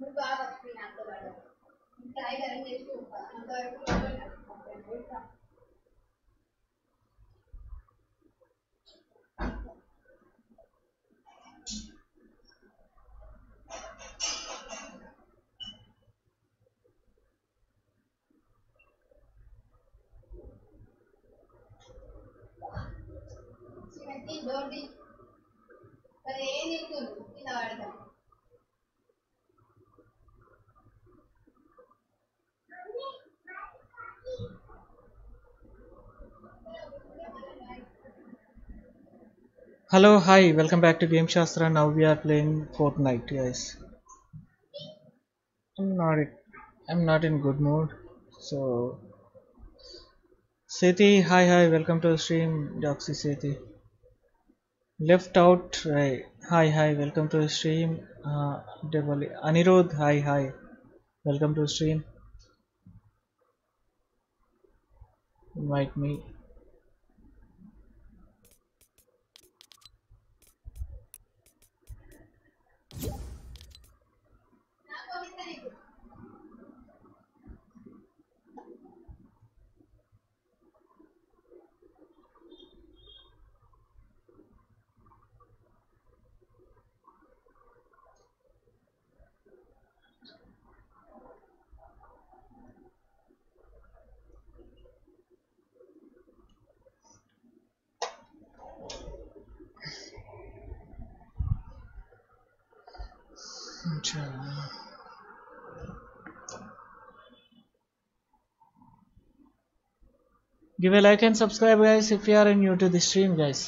आप अपने नाम पर बैठो, ट्राई करेंगे इसको ऊपर। जोड़ी अरे ये देखो इधर आ जा hello hi welcome back to game Shastra. Now we are playing Fortnite guys. I am not in good mood so Sethi hi welcome to stream Dyoxy Sethi left out hi welcome to stream double Aniruddh hi welcome to stream invite me. अच्छा give a like and subscribe guys if you are new to the stream guys।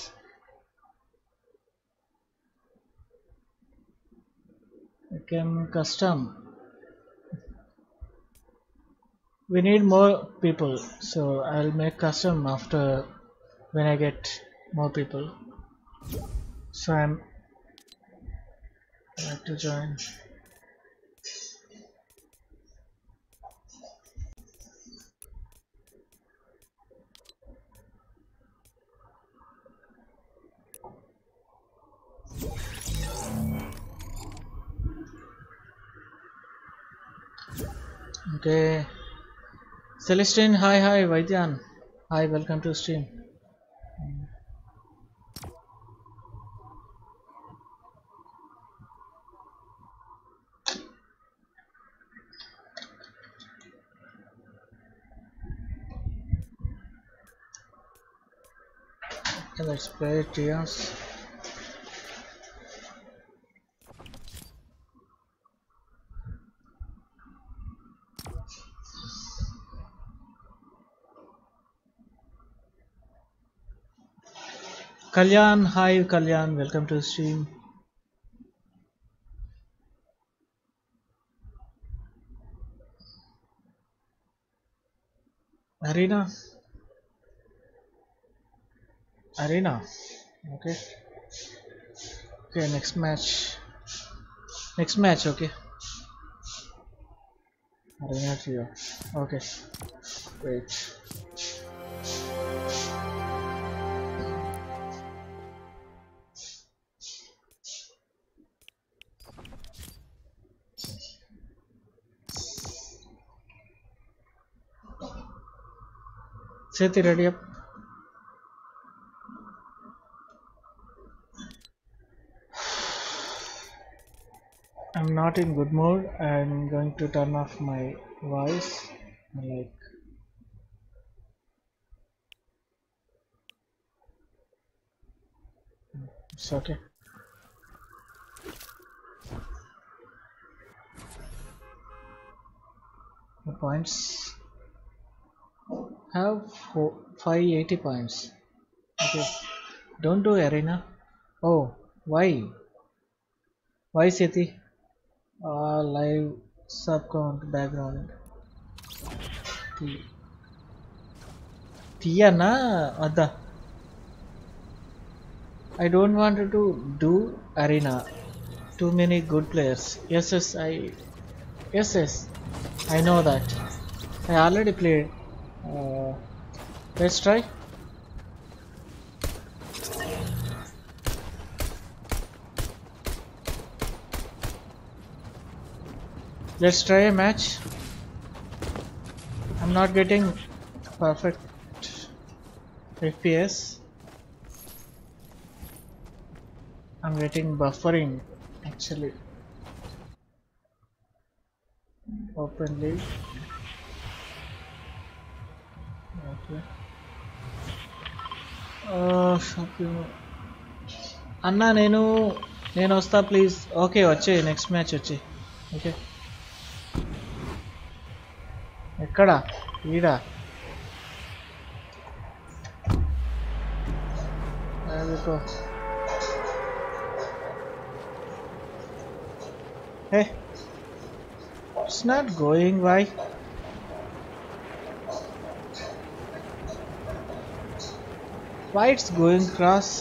Become custom, we need more people so I'll make custom after when I get more people। So I'm like to join okay। Celestine hi Vaidyan hi welcome to stream। Let's play Dyoxy। Kalyan hi Kalyan welcome to the stream। Arena okay next match okay Arena here okay wait Sethy ready up I'm not in good mood। I'm going to turn off my voice like it's okay। The points have 580 points okay। Don't do arena oh why Sethy live sub count background tiya na adha I don't want to do arena too many good players yes I know that I already played let's try Let's try a match. I'm not getting perfect FPS. I'm getting buffering actually. Open league. Okay. अन्ना नेनु वस्ता please okay वच्चे next match वच्चे okay एक्कडा ईडा hey it's not going why Why it's going cross?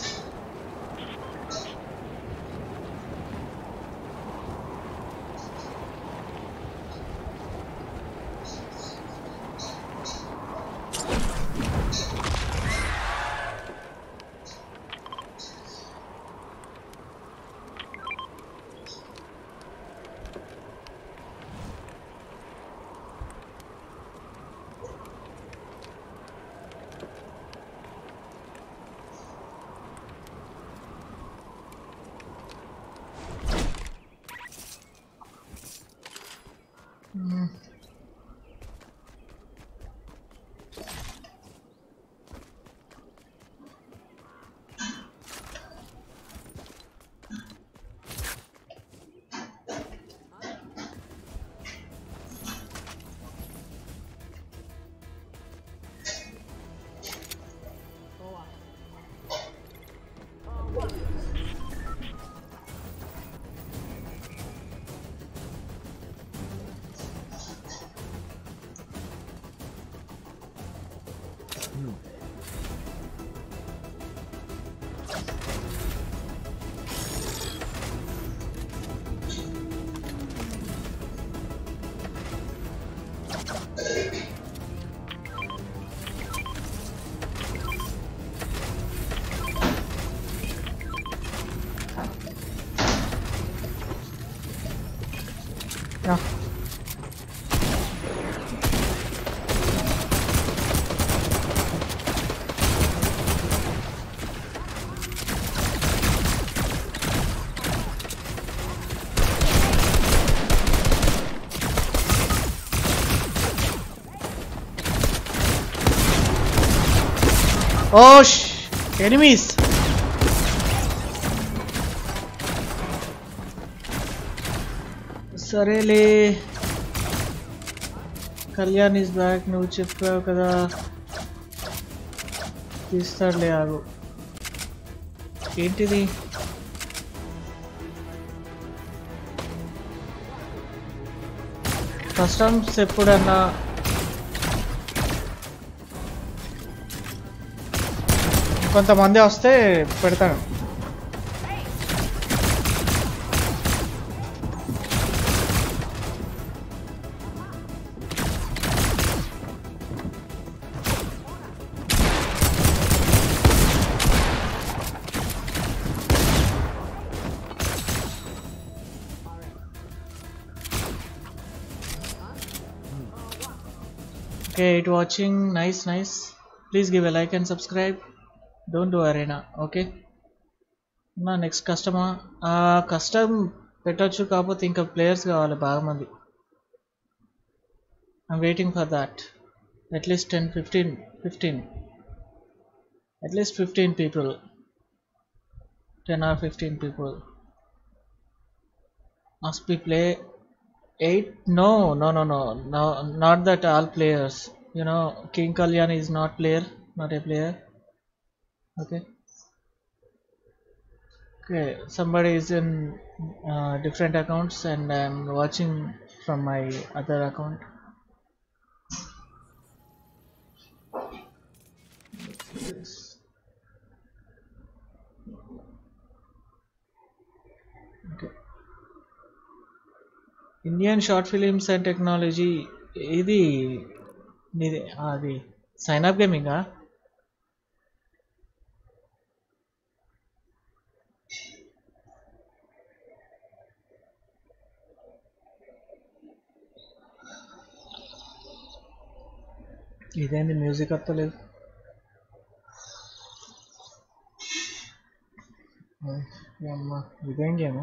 Oh sh! Enemies! Sarele! Kalyan is back, no chip kada. This third layer. Into the custom sepudana. కొంతమంది వస్తే పెడతాను Okay, it watching, nice. Please give a like and subscribe. Don't do arena, okay? Now next customer petachu kapo think of players kavali baga mandi. I'm waiting for that. At least 10, 15, 15. At least 15 people. 10 or 15 people. Must be play 8? No, not that all players. You know, King Kalyan is not player, not a player. Okay, somebody is in different accounts and I'm watching from my other account. Okay. Indian short films and technology. Idi sign up gaming ah. ఇదేంది music అత్తలేదు అమ్మా ఇదేం game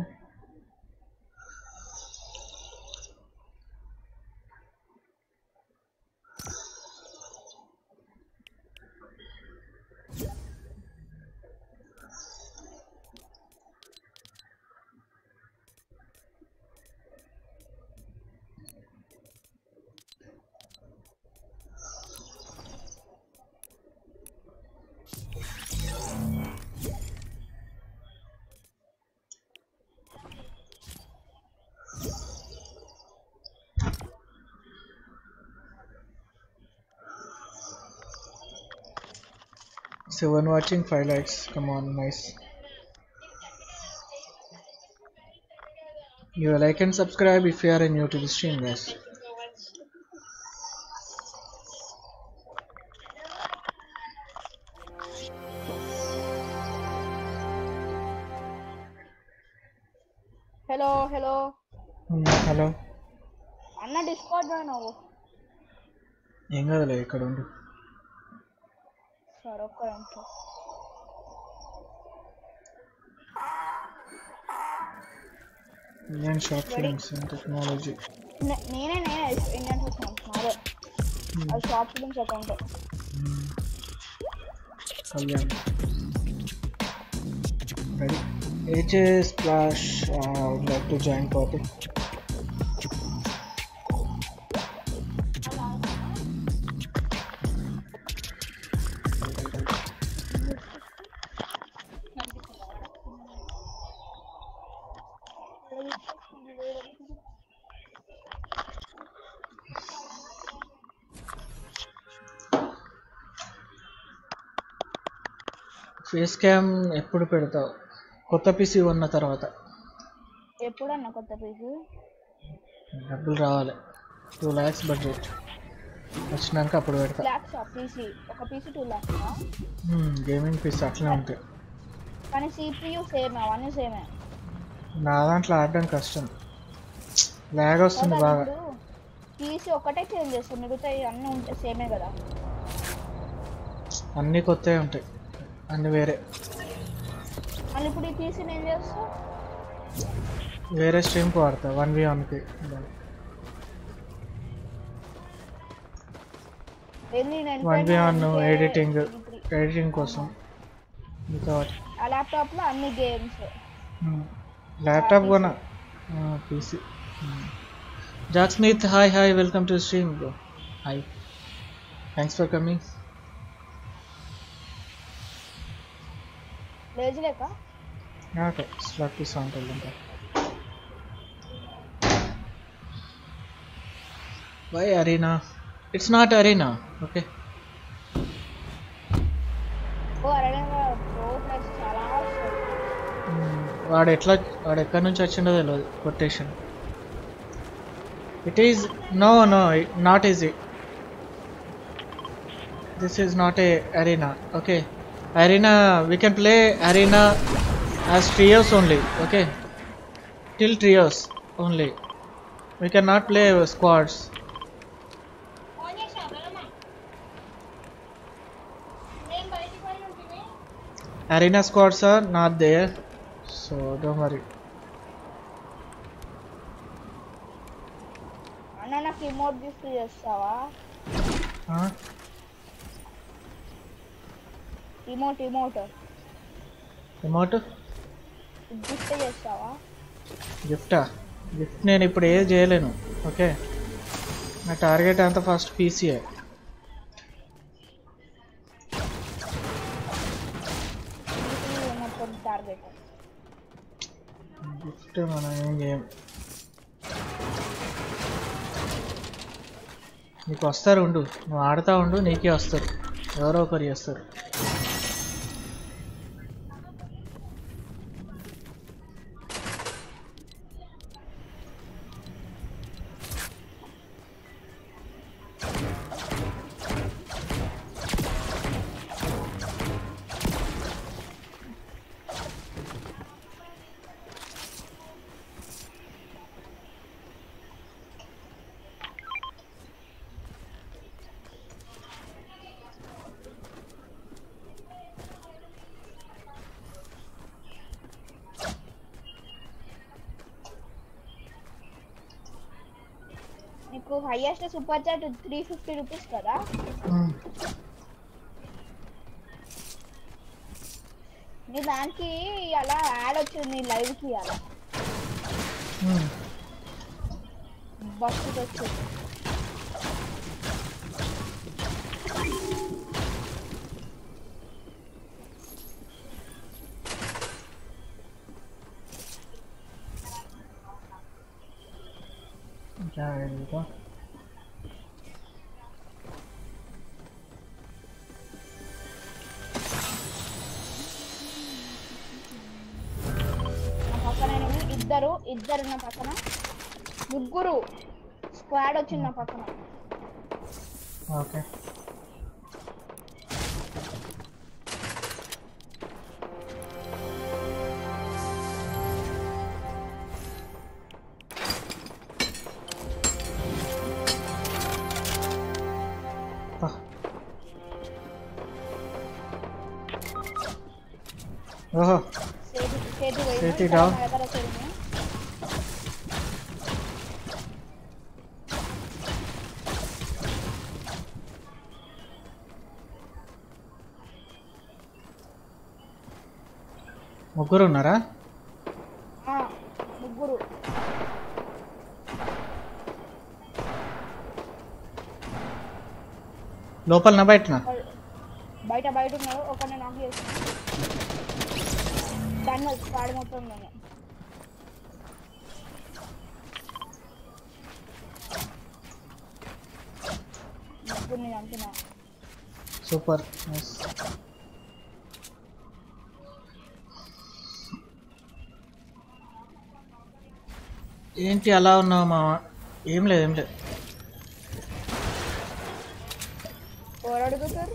So one watching 5 likes. Come on, nice. You like and subscribe if you are new to the stream, guys. Hello, hello. Hello. I'm not Discord right now. Yenga dale ikadundi. Indian short films and technology. No, it's Indian short films. I'll short films account. Kalyan. Ready? HS Splash, I would like to join party. Face cam एप्पुडु पेडतावु कोत्त PC उन्न तर्वात एप्पुडु अन्न कोत्त PC डबल रावाले 2 लाख बजेट వచ్చినాక అప్పుడు పెడతా లాక్స్ ఆ పీసి ఒక పీసి 2 లాక్స్ గేమింగ్ పీస్ అట్లా ఉంటాయి కానీ CPU సేమ్ అవన్నీ సేమే నా దాంట్లో ఆడడం కష్టం లాగ్ వస్తుంది బాగా పీసి ఒకటే చేంజ్ చేస్తా మిగతా అన్నీ ఉంటాయి సేమే కదా అన్నీ కొత్తే ఉంటాయి అన్ని వేరే అన్ని ఇప్పుడు ఈ పీసీ నేను చేస్తా వేరే స్ట్రీమ్ కు వాడతా 1v1 కి ఎన్ని నేను 1v1 ఎడిటింగ్ కోసం ఆ ల్యాప్‌టాప్ లో అన్ని గేమ్స్ ల్యాప్‌టాప్ కొన PC Dyoxy hi welcome to the stream bro hi thanks for coming भेज लेगा हां तो स्लॉट की साउंड कर लेंगे भाई arena it's not arena okay वो अरेना प्रो प्लस చాలా వాడు ఎక్కడ నుంచి వచ్చిందో తెలియదు quotation it is no not easy this is not a arena okay Arena, we can play arena as trios only, okay? Till trios only. We cannot play squads. Arena squads are not there, so don't worry. Anana keyboard this is Sava. Huh? Emote gift చేస్తావా gift నేను ఇప్పుడు ఏది చేయలేను okay నా target అంత first PC gift మనం ఏం చేయం నీకు వస్తారు ఉండు నువ్వు ఆడతా ఉండు నీకే వస్తారు ఎవరో ఒకరు చేస్తారు आपको हाईएस्ट सुपर चैट 350 रुपीस करा। नी దానికి అలా యాడ్ వచ్చింది లైవ్ కి అలా బస్ వచ్చింది जाएगा इधर ना पकना मुग्गुरु स्क्वाड వచ్చిన పక్కన ఓకే ओहो सेठी डाउन ముగ్గురు ఉన్నారా ఆ ముగ్గురు లోపల నా బైట్నా బైట బైట ఉన్నాడు ఒకనే నాకు చేసి దాన్ని స్క్వాడ్ మొత్తం నేను ముగ్గురుని అంటున్నా సూపర్ నైస్ ఏంటి అలా ఉన్నావు మామ ఏం లేదు ఏం లేదు ఎవరు అడుగుతారు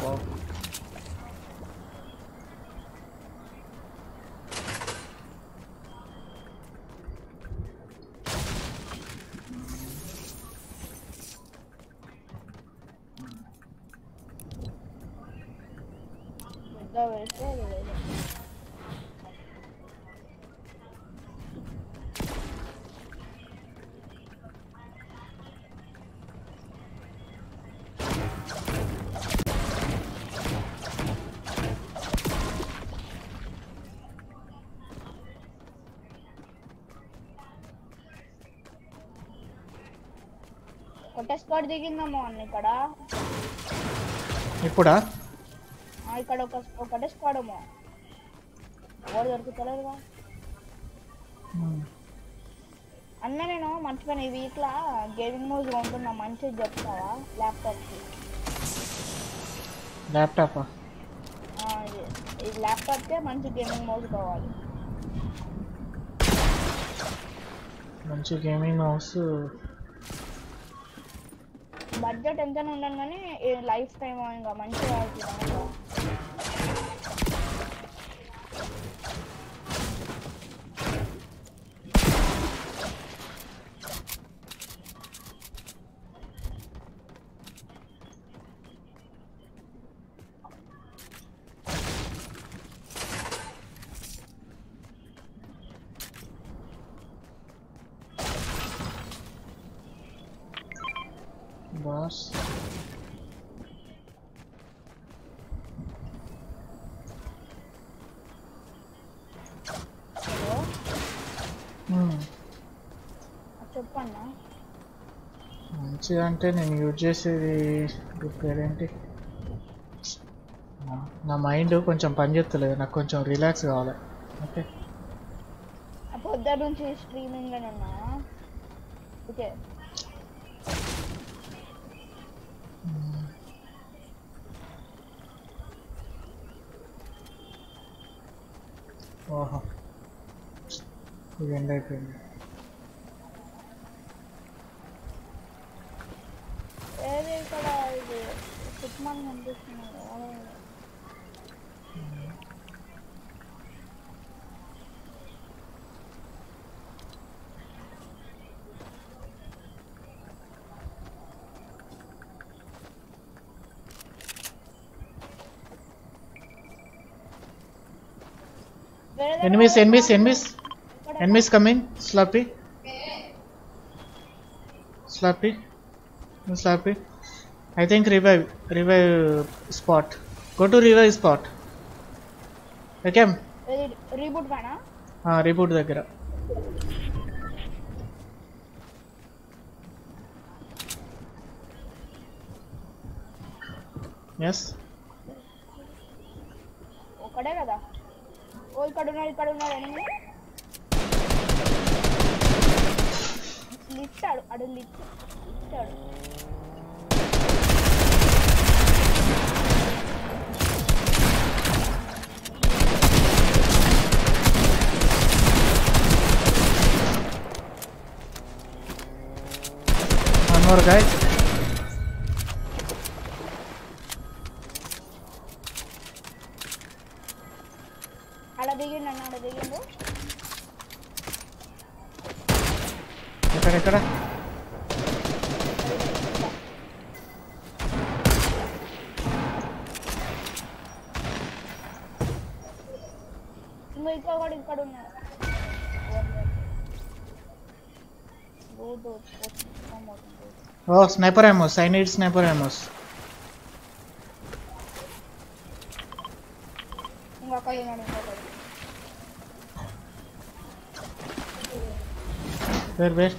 fuck. स्पॉट దిగిందా మోన్ ఇక్కడ ఇప్పుడా ఆ ఇక్కడ ఒక స్క్వాడ్ మో ఓడి దొరుకుతలేదుగా అన్న నేను మంచిగా ఈ వీక్ లా గేమింగ్ మోడ్ కొంటున్నా మంచి చెప్తావా ల్యాప్టాప్ కి ల్యాప్టాప్ ఆ ఈ ల్యాప్టాప్ కి మంచి గేమింగ్ మోడ్ కావాలి మంచి గేమింగ్ మౌస్ बजट ఎంత ఉండాలని లైఫ్ టైం ఇంకా మంచి అవుతుంది అంటే నేను యూజ్ చేసేది పేరేంటి నా మైండ్ కొంచెం పని చేస్తలేదు నాకు కొంచెం రిలాక్స్ కావాలి ఓకే అప్పుడు నుంచి స్ట్రీమింగ్ అన్న ఓకే ఓహో ఇది ఎండ్ అయిపోయింది Enemies coming. Sloppy. I think revive spot. Go to revive spot. Okay. Reboot bana. हाँ reboot देखेरा. Yes. वो कड़ेगा था. वो कड़ूना रहने. लिट्टा आड़. One more guys. Ada begin. Ekada. Tumhe ekada unna. Go. Oh, sniper ammos. I need sniper ammos. Where?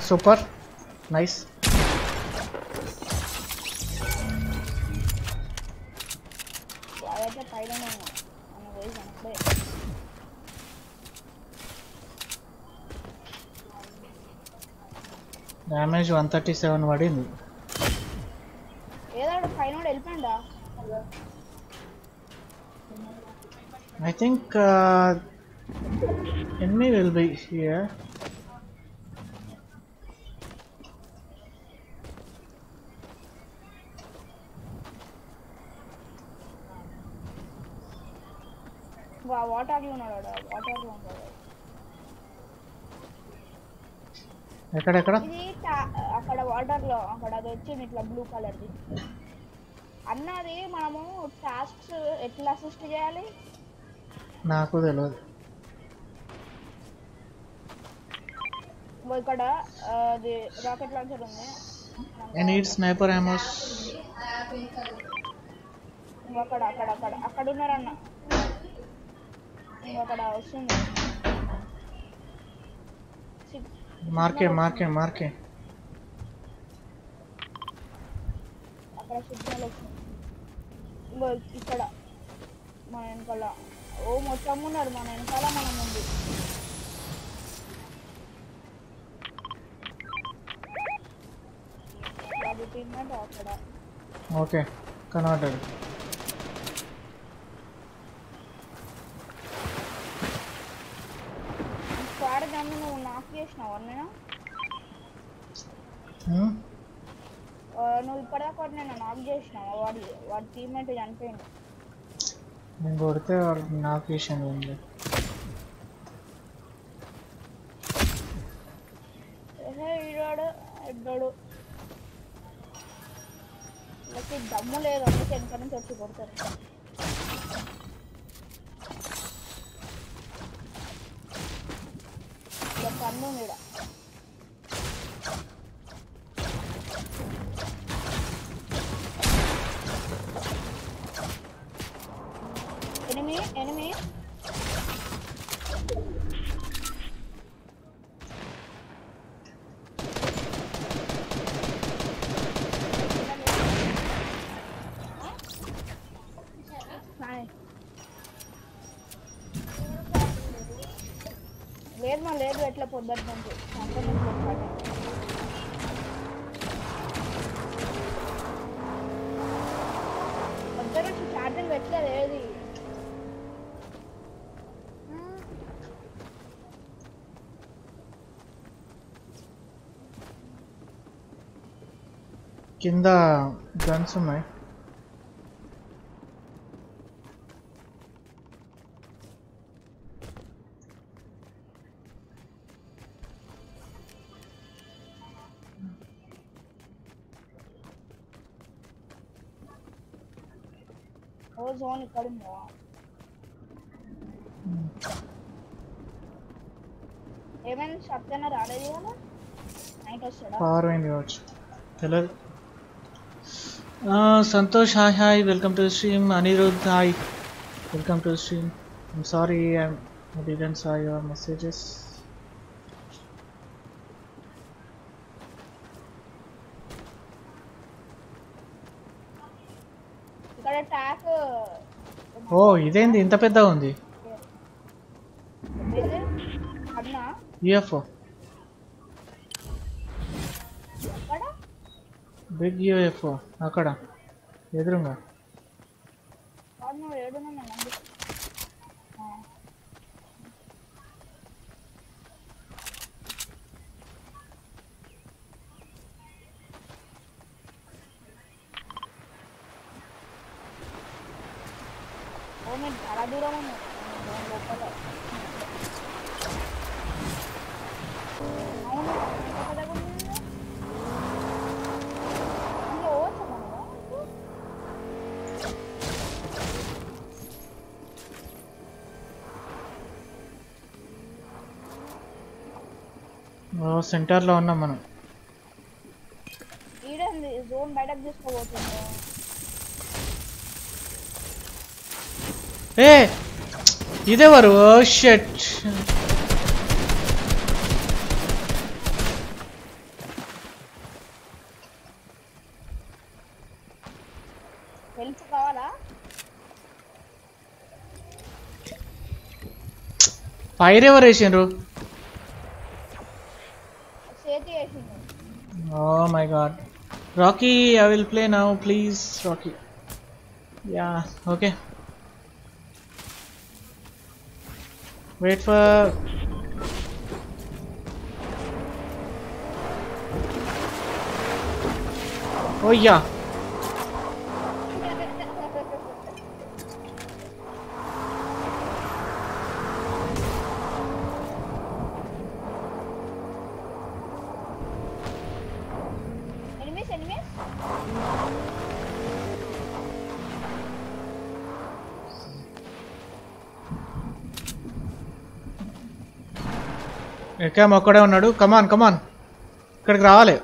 Super, nice. Damage 137. What in? I think enemy will be here. ఎక్కడ ఇది అక్కడ water లో అక్కడ వచ్చింది ఇట్లా బ్లూ కలర్ ది అన్నది మనము tasks ఎట్లా అసిస్ట్ చేయాలి నాకు తెలియదు ఇక్కడ అది రాకెట్ లాంచర్ ఉంది ఐ నీడ్ స్నైపర్ అమోస్ అక్కడ ఉన్నారు అన్న అక్కడ వస్తుంది मार के అక్కడ సిగ్నల్ వస్తుంది బోల్ ఇక్కడ మనెనకల ఓ మొత్తమున్నారు మనెనకల మన ముందు అది తిన్న అక్కడ ఓకే కనబడదు दम्म लेदु enemy లేదు ఎట్లా పొందొద్దండి సంపద పొందొద్దండి मतलब है जी। किंदा गन्स में zone hello Santosh hi hi welcome to stream Anirudh hi welcome to stream I am sorry I didn't see your messages ओ इदेंदी इंत पेद्दा उंदी అన్నా యుఎఫ్ఓ అక్కడ బిగ్ యుఎఫ్ఓ అక్కడ ఎదురుంగా అన్నా ఏడున నంది सेंटर लो उन्ना मन जोन बैठक ए इधे वरु शिट फायर एवर वेसिंड्रो Oh my God, Rocky, I will play now, please, Rocky. Yeah, okay. Wait for. Oh yeah. क्या मकड़े उन्नाडू कमान कमान इक्कडिकी रावाले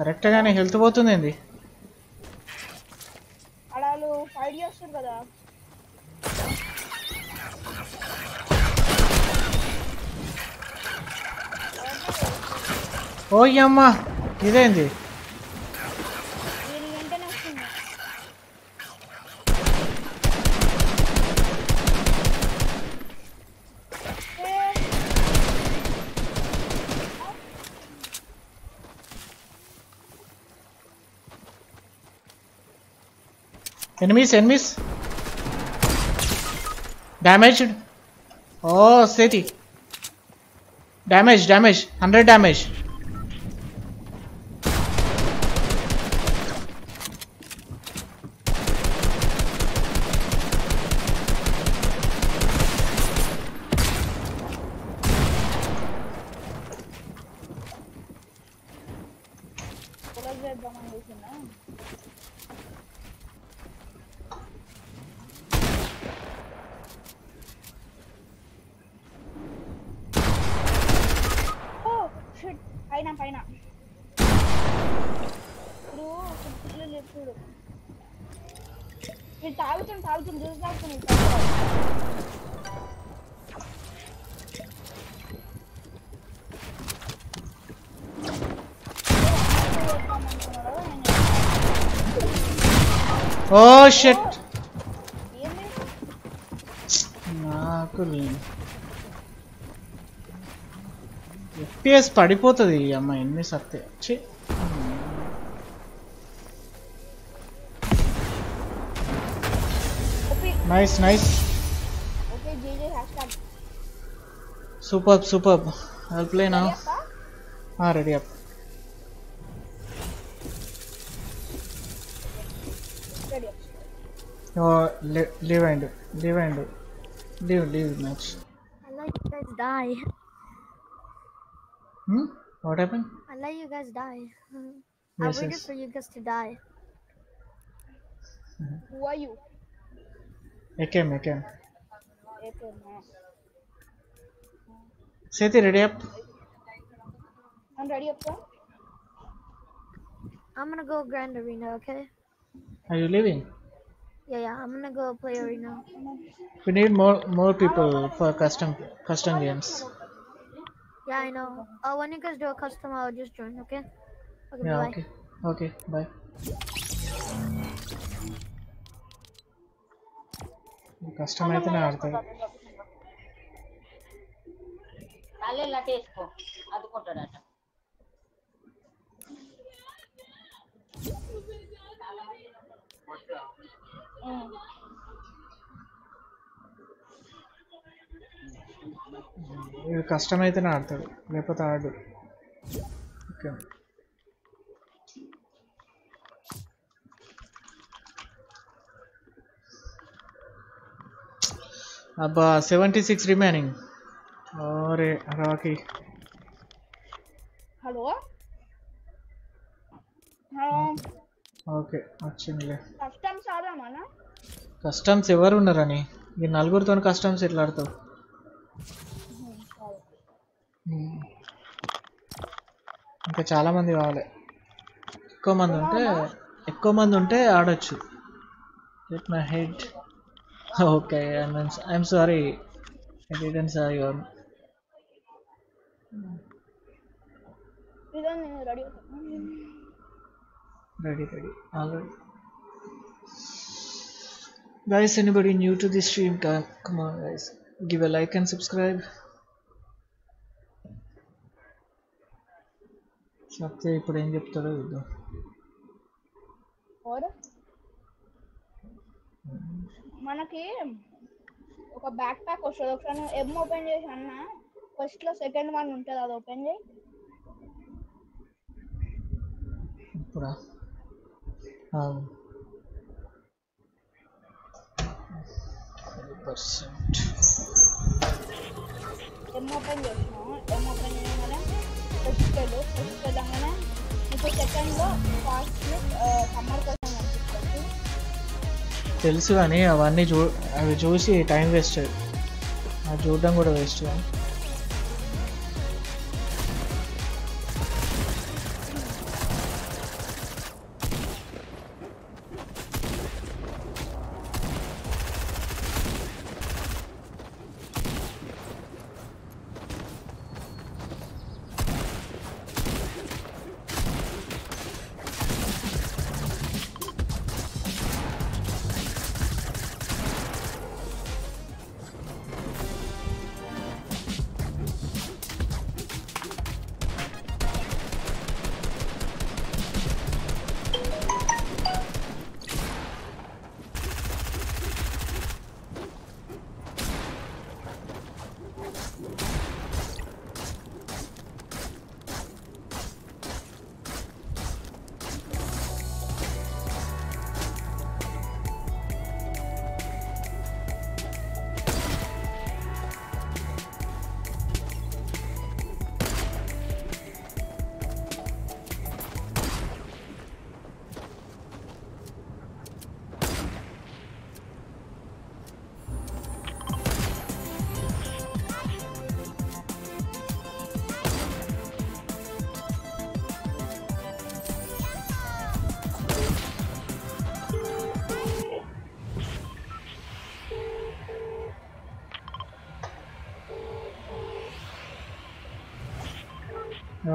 करेक्ट गाने हेल्थ పోతుందేంది అలాలు ఫైట్ చేస్తారు కదా ఓయమ్మ ఇదేంది enemies damaged ओ सेठी damage 100 damage. Oh shit! Nah, cool. FPS पड़िपोता दिया मैं इनमें सकते अच्छे। Nice. Okay, JJ hashtag. Superb. I'll play now. हाँ ready up. Oh, live match. Allah, you guys die. What happened? Allah, you guys die. Yes, I waited for you guys to die. Who are you? I came. Sethy, ready up? I'm ready up, sir. I'm gonna go Grand Arena, okay? Are you leaving? Yeah, I'm gonna go play arena. We need more people for custom games. Yeah, I know. When you guys do a custom, I'll just join, okay? Okay, bye. Okay, bye. Custom is not hard. ये custom है तो ना आता है मेरे पता आड़ क्या अब 76 रिमेनिंग और हराकी हेलो ओके अच्छे मिले कस्टम सारा माना कस्टम से वरुण रानी ये नालगुर तो न कस्टम से लड़ता हूँ ఇంకా చాలా మంది కావాలి ఎక్కువ మంది ఉంటే ఆడొచ్చు get my head okay I'm sorry I didn't saw you ready already guys anybody new to this stream come on guys give a like and subscribe सबसे इपड़े इंजेप तोड़े दो और माना कि एक बैकपैक और शोधक्षण एम ओपन जाए शाना फर्स्ट लो सेकंड वन उनके दादा ओपन जाए पूरा हाँ 100% एम ओपन जाए ना एम ओपन जाए माना फस्ट दाने इनको सेकंड लो फास्ट समर కోసం అనుకుంటాను తెలుసు గానీ అవన్నీ చూసి టైం వేస్ట్ ఆ చూడడం కూడా వేస్ట్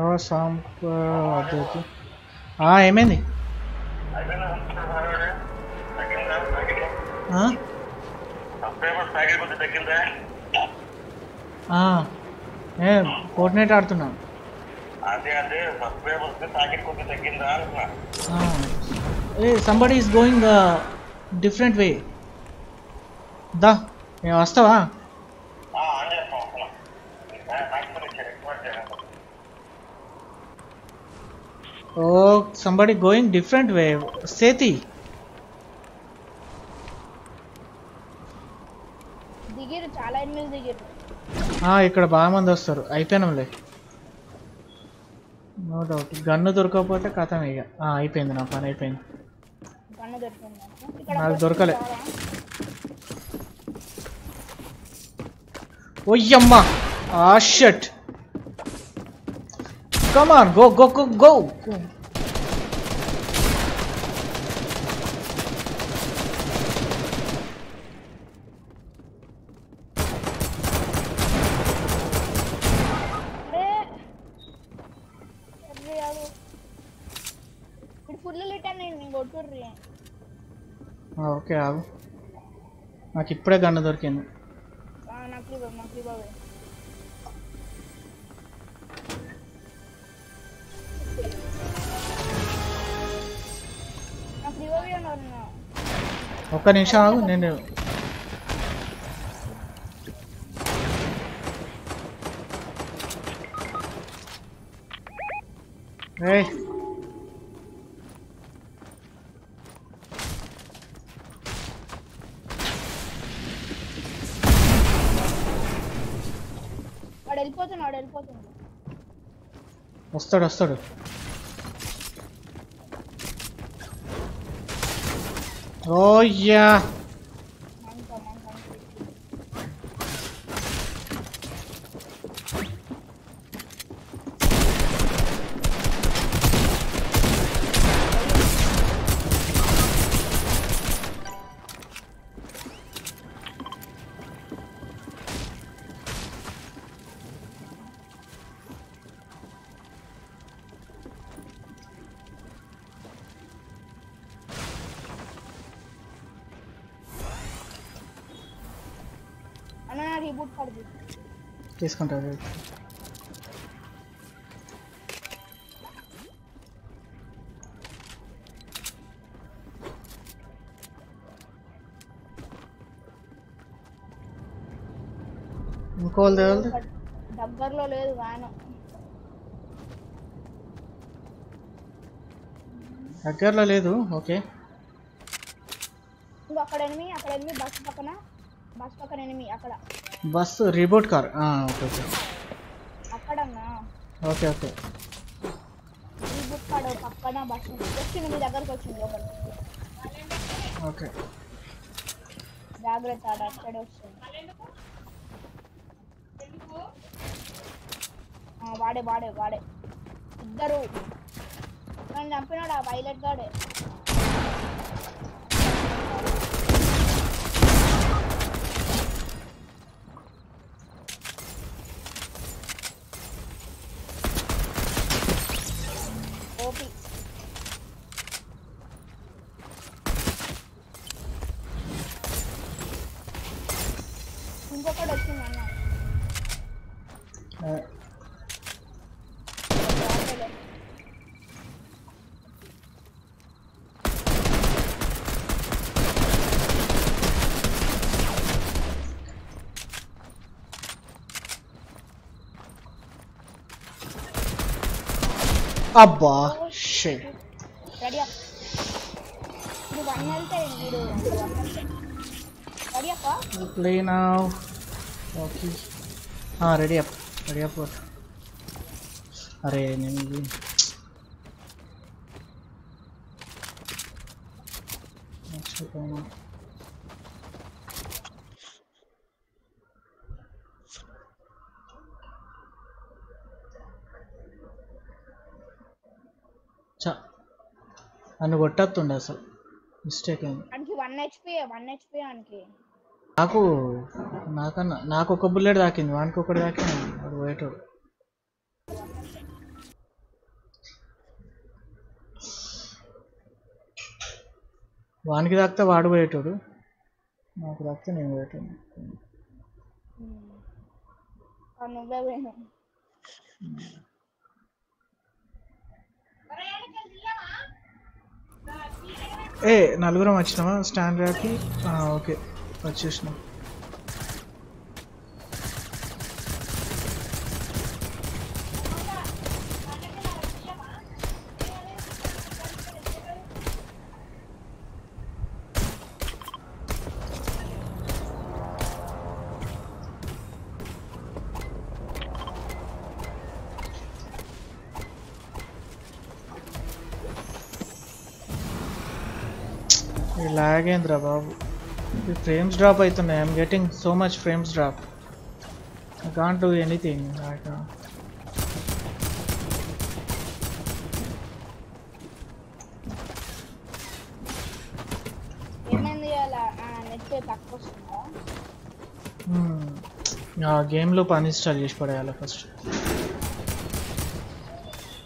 और शाम को देती। हाँ एम एन हाँ फोर्टनाइट आड़ना somebody is going different way दा वस्तावा oh somebody going different way Sethy दिगेर चाला इनमें दिगेर हाँ इकड़ बाग मंद वस्तारू अयिपोयिनंले नो डाउट गन దొరకకపోతే కథం ఇక ఆ అయిపోయింది నా పని అయిపోయింది గన్ దొరికింది నాకు దొరకలే ఓయమ్మ ఆ shut come on go go go go okay आओ నాకు ఇప్పుడే గన్న దొరికింది ఆ నాకు ఇవ్వవే నాకు ఇవ్వవే అన్న ఒక్క నిమిషం ఆగు నేను ఏయ్ వస్తాడు ఓయ్యా कॉल दे डब्बर लो ले गाना डब्बर लो ले दो ओके अकड़ एनिमी बस पकड़ एनिमी अकड़ बस रिबोट कार हाँ okay okay okay okay reboot card पकड़ना बस जस्ट मेरे दगर कुछ नहीं होगा ओके जागरूक आड़ा चढ़ो हाँ वाड़े वाड़े वाड़े इधर हो मैं जंपिंग वाला वाइलेट गाड़े अब्बा शिट रेडी अप ये वन हेल्थ है video ready up play now okay हां रेडी अप अरे नहीं अच्छा काम అన్న కొట్టొత్తుండ అసలు మిస్టేక్ అయింది అనికి 1 HP అనికి నాకు ఒక బుల్లెట్ దాకింది వానికి ఒకటి దాకింది అది వేటోడు వానికి దాక్తే వాడు పోయేటోడు నాకు దాక్తే నేను పోయేటోను అనుగా వేను ఏ నలుగురం వచ్చేనా స్టాండ్ రాకి ఆ ఓకే వచ్చేసనా Lagindra babu the frames drop aitunayi I'm getting so much frames drop I can't do anything right now enandi ala net takkostundo na game lo pani install chesi padayala first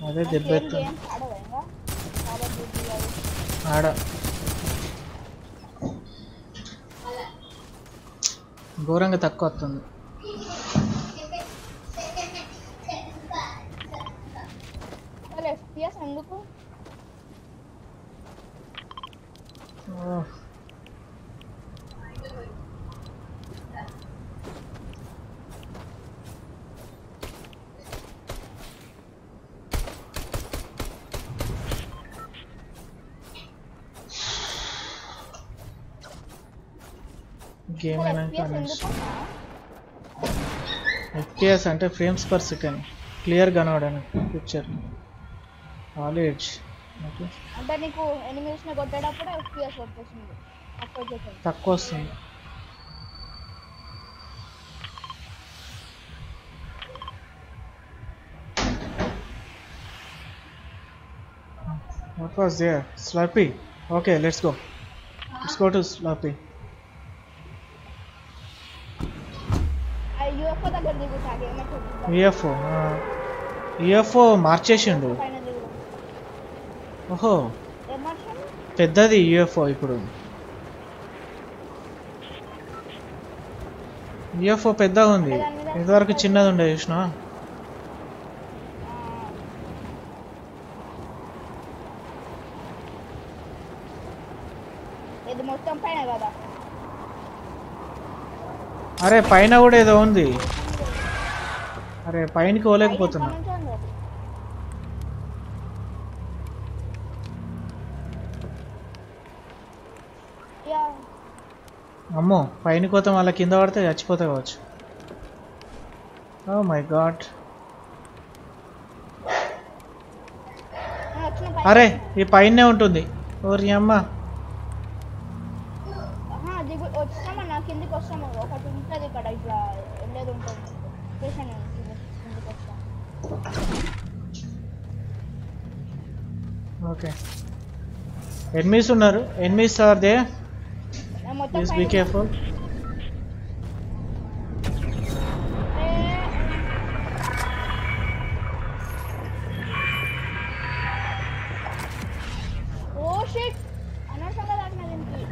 ade debbetta aada घोरंग तक game FPS अंटे frames per second clear गनवडन picture knowledge okay అంటే నీకు enemies ని కొట్టేటప్పుడు FPS వస్తుంది తక్కువ వస్తుంది What was there? Slurpy. Okay, let's go. Let's go to Slurpy. UFO UFO మార్చేసిండు ఓహో పెద్దది UFO ఇప్పుడు UFO పెద్దగా ఉంది ఇంతవరకు చిన్నది ఉండే చూసినా ఇది మొత్తం పైనే కదా అరే పైన కూడా ఏదో ఉంది अरे पैन की ओलेकपोतुन्ना अम्मो पैन की कोतम वाला किंद पड़ते चचिपोता कावच्चु ओह माय गॉड अरे ये पैने उंटुंदी ओरी अम्मा Okay. Enemies unnaru. Enemies are there. Please be careful. Oh shit! Anasanga lagna denti.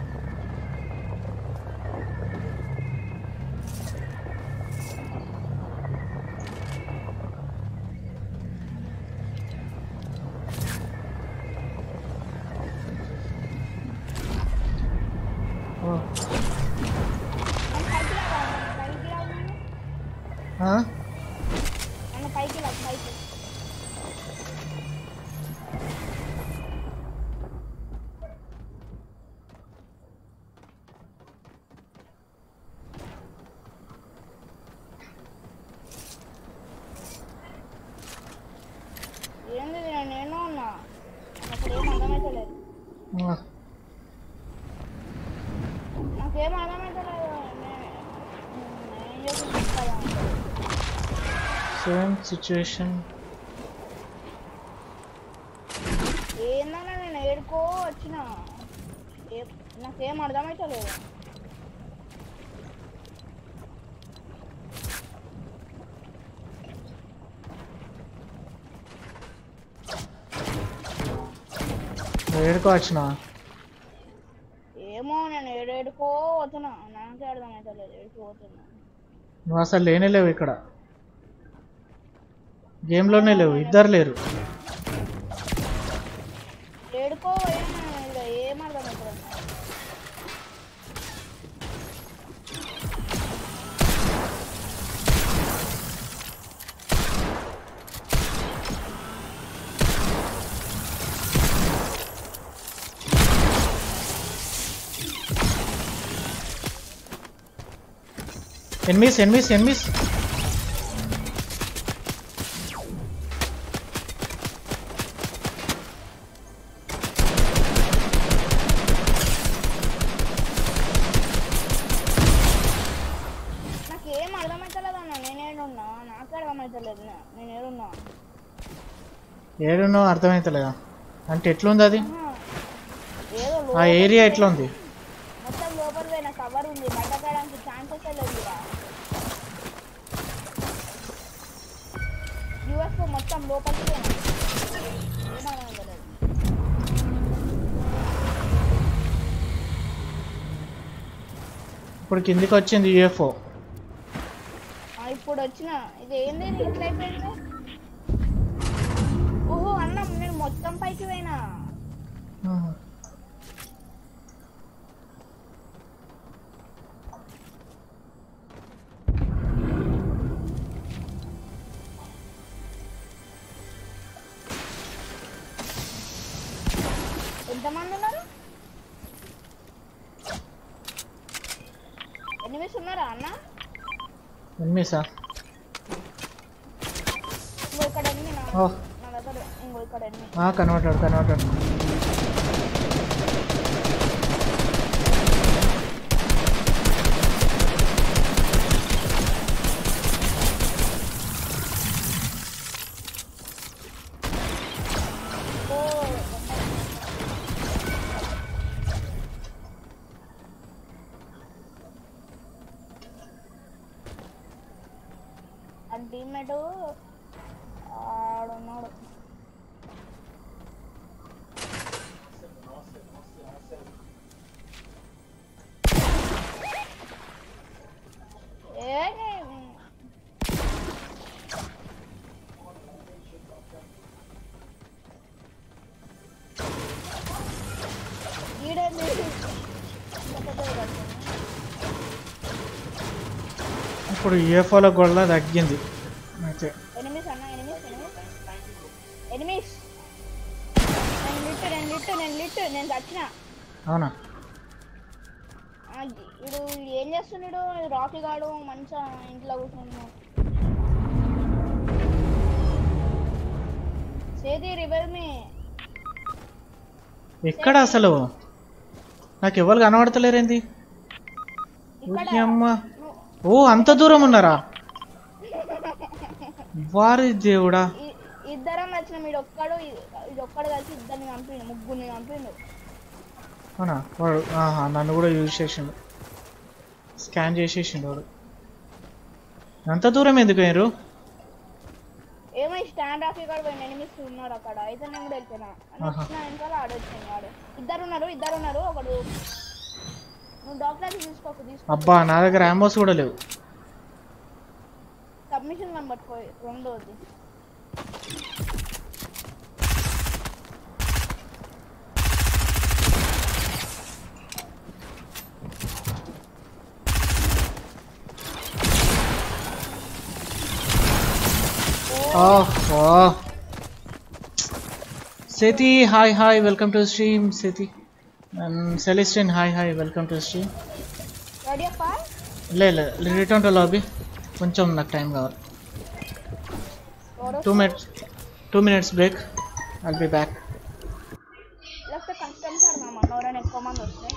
Situation. ये ना ना ना ये को अच्छा ना ये ना क्या मर्दा में चले ये को अच्छा ना असल लेने लेव इकड़ गेम लोने लेव इधर लेरू Enemies, enemies, enemies. నాకు ఏమ అర్థమైతలేదు అన్న నేనేడున్నా నాకు అర్థమైతలేదు నేనేడున్నా ఏడున్నా అర్థమైతలేదా అంటే ఎట్లా ఉంది అది ఏదో ఆ ఏరియా ఎట్లా ఉంది మొత్తం లోపర్ వేన కవర్ ఉంది బయటకాడానికి ఛాన్సెస్ లేదురా यूएसओ మొత్తం లోపలికి పోయింది ఇప్పుడు కిందికి వచ్చింది యూఎఫ్ఓ ఆ ఇప్పుడు వచ్చిన ఇది ఏంది ఇట్లా అయిపోయింది ఓహో అన్న నేను మొత్తం పైకి పోయినా सा वो एकेडमी ना हां ना तो वो एकेडमी हां कन्वर्टर कन्वर्टर UFO లో గొల్ల దగ్గింది అంటే ఎనిమిస్ అన్న ఎనిమిస్ ఎనిమిస్ ఎనిమిస్ నేను దచ్చినా అవునా ఇడు ఏం చేస్తున్నాడు రాకీ గాడు మంచా ఇంట్లో కూర్చున్నాడు సేది రివెల్ మీ ఎక్కడ అసలు నాకు ఎవరు కనబడతలేరేంది ఇక్కడ అమ్మా ఓ అంత దూరం ఉన్నారా వారి దేవుడా ఇద్దరం వచ్చాం ఇది ఒక్కడు కలిసి ఇద్దర్ని కంపిండు ముగ్గుర్ని కంపిండు అవునా వాడు ఆహా నన్ను కూడా యూజ్ చేసిండు స్కాన్ చేసేసిండు వాడు అంత దూరం ఎందుకు ఏరు ఏమై స్టాండ్ ఆఫ్ ఇక్కడ పోయి ఎనిమిస్ ఉన్నారు అక్కడ అయితే నేను కూడా వెళ్తున్నా అన్న ఇంకా ఆడొచ్చాను వాడు ఇద్దరు ఉన్నారు ఒకడు అబ్బా నా దగ్గర ఆంబోస్ కూడా లేవు సబ్మిషన్ నంబర్ 2 అది ఓహో సెతి hi welcome to stream సెతి and Celestine hi welcome to stream ready appa le return to lobby koncham nak time kavali 2 minutes break I'll be back last custom sir mama norane ekko mandi vastaru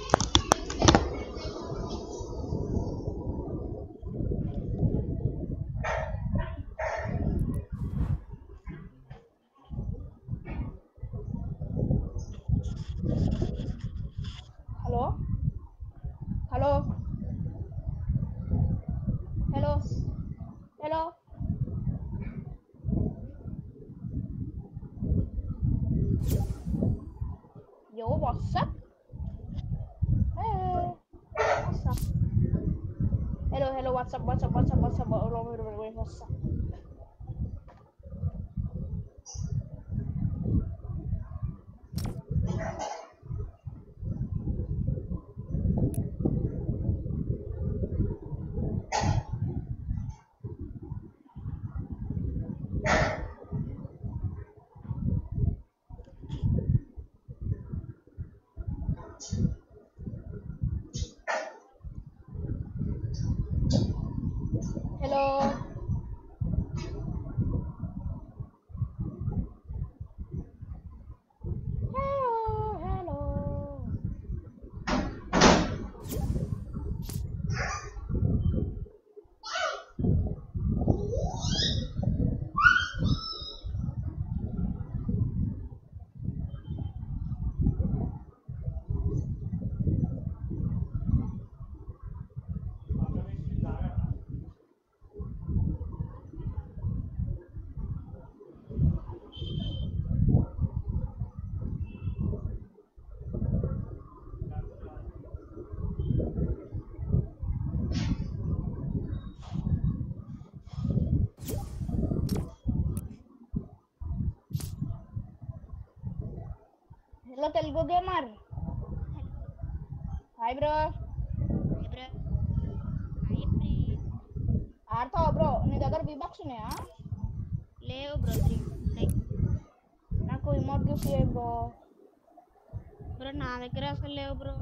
Yo, what's up? Hey. hello, what's up, all over the way, what's up? Telugu gamer hi bro आरता bro नी दगर B box ने हां लेओ bro like నాకు emote gift చేయ bro bro నా దగ్గర అసలు లేవు బ్రో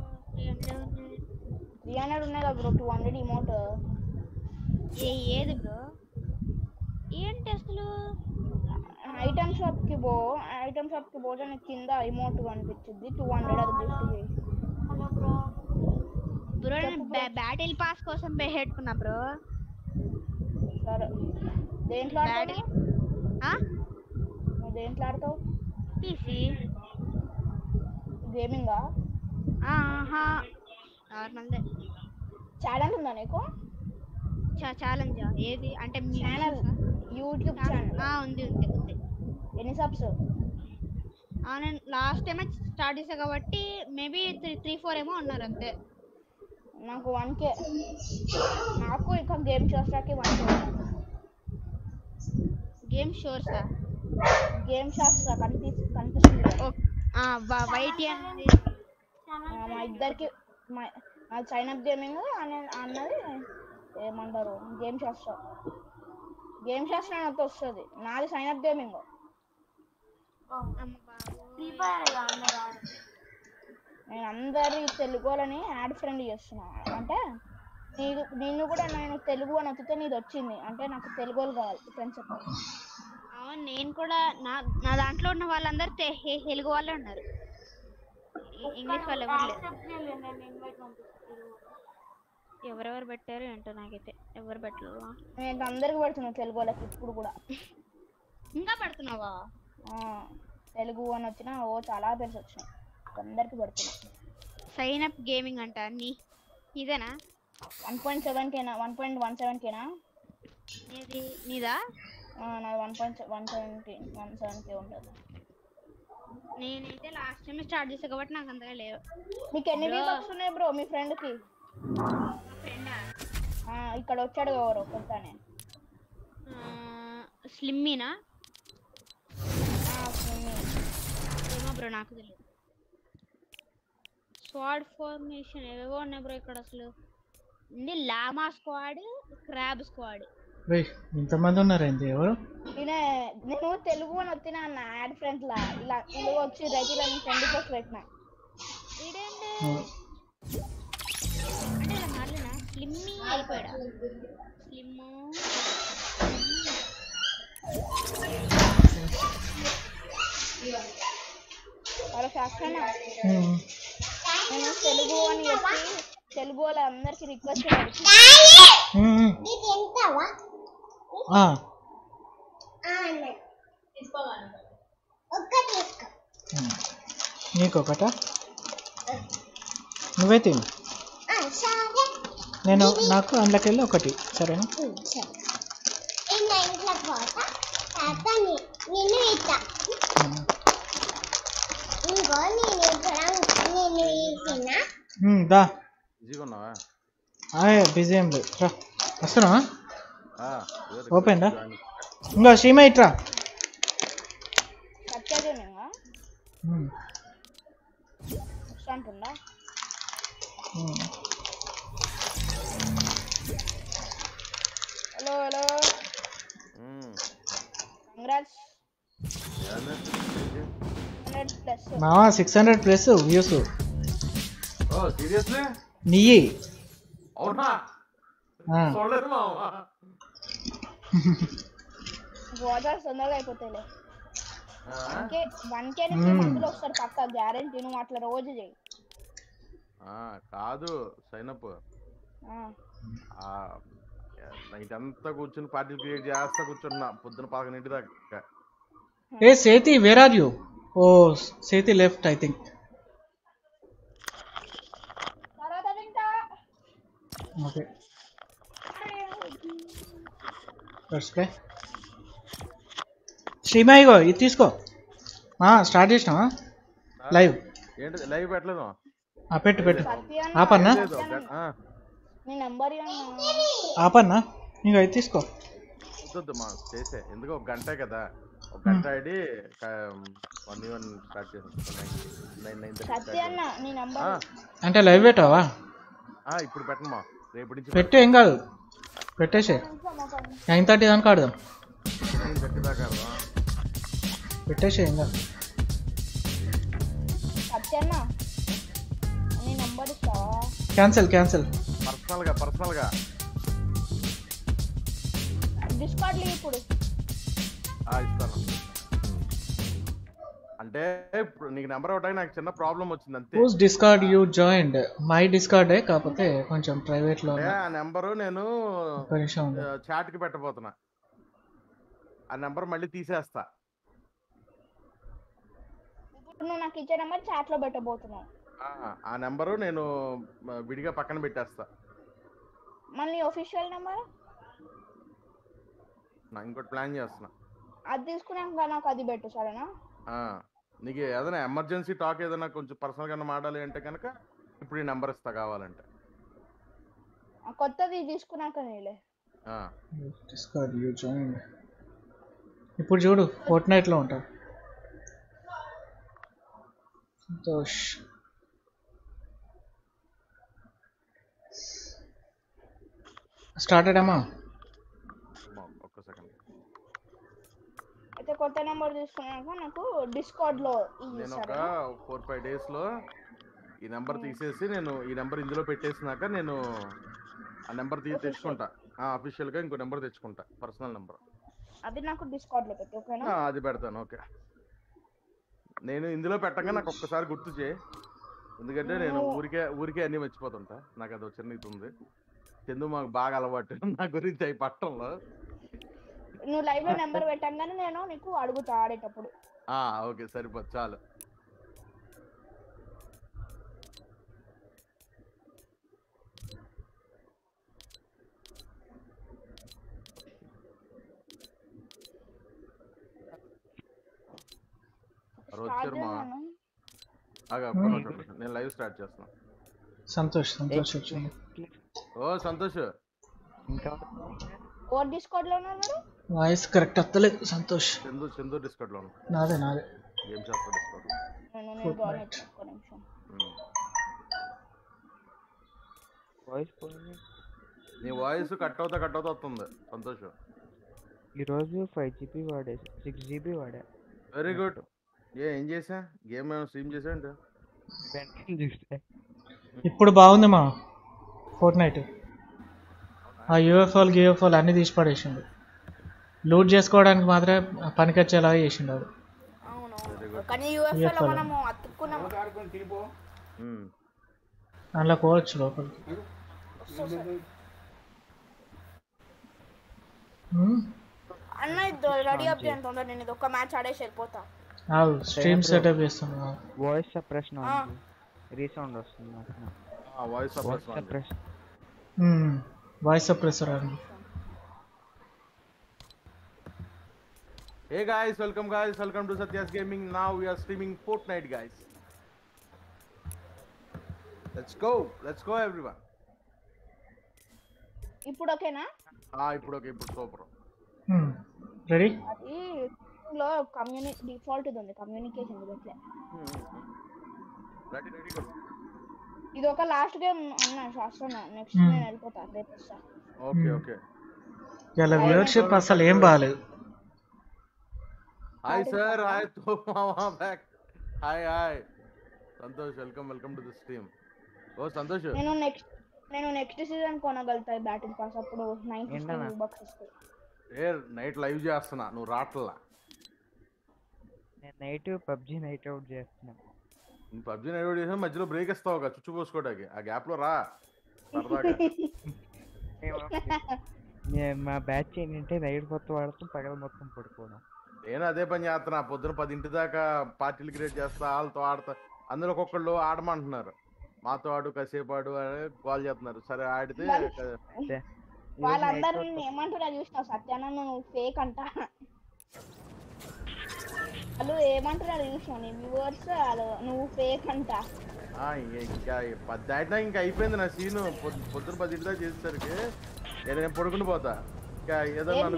300 ఉన్నాయిలా బ్రో 200 ఇమోట్ ఏ ఏది బ్రో ఏంటి అసలు ఐటమ్ షాప్ కి పో ఐటమ్ షాప్ కి పోజన కింద ఇమోట్ కనిపిస్తుంది 200 అది గిఫ్ట్ చేయి hello bro bro battle pass కోసం పే పెట్టుకున్నా బ్రో సర్ దేంట్లో ఆడతావు ఆ నువ్వు దేంట్లో ఆడతావు పిసి గేమింగ్ ఆ ఆహా నార్మల్ దే ఛాలెంజ్ ఉందా నీకు ఛాలెంజ్ ఏది అంటే ఛానల్ యూట్యూబ్ ఛానల్ ఆ ఉంది ఉంది ఉంది ఎన్ని సబ్స్ ఆన లాస్ట్ టైం స్టార్ట్ చేశా కాబట్టి మేబీ 3 4 ఏమో ఉన్నారు అంతే నాకు 1k నాకు ఇంకా గేమ్ శాస్త్రకి 1k గేమ్ శాస్త్ర కనిపిస్తుంది ఆ వైట్ అండి మా ఇద్దరికి మా సైన్ అప్ గేమింగ్ అన్నది ఏమంటారు గేమ్ శాస్త్ర అంత వస్తుంది నాది సైన్ అప్ గేమింగ్ నేను అందరి తెలుగులని యాడ్ ఫ్రెండ్ చేస్తున్నా అంటే నిన్ను కూడా నేను తెలుగు అని వస్తే నీది వచ్చింది అంటే నాకు తెలుగులు కావాలి ఫ్రెండ్స్ అవును నేను కూడా నా దాంట్లో ఉన్న వాళ్ళందరూ తెలుగు వాళ్ళే ఉన్నారు ఇంగ్లీష్ వాళ్ళు ఎవరెవరు పెట్టారు ఏంటో నాకైతే ఎవరు పెట్టలేదు నేను అందరికి పెడుతున్నా తెలుగు వాళ్ళకి ఇప్పుడు కూడా ఇంకా పెడుతున్నావా తెలుగు అని వచ్చినా ఓ చాలా పేర్స్ వచ్చినాయి అందరికి పెడుతున్నా సైన్ అప్ గేమింగ్ అంట నీ ఇదేనా 1.7kనా 1.17kనా ఇది నీదా నాది 1.17k ఉంటుంది నేనైతే లాస్ట్ టైం స్టార్ట్ చేశా కాబట్టి నాకు అంతగా లేదు మీకు ఎన్ని వీక్స్ ఉన్నాయి బ్రో మీ ఫ్రెండ్ కి ఫ్రెండా ఇక్కడ వచ్చాడు ఎవరో కొత్తనే స్లిమ్మీనా ఏమో బ్రో నాకు తెలియదు స్క్వాడ్ ఫార్మేషన్ ఏవేవో ఉన్నాయి బ్రో ఇక్కడ అసలు ఇది లామా స్క్వాడ్ క్రాబ్ స్క్వాడ్ వై ఇంతమంది ఉన్నారండి ఎవరు ఇనే నేను తెలుగున వత్తినా అన్న యాడ్ ఫ్రెండ్ లా ఇలా ఇల్లు వచ్చి రైతులని ఫ్రెండ్ పోస్ట్ పెట్టినా ఇదేంటి అంటే అలా మార్లేనా స్లిమ్మి అయిపోయాడా స్లిమ్మో అలా శాస్త్రనా నేను తెలుగు అని చెప్పి తెలుగు వాళ్ళ అందరికి రిక్వెస్ట్ చేశాను నీది ఎంతవా ఆ ఆ అన్న తీసుకోవాలి ఒక్క తీసుకో నీకొకట నువ్వే తిను ఆ సరే నేను నాకు అందులోకెళ్ళి ఒకటి సరేనా సరే ఏం ఇంట్లో పోతా తాతని నిన్ను ఇస్తా ఇంకో నేను పొలం నేను ఇస్తున్నా దా బిజీగా ఉన్నావా బిజీ ఏం లేదు వస్తున్నా ఆ ఓపెన్ రా ఇంగో శ్రీమ ఇట్రా కచ్చాదేనేగా సంపన్నా హలో హలో కంగ్రాట్స్ మావా 600 ప్లస్ వ్యూస్ ఓ సీరియస్లీ నీ అవునా సోలర్ మావా వాడా సన్నలైపోతలే అంటే 1k ని మందులో ఒకసారి పక్కా గ్యారెంటీ ను అట్లా రోజు చేయి ఆ కాదు సైన్ అప్ ఆ నైట్ అంతా కూర్చొని పార్టీ క్రియేట్ చేస్తా కూర్చున్నా పొద్దున 11:00 దాకా Hey Sethy, where are you? Oh, Sethy left, I think. Okay. Let's play. Shreema, go. It is go. Ah, start this now. Live. Live बैठ लेना. आप बैठ बैठ. आप अन्ना. मेरा number यार. आप अन्ना. नहीं गई थी इसको. तो दिमाग तेज़ है. इनको घंटा क्या था? ఒకటి ఐడి 11 స్టార్ట్ చేస్తాను సత్యన్న నీ నంబర్ అంటే లైవ్ పెట్టావా ఆ ఇప్పుడు పెట్టమా రేపటి నుంచి పెట్టే ఏం కాదు పెట్టేసే 9:30 దాకా ఆడదాం 9:30 దాకా ఆడదాం పెట్టేసే ఏం కాదు సత్యన్న నీ నంబర్ ఇస్తావా క్యాన్సిల్ క్యాన్సిల్ పర్సనల్ గా డిస్కార్డ్ లో ఇప్పుడు అంటే ఇప్పుడు నీకు నంబర్ ఒకటి నాకు చిన్న ప్రాబ్లం వచ్చింది అంతే whose discord you joined my discord ఏ కాకపోతే కొంచెం ప్రైవేట్ లో ఆ నంబర్ నేను చాట్ కి పెట్టబోతున్నా ఆ నంబర్ మళ్ళీ తీసేస్తా ఇప్పుడు నేను నాకు ఇచ్చే నంబర్ చాట్ లో పెట్టబోతున్నా ఆ నంబర్ నేను విడిగా పక్కన పెట్టేస్తా మళ్ళీ ఆఫీషియల్ నంబర్ నా ఇంకొక ప్లాన్ చేస్తున్నా అది తీసుకున్నాక నాకు అది పెట్టు సరేనా ఆ నీకు ఏదైనా ఎమర్జెన్సీ టాక్ ఏదైనా కొంచెం పర్సనల్ గా మాట్లాడాలి అంటే కనుక ఇప్పుడు ఈ నంబర్ ఇస్తా కావాలంటే ఆ కొత్తది తీసుకున్నాక నేలే ఆ డిస్కార్డ్ యు జాయిన్ ఇప్పుడు చూడు Fortnite లో ఉంటా సంతోష్ స్టార్టెడ్ అమ్మా అంటే కొత్త నంబర్ తీసుకున్నాక నాకు డిస్కార్డ్ లో నేను ఒక 4-5 డేస్ లో ఈ నంబర్ తీసేసి నేను ఈ నంబర్ ఇందులో పెట్టేసినాక నేను ఆ నంబర్ తీసి తెచ్చుకుంటా ఆ ఆఫీషియల్ గా ఇంకో నంబర్ తెచ్చుకుంటా పర్సనల్ నంబర్ అది నాకు డిస్కార్డ్ లో పెట్టు ఓకేనా అది పెడతాను ఓకే నేను ఇందులో పెట్టగా నాకు ఒక్కసారి గుర్తు చేయి ఎందుకంటే నేను ఊరికే అన్ని మర్చిపోతుంటా నాకు అది చిన్న ఇది ఉంది చెందు మాకు బాగా అలవాటు నా గురించి అయి పట్టంలో ను లైవ్ లో నంబర్ పెట్టంగానే నేను నీకు అడుగుతా ఆడేటప్పుడు ఆ ఓకే సరిపోదు చాలు రోచర్మా ఆగా నేను లైవ్ స్టార్ట్ చేస్తున్నా సంతోష్ సంతోష్ వచ్చేయండి ఓ సంతోష్ ఇంకా और डिस्कॉर्ड लोना मेरे वॉइस करेक्ट अत्तले संतोष चंदू चंदू डिस्कॉर्ड लोना नादे गेम शास्त्र डिस्कॉर्ड नहीं गॉनेट कनेक्शन वॉइस పోయింది నీ వాయిస్ కట్ అవుతా వస్తుంది సంతోష్ ఈ రోజు 5GB వాడే 6GB వాడా వెరీ గుడ్ ఏం చేశా గేమ్ ఏం స్ట్రీమ్ చేశా అంటే బెంకింగ్ చేశా ఇప్పుడు బాగుంది మా Fortnite ఆ యూఎఫ్ఎల్ గిఎఫ్ఎల్ అన్ని తీసి పడేసిండు లూట్ చేసుకోవడానికి మాత్రమే పనికొచ్చేలాగా చేసిండు అందులో పోవచ్చు లోపలికి స్ట్రీమ్ సెటప్ చేస్తున్నా వాయిస్ సప్రెషన్ రీసౌండ్ వస్తుంది వాయిస్ సప్రెసర్ అండి Hey guys welcome to Satya's gaming now we are streaming Fortnite guys let's go everyone ఇప్పుడు ఓకేనా? ఆ ఇప్పుడు ఓకే, ఇప్పుడు సూపర్. రెడీ? అది లో కమ్యూనిటీ డిఫాల్ట్ ఉంది, కమ్యూనికేషన్ ఇట్లా. రెడీ రెడీ కో. ఇది ఒక లాస్ట్ గేమ్ అన్న శాస్త్రం, నెక్స్ట్ నేను వెళ్ళిపోతా రేపస్తా. Okay okay. యాల వ్యూవర్షిప్ అసలు ఏం బాలేదు. హాయ్ సర్, హాయ్ తో మామా back. Hi hi Santosh, welcome welcome to the stream. ఓ సంతోష్, నేను నెక్స్ట్ సీజన్ కొనగలుగుతా ఈ బ్యాటిల్ పాస్, అప్పుడు 900 bucks ఇస్తా. ఏ నైట్ లైవ్ చేస్తున్నా, నువ్వు రాట్లా. నేను నైట్ PUBG నైట్ అవుట్ చేస్తున్నా. నేను PUBG నైట్ అవుట్ చేసా, మధ్యలో బ్రేక్ ఇస్తావుగా చుచ్చు పోసుకోడానికి, ఆ గ్యాప్ లో రా సరదాగా. నేను మా బ్యాచ్ ఏంటంటే నైట్ మొత్తం ఆడుతూ పగల మొత్తం పడుకోను. నేను అదే పని చేస్తున్నా, పొద్దున 10 దాకా పార్టీలు క్రియేట్ చేస్తా, వాళ్ళతో ఆడతా. అందులో ఒక్కొక్కళ్ళు ఆడమంటున్నారు, మాతో ఆడు కాసేపు ఆడు అని కాల్ చేస్తున్నారు. సరే ఆడితే వాళ్ళందరూ నిన్ను ఏమంటారో చూస్తావు సత్యానా, నువ్వు ఫేక్ అంట వాళ్ళు ఏమంటారో చూస్తావు, నీ వ్యూవర్స్ వాళ్ళు నువ్వు ఫేక్ అంట. ఇంకా 10 దాటినా ఇంకా అయిపోయింది నా సీను, పొద్దున 10 దాకా చేసేసరికి ఏదైనా పడుకుని పోతా. ఇంకా ఏదైనా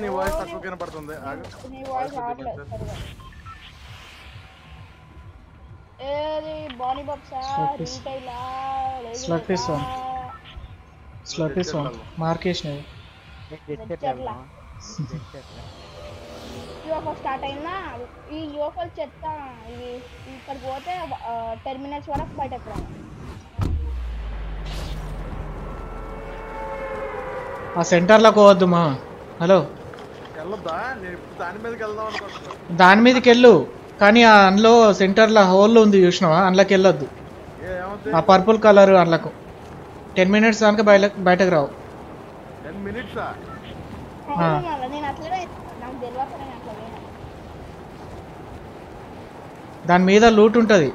నీ వాయిస్ తక్కువ కనపడుతుంది. స్టార్ట్ అయినా ఈ యువకులు చెప్తా, ఇక్కడ పోతే 10 minutes వరకు బయటకు రా. ఆ సెంటర్లోకి పోవద్దు మా. హలో, దాని మీదకి వెళ్ళు, కానీ అందులో సెంటర్లో హోల్లో ఉంది చూసినావా, అందులోకి వెళ్ళొద్దు. ఆ పర్పుల్ కలర్ అందులోకి 10 minutes దానికి బయటకు రావు. దాని మీద లూట్ ఉంటుంది,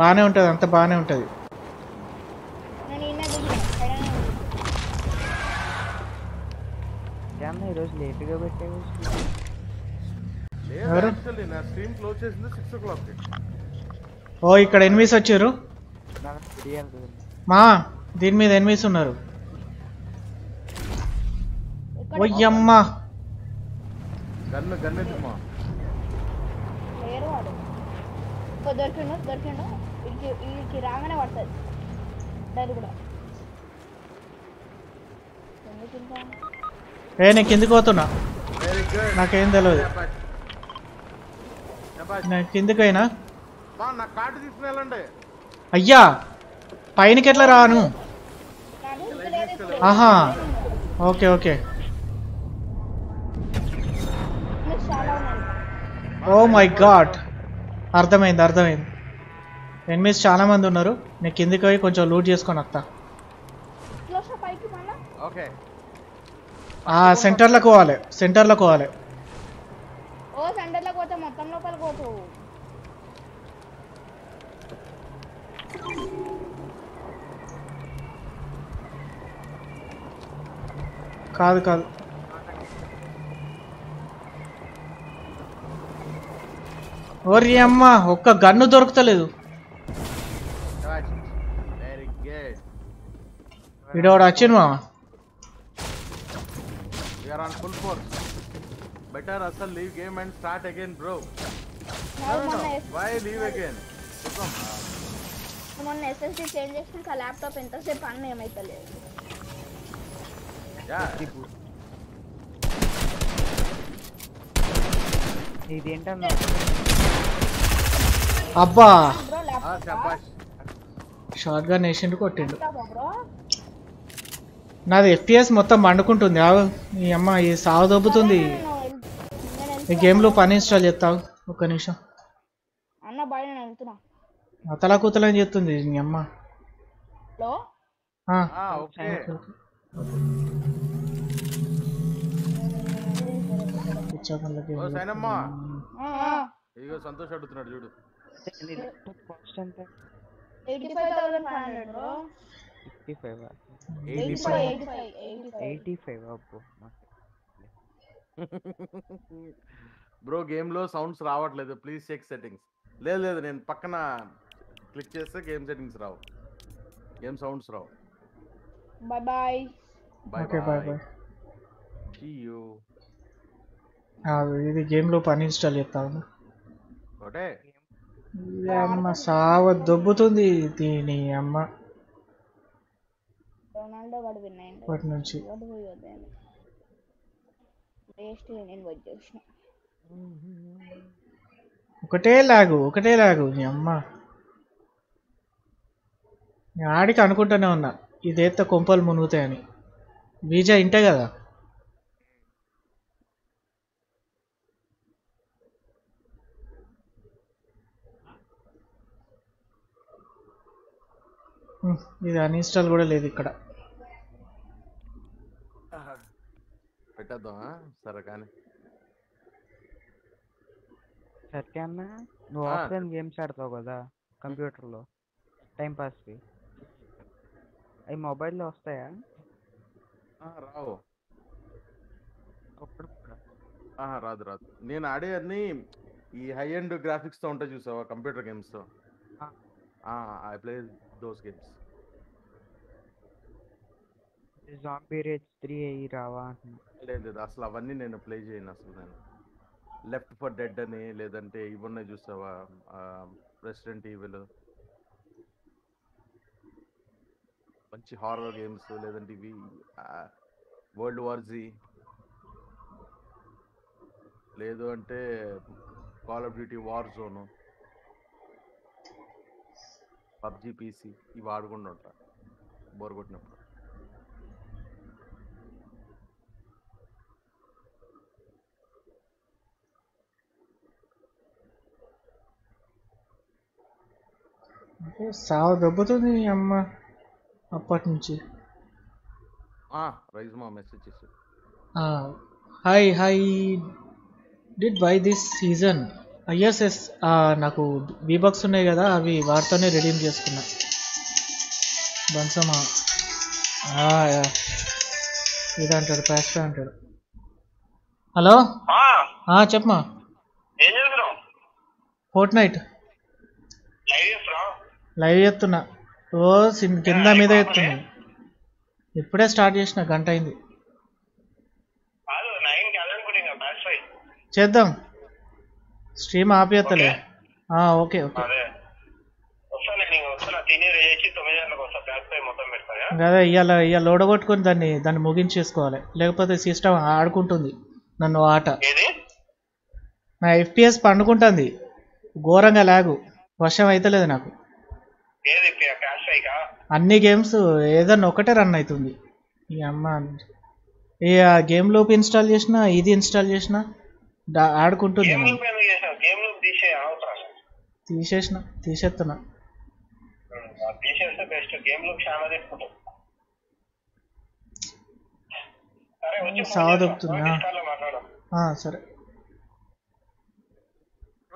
బాగానే ఉంటుంది, అంత బాగానే ఉంటుంది. ఓ ఇక్కడ ఎనిమిస్ వచ్చారు మా, దీని మీద ఎనిమిస్ ఉన్నారు. ఓయ్యమ్మా నేను కిందికి పోతున్నా, నాకేం తెలియదు. కిందికైనా అయ్యా పైనకి ఎట్లా రాను? ఆహా okay okay. Oh my god, అర్థమైంది అర్థమైంది. ఎనిమిస్ చాలా మంది ఉన్నారు, నేను కిందికి పోయి కొంచెం లూట్ చేసుకొని వస్తా. సెంటర్లోకి పోవాలి, సెంటర్లోకి పోవాలి. కాదు కాదు ఓరి అమ్మ, ఒక్క గన్ను దొరుకుతలేదు. వీడోడు వచ్చింది మామ, ఇదేంటన్నా అబ్బా షార్ట్ గన్ వేసిండు, కొట్టిండు. నాది FPS మొత్తం మండుకుంటుంది. ఈ అమ్మ ఈ సాగు దొబ్బుతుంది. ఈ గేమ్లో పని ఇన్స్టాల్ చేస్తావు ఒక్క నిమిషం. అతలా కూతలని చెప్తుంది నీ అమ్మ. సంతోష్ అడుగుతున్నాడు చూడు. 85,500 bro. 85 85 అబ్బో బ్రో గేమ్ లో సౌండ్స్ రావట్లేదు ప్లీజ్ చెక్ సెట్టింగ్స్ లేదు లేదు నేను పక్కన క్లిక్ చేస్తే గేమ్ సెట్టింగ్స్ రావు గేమ్ సౌండ్స్ రావు bye bye okay bye bye see you ఆ ఇది గేమ్ లో పని ఇన్‌స్టాల్ చేస్తాను ఓటే యా అమ్మ సావ దొబ్బుతుంది దీని అమ్మ रोनाल्डो वाड़ विनायन वाड़ नंची वाड़ वो योद्धा है बेस्ट इंडियन बॉयज़ उकटे लागू यम्मा यार इक अनुकूटने होना इधर तक कंपल मनुते हैं नहीं बीजा इंटेगा था इधर अनइंस्टॉल कोड़े ले दिखड़ा बेटा तो हाँ सरकाने सरकार में वो ऑफलाइन गेम चार्ट होगा था कंप्यूटर लो टाइम पास भी ये मोबाइल लो होता है हाँ राव कपड़ा पड़ा हाँ रात रात नहीं नाड़े अदनी ये हाई एंड ग्राफिक्स तो उन्टा जूस हुआ कंप्यूटर गेम्स तो हाँ हाँ I play those games zombie rage 3 ei rava lede asla avanni nenu play cheyina asla nenu left for dead ani ledante ivunna chustava president evil bunch horror games ledante ivi world war z ledu ante call of duty war zone PUBG PC ఇవి ఆడుకుంటూ ఉంటా bore కొట్టినప్పుడు అంటే సావు దొబ్బుతుంది అమ్మ అప్పటి నుంచి ఆ రైజ్ మా మెసేజ్ చేశారు ఆ hi hi did by this season yes yes నాకు V-Bucks ఉన్నాయి కదా అవి వార్తనే రిడీమ్ చేసుకున్నా బంసమా ఆ యా ఇదంటాడు పాస్టర్ అంటాడు హలో ఆ ఆ చెప్పమా ఏం చేస్తున్నావ్ Fortnite లైవ్ చేస్తున్నా ఓ కింద మీద చేస్తున్నా ఇప్పుడే స్టార్ట్ చేసిన గంట అయింది చేద్దాం स्ट्रीम आप ही तले हाँ ओके ओके अच्छा नहीं अच्छा तीन ही रह जाएगी तो मेरे लोगों से प्यार से मोतम मिलता है गाड़ा ये ला ये लोड वोट कौन दाने दाने मुगिन चीज को आले लेकिन पता है सिस्टम आड़ कौन तो नहीं ना नो आटा ना एफपीएस पांडु कौन तो नहीं गोरंगा लागू वर्षा में इतने देना को अन्य गेम्स ये तो नौकटे रन नहीं तो ఆడుకుంటుంది గేమ్ లో తీసే అవకాశం తీసేస్తున్నా ఆ తీసేస్తే బెస్ట్ గేమ్ లో చాలా తీసుకుంటా సరే వచ్చి సౌండ్ వస్తున్నా ఆ సరే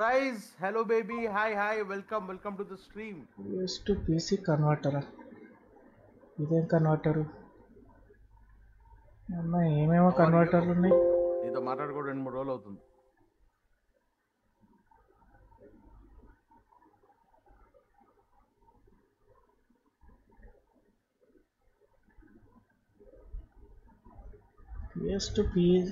రైస్ hello baby hi hi welcome welcome to the stream use to PC converter ఇదేం కన్వర్టర్ అమ్మ ఏమేమో కన్వర్టర్లు ఉన్నాయి नीतो मार्टर को डेन मोड़ोल होता है PS to PS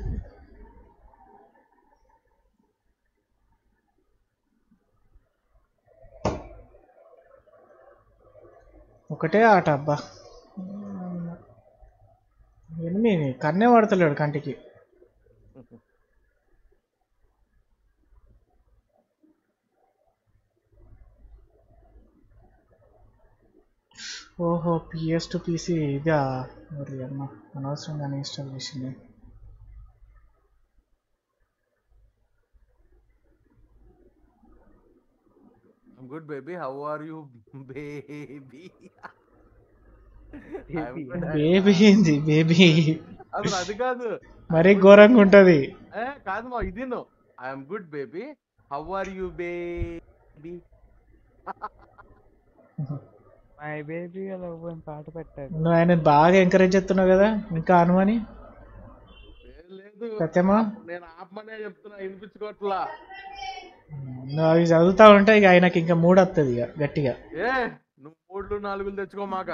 उकटे आटा बा इनमें नहीं करने वाले तो लड़का टिकी ओहो PS to PC इदा और यार ना अनाउंसमेंट का इंस्टॉलेशन है I'm good baby how are you baby I'm good baby hindi baby अब रात का तो मरे गोरंग उठा दी ऐ काज माँ इधर no I'm good baby how are you baby my baby అలా ఓం పాట పెట్టాడు. నువ్వు ఆయన బాగా ఎంకరేజ్ చేస్తున్నావు కదా ఇంకా అనుమాని లేదు సత్యమా? నేను ఆపమనే చెప్తున్నా వినిపించుకోట్లా. నువ్వు ఇది చదువుతా ఉంటే ఇక ఆయనకి ఇంకా మూడ్ వస్తుంది ఇక గట్టిగా. ఏ నువ్వు మూడ్లు నాలుగులు తెచ్చుకో మాక.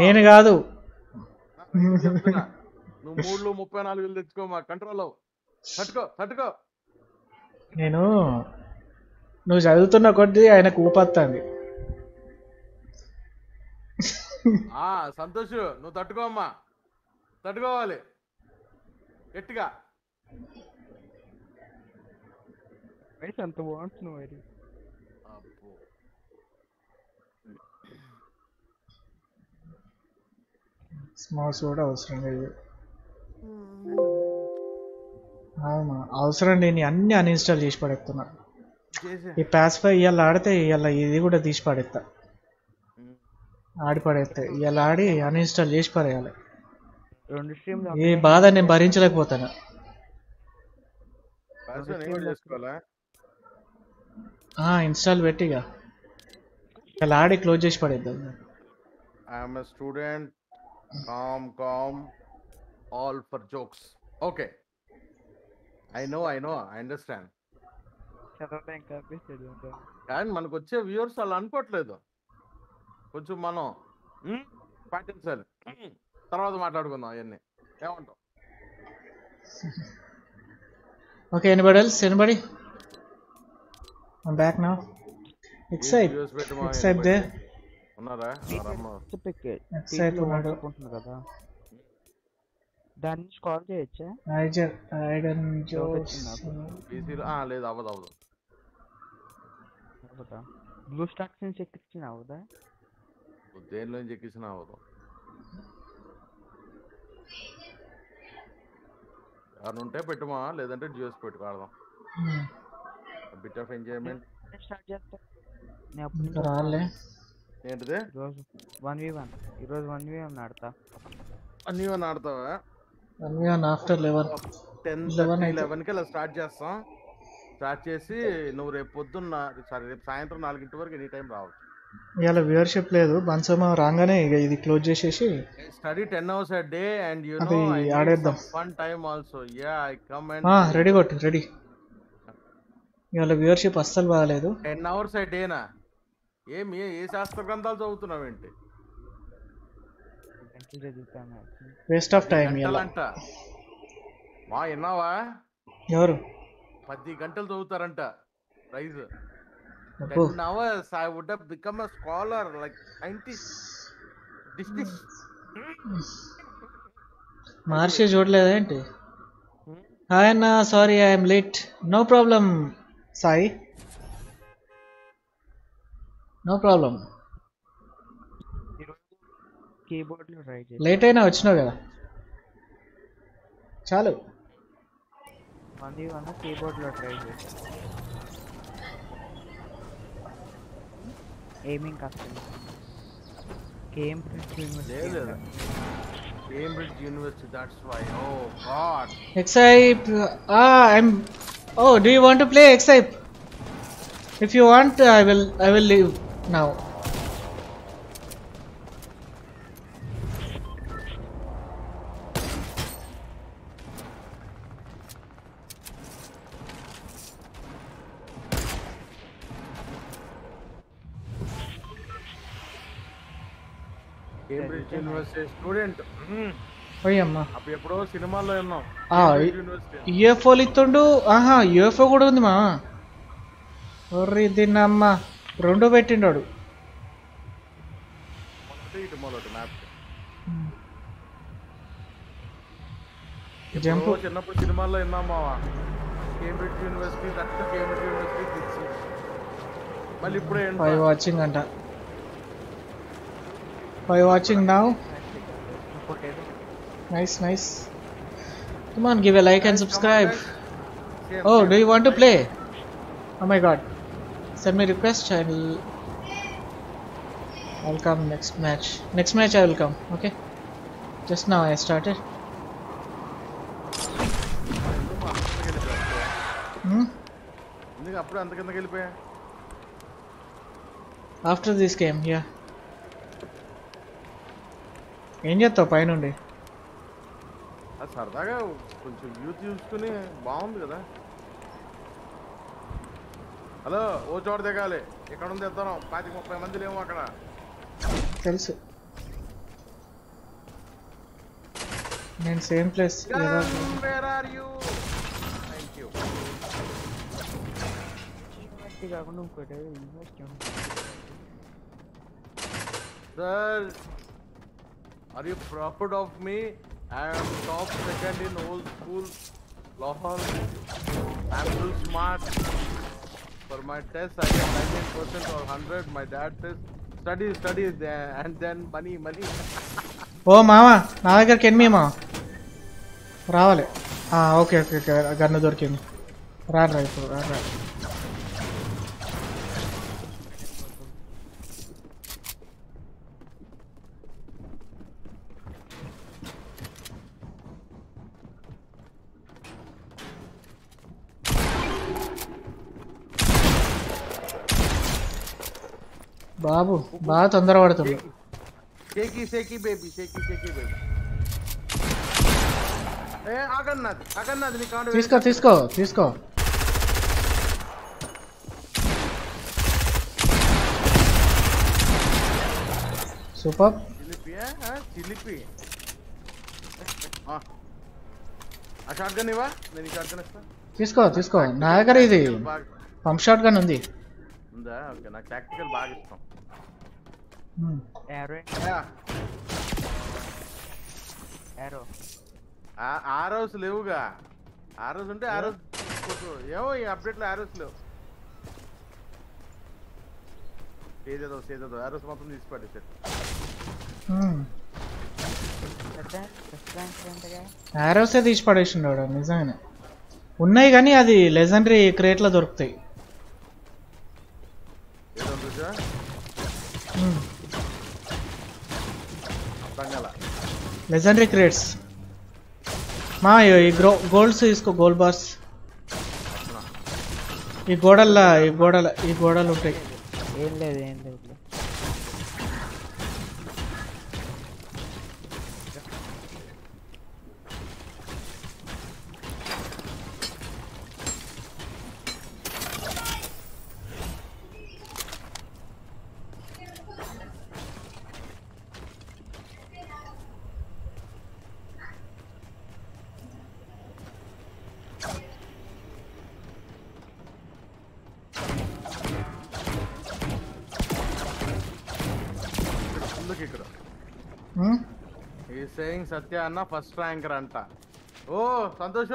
నేను కాదు చెప్తున్నా నువ్వు మూడ్లు 34లు తెచ్చుకో మా కంట్రోల్ అవ్వు. తట్టుకో తట్టుకో. నేను నువ్వు చదువుతున్న కొద్ది ఆయనకు ఊపత్తంది. సంతోష్ నువ్వు తట్టుకోమ్మా, తట్టుకోవాలి గట్టిగా. అంత బాగుంటున్నావు అది. స్మాల్స్ కూడా అవసరం లేదు. అవునా అవసరం లేని అన్ని అన్ఇన్స్టాల్ చేసి పడేస్తున్నా. ఈ ప్యాసిఫై ఇవాళ ఆడితే ఇవాళ ఇది కూడా తీసి పడేస్తా, ఆడి పడేస్తా. ఇవాళ ఆడి అన్ఇన్స్టాల్ చేసి పడేయాలి. ఈ బాధ నేను భరించలేకపోతాను. ఇన్స్టాల్ పెట్టి ఇక ఇవాళ ఆడి క్లోజ్ చేసి పడేద్దాం. I'm a student calm all for jokes. Okay I know I understand. కానీ మనకు వచ్చే వ్యూవర్స్ అలా అనుకోవట్లేదు, కొంచెం మనం పాటించాలి. తర్వాత మాట్లాడుకుందాం అవన్నీ, ఏమంటావు? Okay anybody I'm back now. Except there ఉన్నారా రామ except మాట్లాడుకుంటున్నా కదా దాన్ని స్కోర్ చేయొచ్చా? ఐడన్ జోక్స్ బీసీలో లేదు అవదు బ్లూ స్టాక్స్ నుంచి ఎక్కించిన అవదా దేనిలో నుంచి ఎక్కించిన అవదు. ఎవరు ఉంటే పెట్టుమా, లేదంటే జియోస్ పెట్టుకు ఆడదాం. బిట్ ఆఫ్ ఎంజాయ్మెంట్ స్టార్ట్ చేస్తా నేను అప్పుడు. రాలే ఏంటిది? ఈరోజు 1v1 ఆడతా. 1v1 ఆడతావా? after 11 కి అలా స్టార్ట్ చేస్తాం. స్టార్ట్ చేసి నువ్వు రేపు పొద్దున్న సారీ రేపు సాయంత్రం 4 వరకు ఎనీ టైం రావచ్చు. ఇవాళ వ్యూవర్షిప్ లేదు బన్సోమా, రాగానే ఇది క్లోజ్ చేసేసి study 10 hours a day and you know ఆడేద్దాం. One time also ya I come and ready కొట్టు రెడీ. ఇవాళ వ్యూవర్షిప్ అస్సలు బాగాలేదు. 10 అవర్స్ ఎ డే నా? ఏమి ఏ శాస్త్ర గ్రంథాలు చదువుతున్నావు ఏంటి? వేస్ట్ ఆఫ్ టైం అంట మా విన్నావా? ఎవరు 10 గంటలు చదువుతారంట prize. I would have become a scholar like scientist. మార్చి చూడలేదా ఏంటి? హాయ్ అన్న sorry I am late. No problem Sai, no problem. Keyboard లో ట్రై చేయి. లేట్ అయినా వచ్చావు కదా చాలు. మళ్ళీ వన కీబోర్డ్ లో ట్రై చేయి. ఎయిమింగ్ కష్టం. Cambridge university that's why. Oh god ఎక్సైప్ I am oh do you want to play ఎక్సైప్? If you want I will leave now. Student అయ్యమ్మా అప్పుడు ఎప్పుడో సినిమాలో ఉన్నాం. యుఎఫ్ఓలు ఇస్తుండు. ఆహా యుఎఫ్ఓ కూడా ఉంది మా. ఒర్రి దీన్నమ్మా రెండో పెట్టిండాడు. చిన్నప్పుడు సినిమాల్లో విన్నామావా Cambridge university that Cambridge university. మళ్ళీ ఇప్పుడే వాచింగ్ అంట. By watching now. Nice. Come on, give a like and subscribe. Oh, do you want to play? Oh my God! Send me request. I'll come next match. Next match I will come. Okay. Just now I started. After this game, yeah. ఏం చేస్తావ్ పైనుండి ఆ సర్దాగా కొంచెం view చూసుకుని బాగుంది కదా hello ఓ చోట దిగాలి ఇక్కడ ఉంది ఎత్తరం 10 30 మంది లేమో అక్కడ తెలుసు నేను same place where are you thank you తీగా కొను కొడే ఇన్వెస్ట్ చేయండి sir Are you proud of me? I am top second in old school Lahore. I am too smart. For my test, I get 90% or 100. My dad says, "Study, study, and then money, money." Oh, mama, na agar kenmi ma. Raavale. Ah, okay, okay, okay. Ganna door kenmi. Raar, raar, raar, raar. बाबू बात अंदर पड़ता है shaky baby ए आगन्नाथ नी कांड తీసుకో తీసుకో తీసుకో super चिलिपी है हां चिलिपी हां आ షాట్‌గన్ ఇవా నేను ఈ షాట్‌గన్ ఇస్తా తీసుకో తీసుకో నాగర్ ఇది పంప్ షాట్‌గన్ ఉంది ఉందా ఓకే నాకు టాక్టికల్ బాగా ఇష్టం ఆరోస్ లేవుగా ఆరోస్ ఉంటే ఆరోస్ ఏమో ఈ అప్డేట్లో ఆరోస్ లేవు ఆరోస్ మొత్తం తీసిపడేసారు ఆరోసే తీసిపడేసిండు నిజంగానే ఉన్నాయి కానీ అది లెజెండరీ క్రేట్లో దొరుకుతాయి लेजेंडरी क्रेट्स माँ ये गोल्ड्स इसको गोल्ड बार्स ये गोडल्ला ये गोडल्ला ये गोडल उठे सत्य अन्ना फर्स्ट रैंक अंट ओ संतोष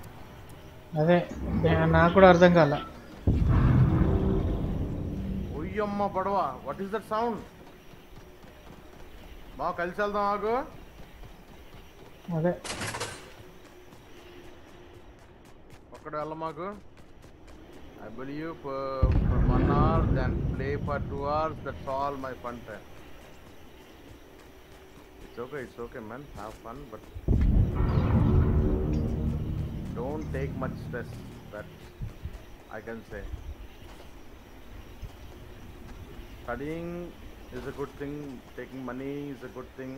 सौंड अदे ना अर्थं काला अम्मा बड़वा व्हाट इज दैट साउंड मां कल चलदा आगो अरे पकड़ अल मागो I believe for 1 hour then play for 2 hours that's all my fun time it's okay man have fun but don't take much stress that I can say Studying is a good thing. Taking money is a good thing.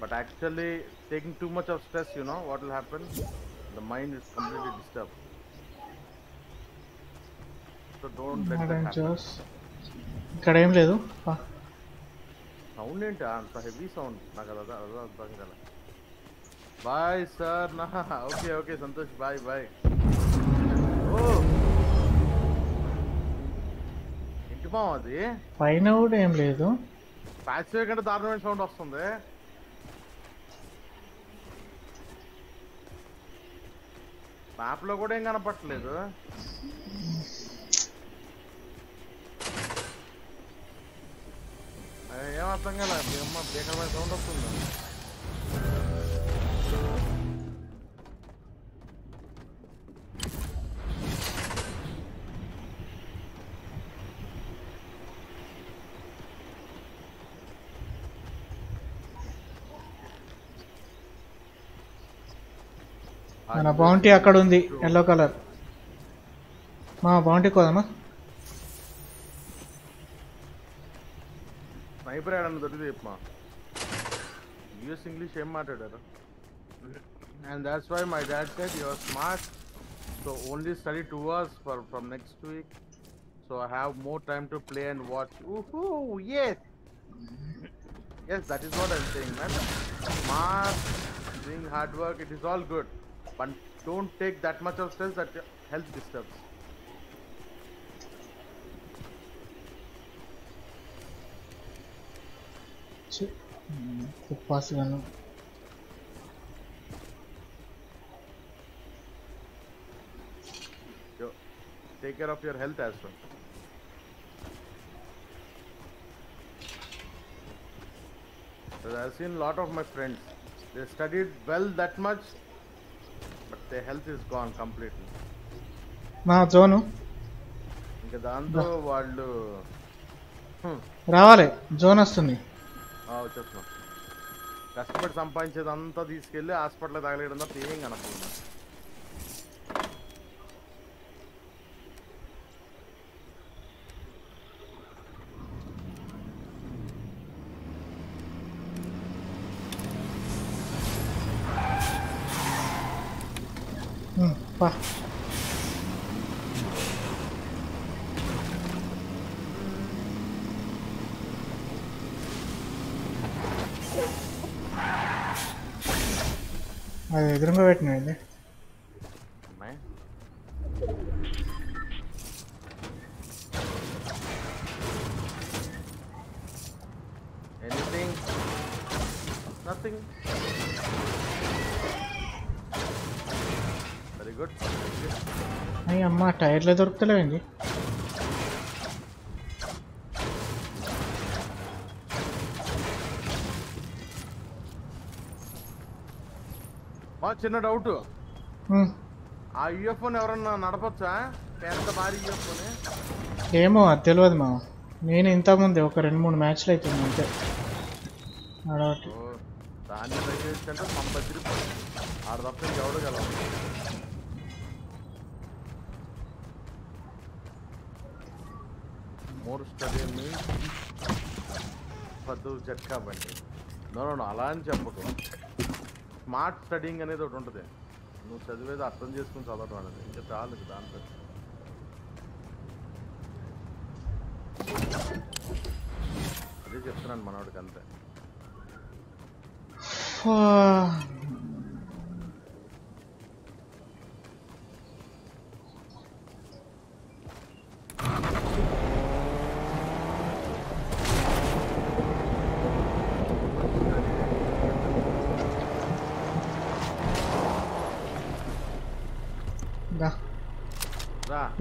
But actually, taking too much of stress, you know what will happen? The mind is completely disturbed. So don't let that happen. ఇక్కడ ఏం లేదు. Sound ఏంటా? అంత heavy sound. నాకు అలా అర్థం కాలే. Bye sir. నా okay okay Santosh bye bye. Oh. బావది పైన ఊడ ఏం లేదు పాసివ్ కంటే దారుణమైన సౌండ్ వస్తుంది మ్యాప్ లో కూడా ఏం కనపడట్లేదు ఏం అర్థం కాలే అమ్మ భీకరమైన సౌండ్ వస్తుంది మన బౌంటీ అక్కడ ఉంది yellow కలర్ మా బౌంటీ కోదమా స్నైపర్ యాడన్న దొరికితే చెప్పు మా యూఎస్ ఇంగ్లీష్ ఏం మాట్లాడారు and that's why my dad said you are smart so only study 2 hours for from next week so I have more time to play and watch ooh yes yes that is what I'm saying man smart doing hard work it is all good but don't take that much of stress that your health disturbs pass gana yo take care of your health as well so I've seen lot of my friends they studied well that much but their health is gone completely ma zone inga danto vallu raavale zone vastundi aa vachesna కష్టపడి సంపాదించేదంతా తీసుకెళ్ళి hospital తగలేయడం తప్ప ఏం కనపడదు ఎదురుగా పెట్టినా అండి anything nothing very good అయ్యమ్మ టైర్లే దొరుకుతలేవండి చిన్న డౌట్ ఆ యూఎఫ్ఓని ఎవరన్నా నడపొచ్చా ఎంత భారీ యూఎఫ్ఓని ఏమో అది తెలియదు మా నేను ఇంతకుముందే ఒక 2-3 మ్యాచ్లు అయిపోయింది అంతే నడవట్టు దాన్ని ట్రై చేస్తుంటే పంపచ్చి ఆడ తప్ప ఎవడు గెలవడు మోర్ స్టడీ మీ పదు జట్కా బండి నో అలా అని చెప్పకు స్మార్ట్ స్టడీయింగ్ అనేది ఒకటి ఉంటుంది నువ్వు చదివేది అర్థం చేసుకుని చదవడం అనేది ఇంకా చాలు దాంట్లో అదే చెప్తున్నాను మనవాడికి అంతే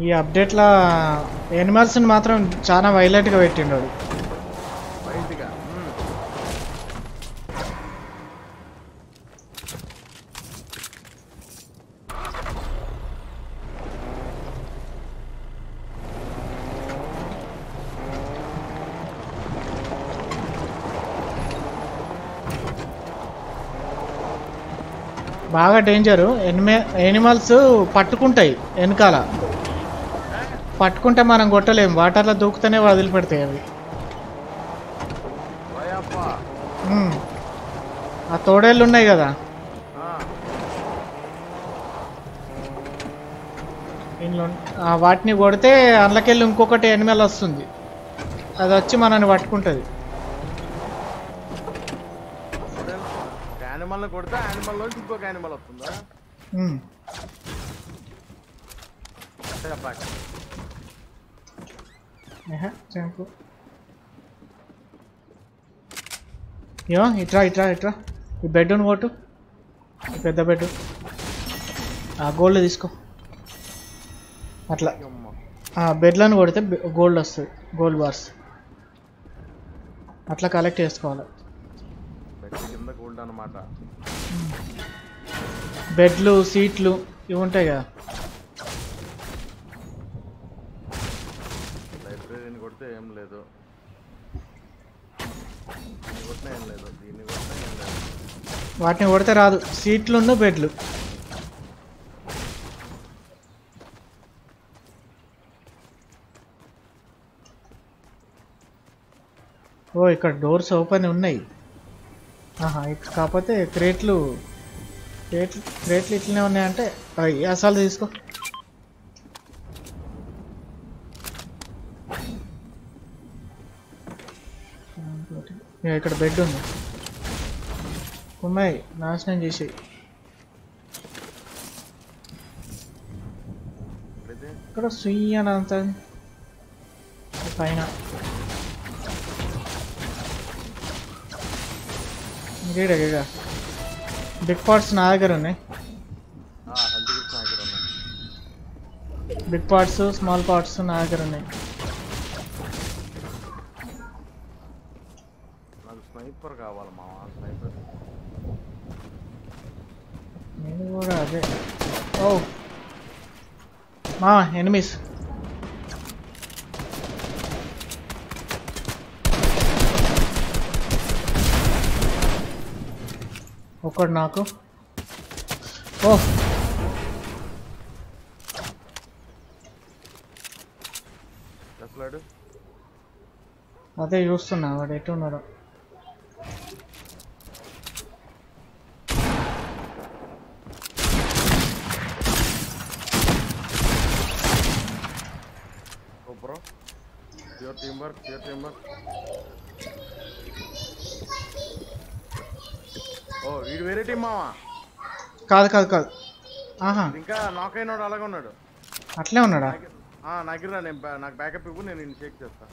ఈ అప్డేట్ లా ఎనిమల్స్ ని మాత్రం చాలా వైలెంట్ గా పెట్టిండు అది వైలెంట్గా బాగా డేంజరు ఎనిమల్స్ పట్టుకుంటాయి వెనకాల పట్టుకుంటే మనం కొట్టలేం వాటర్లో దూకుతూనే వదిలిపెడతాయి అవి ఆ తోడేళ్ళు ఉన్నాయి కదా దీనిలో వాటిని కొడితే అందులోకెళ్ళి ఇంకొకటి ఎనిమల్ వస్తుంది అది వచ్చి మనల్ని పట్టుకుంటుంది ఇట్రా ఇట్రా ఇట్రా ఈ బెడ్ కొట్టు పెద్ద బెడ్ ఆ గోల్డ్ తీసుకో అట్లా ఆ బెడ్లను కొడితే గోల్డ్ వస్తుంది గోల్డ్ బార్స్ అట్లా కలెక్ట్ చేసుకోవాలి బెడ్లు సీట్లు ఇవి ఉంటాయి కదా వాటిని కొడితే రాదు సీట్లు ఉన్న బెడ్లు ఓ ఇక్కడ డోర్స్ ఓపెన్ ఉన్నాయి. ఆహా ఇక్కడ కాకపోతే క్రేట్లు క్రేట్లు క్రేట్లు ఇట్లనే ఉన్నాయంటే అసలు తీసుకో. ఇక్కడ బెడ్ ఉంది కుమ్మాయి నాశనం చేసి ఇక్కడ సుయ్యన అంత పైన గీడగా బిగ్ పార్ట్స్ నా దగ్గర ఉన్నాయి. బిగ్ పార్ట్స్ స్మాల్ పార్ట్స్ నా దగ్గర ఉన్నాయి. నేను కూడా అదే ఓ మా ఎనిమిస్ ఒకడు నాకు ఓ అదే చూస్తున్నా వాడు ఎటు ఉన్నాడు. కాదు కాదు కాదు ఇంకా నాక్ అయినాడు అలాగే ఉన్నాడు అట్లే ఉన్నాడా నాకిరా నాకు బ్యాకప్ ఇవ్వు నేను చెక్ చేస్తా.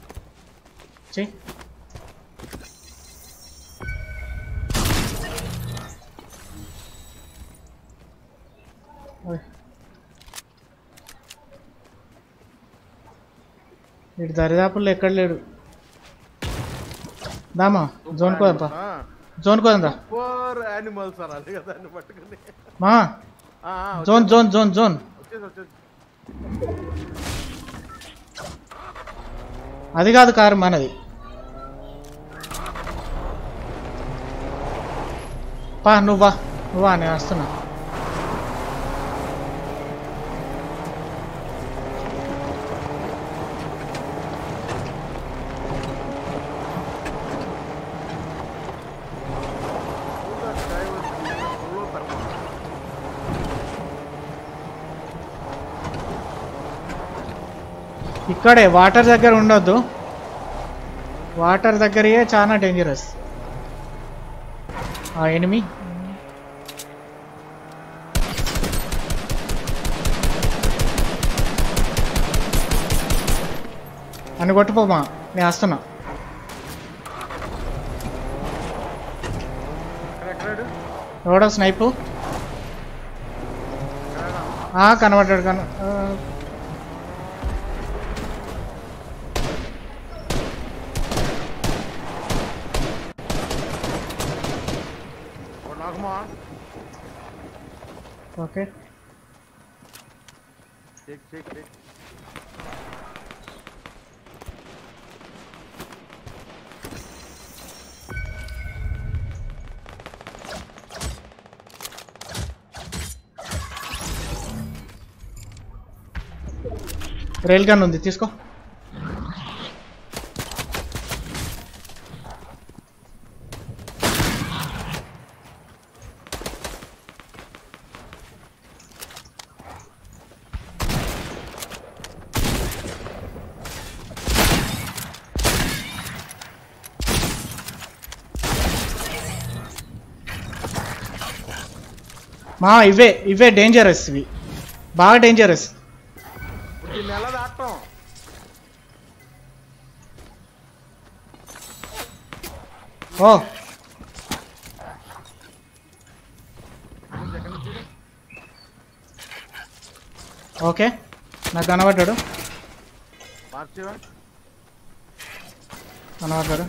వీడు దరిదాపుల్లో ఎక్కడ లేడు. దామా జోన్ కోదా జోన్ కోదా మా జోన్ జోన్ జోన్ జోన్ అది కాదు కారు మనది పా నువ్వా నువ్వా నేను వస్తున్నా. ఇక్కడే వాటర్ దగ్గర ఉండొద్దు, వాటర్ దగ్గరే చాలా డేంజరస్ ఆ ఎనిమీ. అని కొట్టుకోమా నేను వస్తున్నా. ఎవడో స్నైపు కనబడ్డాడు కన okay check check check rail gun ఉంది తీసుకో. మా ఇవే ఇవే డేంజరస్ ఇవి బాగా డేంజరస్. ఓ ఓకే నాకు కనబడ్డాడు కనబడ్డాడు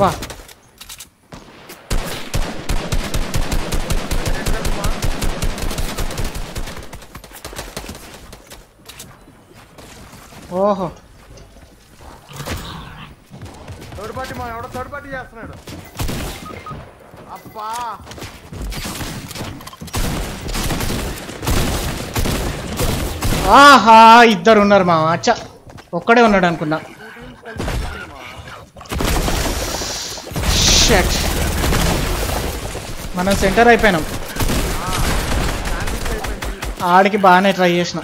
బా ఓహో థర్డ్ పార్టీ మా ఎవడో థర్డ్ పార్టీ చేస్తున్నాడు అబ్బా ఆహా ఇద్దరు ఉన్నారు మామ. అచ్చా ఒక్కడే ఉన్నాడు అనుకున్నా. షట్ మనం సెంటర్ అయిపోయినాం. ఆడికి బాగానే ట్రై చేసిన.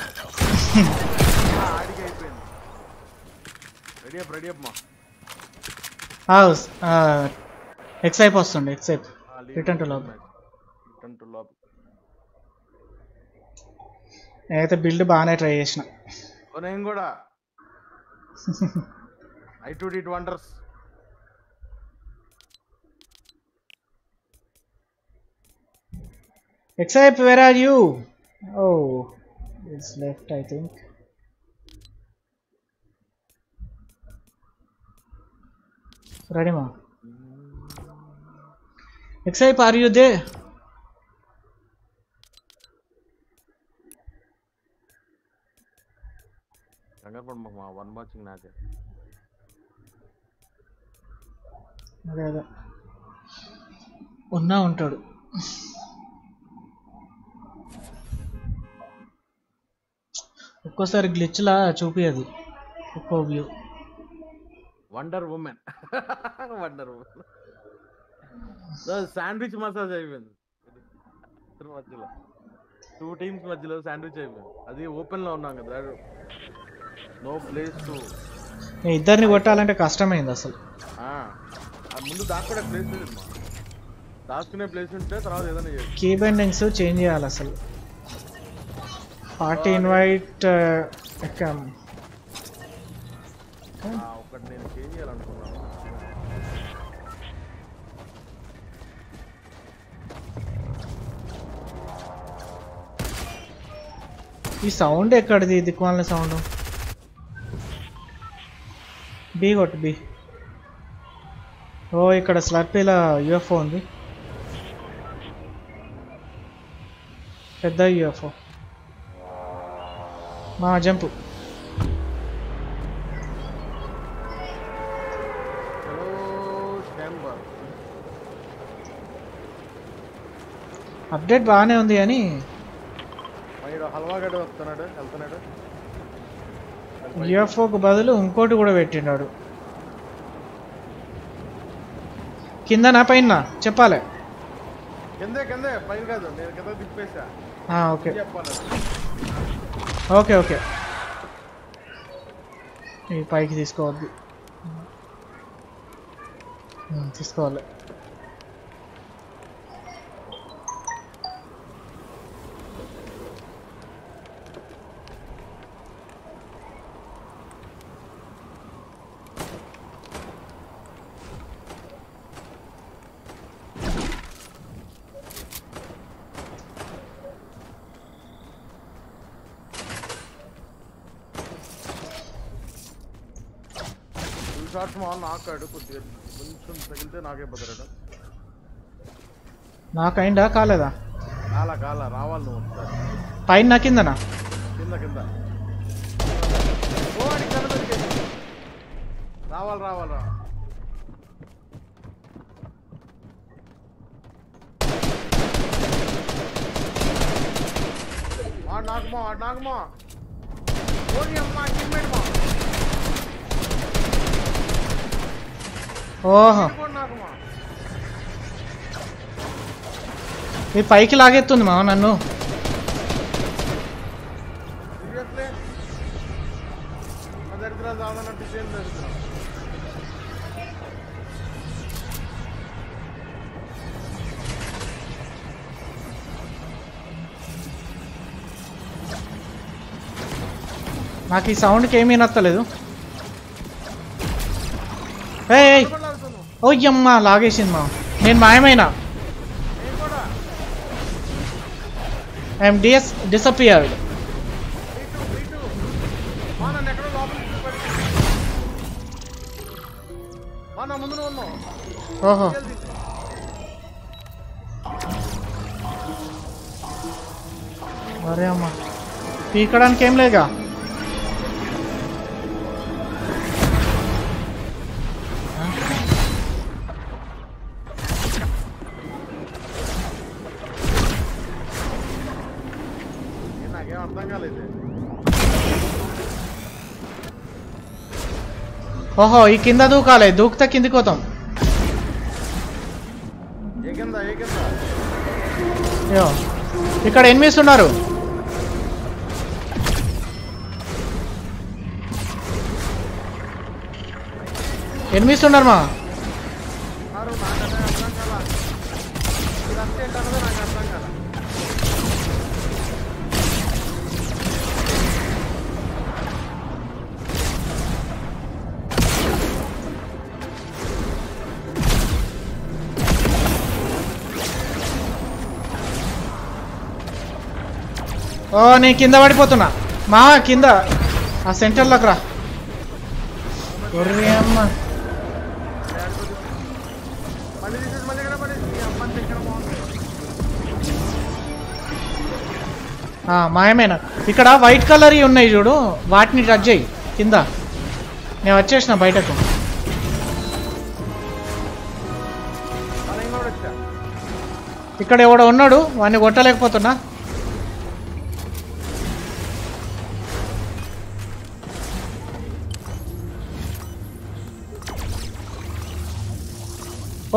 ఎక్సైప్ వస్తుంది. ఎక్సైప్ రిటర్న్ టు లాబీ. నేనైతే బిల్డ్ బాగానే ట్రై చేసిన. Except where are you? Oh, it's left, I think. Ready, ma? Except, are you there? Angar pon ma, one watching na there. Ada, ada. Unna untadu. ఒక్కోసారి గ్లిచ్లా చూపియదు. ఒక్కో view wonder woman wonder woman sandwich massage అయిపోయింది. మధ్యలో two teams మధ్యలో sandwich అయిపోయింది. అది ఓపెన్లో ఉన్నాం కదా. నో ప్లేస్ టు ఇద్దరిని కొట్టాలంటే కష్టమైంది అసలు. ముందు దాక్కునే ప్లేస్ లేదు. దాక్కునే ప్లేస్ ఉంటే తర్వాత ఏదైనా కీ బైండింగ్స్ చేంజ్ చేయాలి అసలు. पार्टी इनवाइट कम हां ఒకటి నేను చేంజ్ చేయాలనుకున్నాను. ఈ సౌండ్ ఎక్కడిది? దిక్కుమాలిన సౌండ్. బి కొట్టు బి. ఓ ఇక్కడ స్లర్పీలా యూఎఫ్ఓ ఉంది. పెద్ద యూఎఫ్ఓ. మా జంపు అప్డేట్ బాగానే ఉంది అని యూఎఫ్ఓకు బదులు ఇంకోటి కూడా పెట్టినాడు. కిందనా పైన చెప్పాలి. ఓకే ఓకే ఓకే ఈ పైకి తీసుకోవద్దు. తీసుకోవాలి. నాకైందా కాలేదా? పైన నా కిందనా? రావాలి రావాలి. నాగమో నాగమో ఓహో మీ పైకి లాగేస్తుంది మామ నన్ను. నాకు ఈ సౌండ్కి ఏమీ నచ్చలేదు. ఏయ్ ఓయ్యమ్మ లాగేసింది మా. నేను మాయమైనా. I'm disappeared. ఓహో అరే అమ్మ పీకడానికి ఏం లేదుగా. ఓహో ఈ కింద దూకాలి, దూకుతా కిందికి పోతాం. ఇక్కడ ఎనిమిస్ ఉన్నారు. ఎనిమిస్ ఉన్నారు మా ओ नी किंद पड़पतना मा कि सेंटर लक रा मायमेना इकड़ व्हाइट कलर उन्नाई चूडू वाट टच किंद ने वच्चेसना बैठक इकड़ एवडो उन्नाडु वाणी कोट्टलेकपोतुन्ना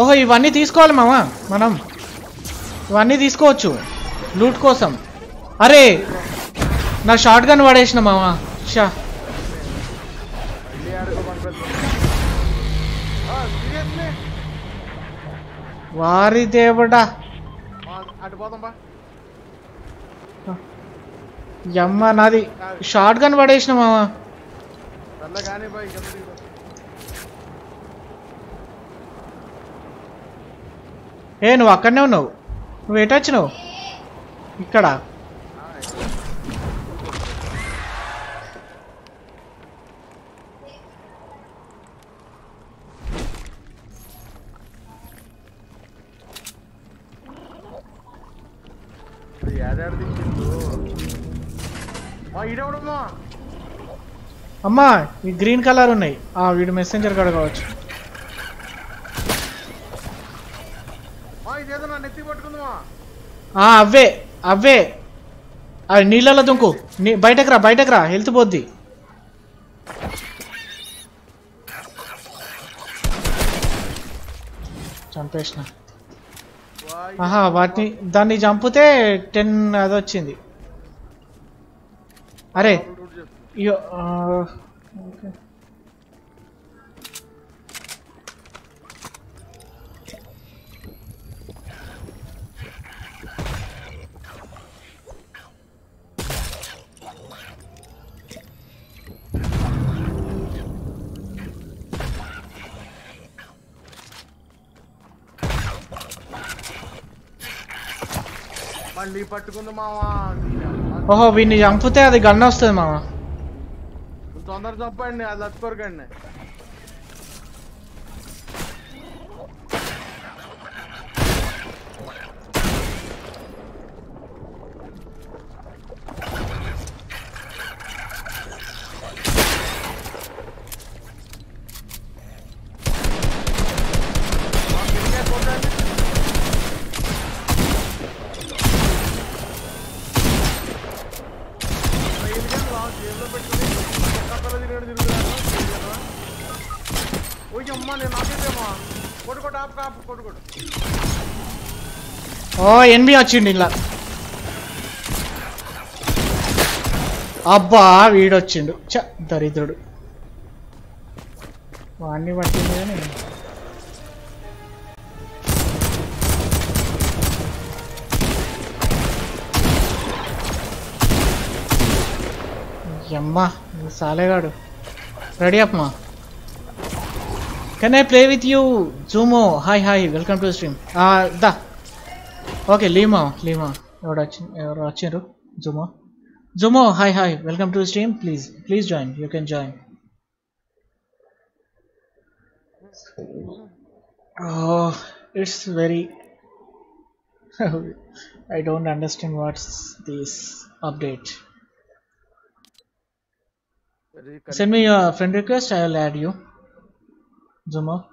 ओहो इवన్నీ తీసుకోవాలి మామ మనం ఇవన్నీ తీసుకోవచ్చు లూట్ కోసం. అరే నా షాట్ గన్ వాడేసిన మామ షా వారి దేవుడా అటు పోదాం బా యమ్మ నాది షాట్ గన్ వాడేసిన మామ అలా గాని బై గమ్ముది. ఏ నువ్వు అక్కడనే ఉన్నావు, నువ్వు ఏటచ్చినావు ఇక్కడ? అమ్మా ఈ గ్రీన్ కలర్ ఉన్నాయి. వీడు మెసెంజర్ కాడ కావచ్చు. అవే అవే అవి నీళ్ళలో దుంకు, బయటకు రా బయటకు రా, హెల్త్ పోద్ది. చంపేసిన. ఆహా వాటిని దాన్ని చంపితే 10 అది వచ్చింది. అరే ఓహో వీడిని చంపితే అది గన్న వస్తుంది మామ. తొందర చంపండి అది లచ్చుకోరకండి. ఓ ఎన్బి వచ్చిండు ఇలా. అబ్బా వీడొచ్చిండు చ దరిద్రుడు. వాణ్ణి పట్టింది కానీ అమ్మా సాలేగాడు. రెడీ అప్మా Can I play with you, Zumo? Hi, hi. Welcome to the stream. Da. Okay, Lima. You're watching, Zumo. Zumo, hi. Welcome to the stream. Please join. You can join. Oh, it's very. I don't understand what's this update. Send me your friend request. I will add you. Zoom off.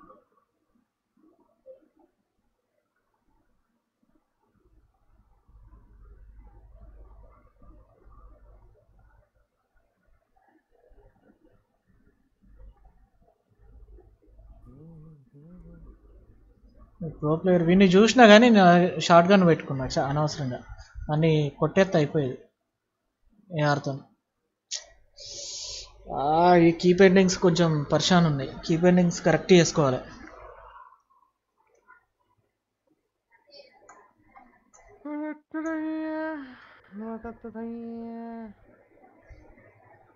Pro player వీని చూసినా కానీ short gun పెట్టుకున్నా అనవసరంగా అని కొట్టేత్త అయిపోయేది ఏఆర్తో. ఈ key paintings కొంచెం పరిశాన్ ఉన్నాయి, కీ పెయింటింగ్స్ కరెక్ట్ చేసుకోవాలి.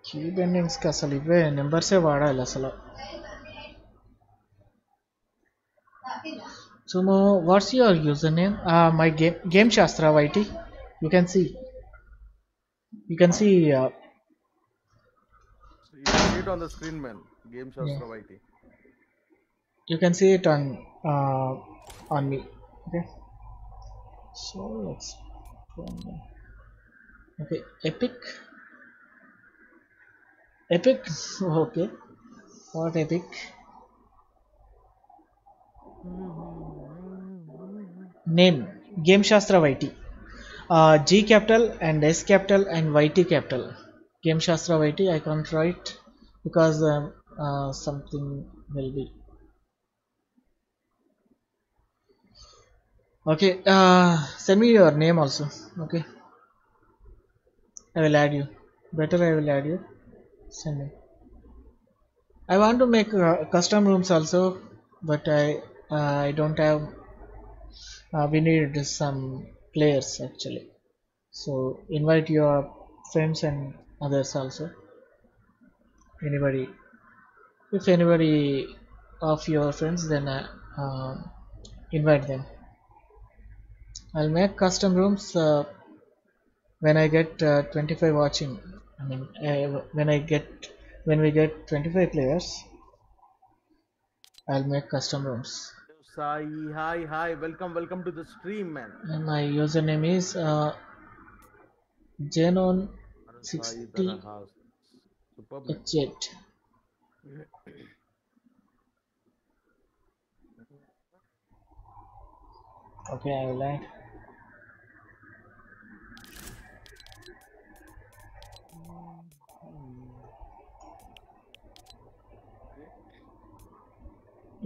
కీ పెయింటింగ్స్కి అసలు ఇవే నెంబర్సే వాడాలి అసలు. So what's your username? My game Shastra YT. You can see. So you can see it on the screen, man. Game Shastra YT. You can see it on me. Okay. So let's go on there. Okay, Epic. Okay. What epic? Name Game Shastra YT, G capital and S capital and YT capital. Game Shastra YT. I can't write because something will be okay. Send me your name also. Okay, I will add you. Better, I will add you. Send me. I want to make custom rooms also, but I don't have. We need some players actually, so invite your friends and others also. Anybody, if anybody of your friends, then invite them. I'll make custom rooms when I get 25 watching. I mean, when we get 25 players, I'll make custom rooms. Hi, welcome to the stream, man. And my username is Genon60. Okay, I will add.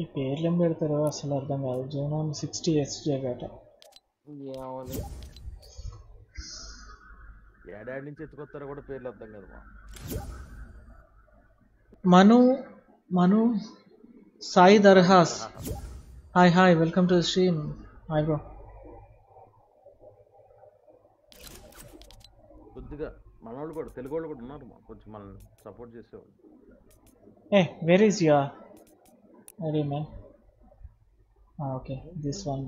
ఈ పేర్లేం పెడతారో అసలు అర్థం కాదు. Genon60 SJ గట ఏడాడి నుంచి ఎత్తుకొస్తారో కూడా పేర్లు అర్థం కాదు. Manu Sai Darhas. Hi welcome to stream. Hi bro. కొద్దిగా మనోళ్ళు కూడా తెలుగు వాళ్ళు కూడా ఉన్నారు కొంచెం మనల్ని సపోర్ట్ చేసేవాళ్ళు. Where is ya? Hey man. Okay, this one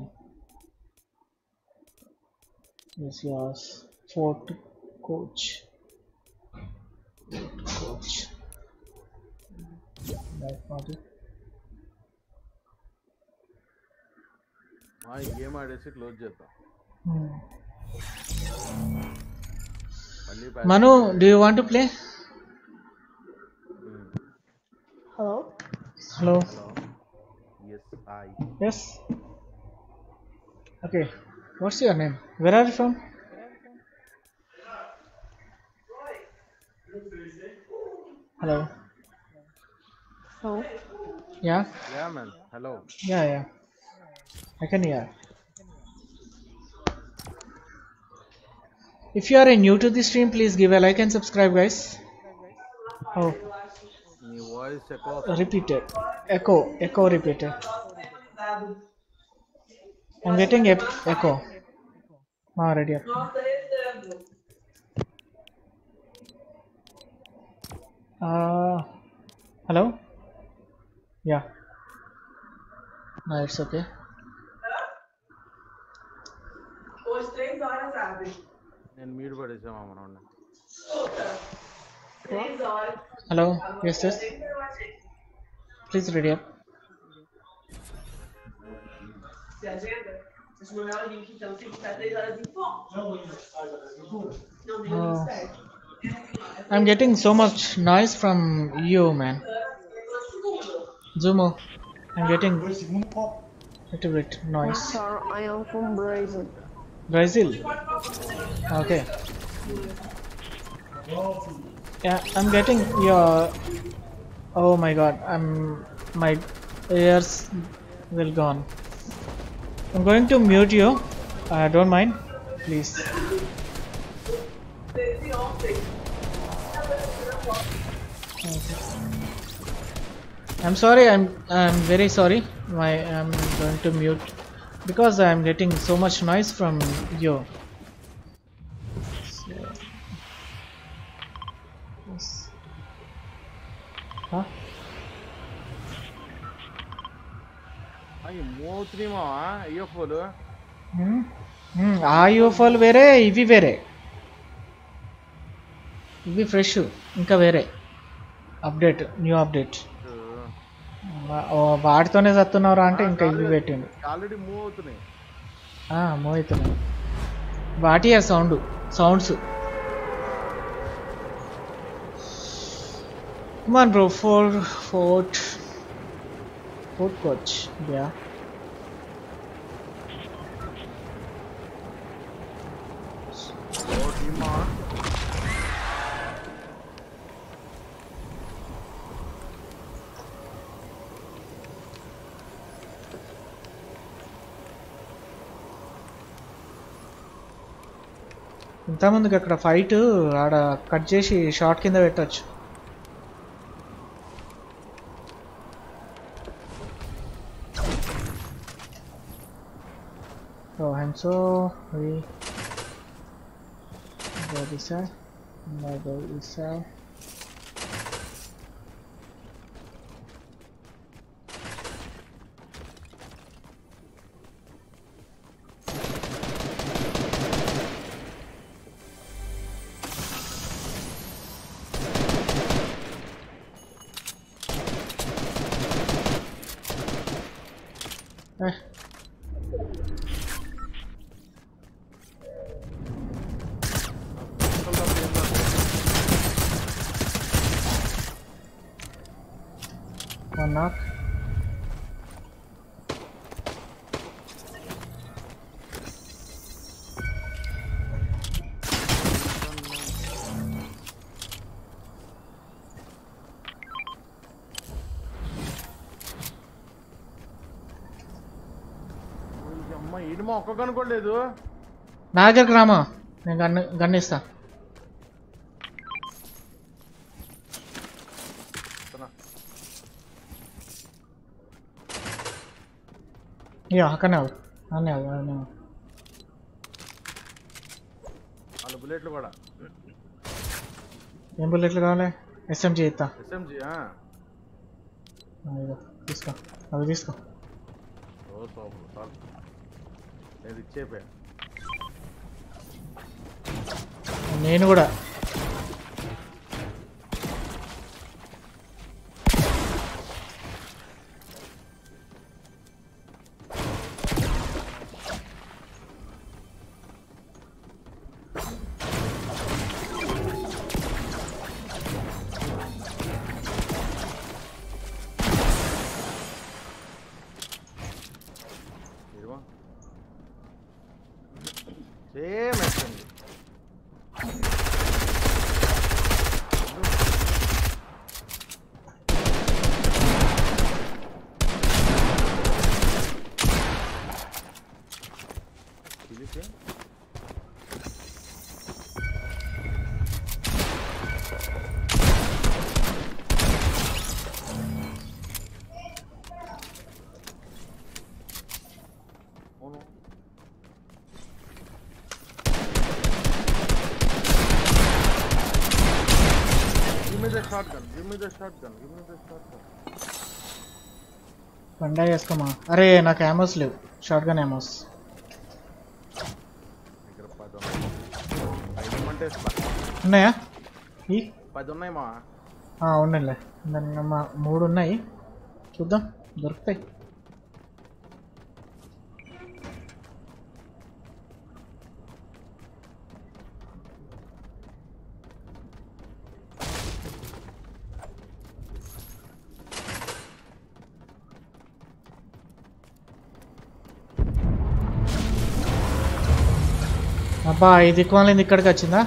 is yours. Fort coach. That party. My game address close jeta. Manu, do you want to play? Hello. Yes. Okay. What's your name? Where are you from? Hello. Hello. Yeah. Yeah, man. Hello. Yeah. I can hear. If you are new to the stream, please give a like and subscribe, guys. Oh. Echo repeated. I'm getting echo. Already. Hello. Yeah. No, it's okay. Then mute button is on. Hello. Yes. Please ready up. I'm getting so much noise from you, man. Zumo, I'm getting little bit noise. I am from Brazil. Okay. Yeah, I'm getting your. Oh my God, my ears will gone. I'm going to mute you. Don't mind, please. I'm sorry. I'm very sorry. I'm going to mute because I'm getting so much noise from you. So, yes. Huh? ఆ యూఫోల్ వేరే, ఇవి వేరే, ఇవి fresh, ఇంకా వేరే update, new update. వాటితోనే చదువుతున్నారా అంటే ఇంకా ఇవి పెట్టిండు, ఆల్రెడీ మూవ్ అవుతున్నాయి. మూవ్ అవుతున్నాయి వాటి ఆ సౌండ్స్. మన బ్రో ఫోర్ట్ కోచ్ యా. ఇంతమందికి అక్కడ ఫైట్ ఆడ కట్ చేసి షార్ట్ కింద పెట్టచ్చు. ఒక్కనుకోలేదు నా దగ్గర రామా, నేను గన్నేస్తా. యా అక్కనే అనే వాళ్ళు బుల్లెట్లు కూడా. ఏం బుల్లెట్లు కావాలి? ఎస్ఎంజీ ఇస్తా. ఎస్ఎంజీ తీసుకో, అవి తీసుకో. నేను కూడా పండా చేసుకోమా. అరే నాకు యామోస్ లేవు, షార్ట్ గన్ యామోస్. ఉన్నాయా? ఉన్నాయిలే, మూడు ఉన్నాయి, చూద్దాం దొరుకుతాయి. అబ్బా ఇది దిక్కుమాలింది, ఇక్కడికి వచ్చిందా?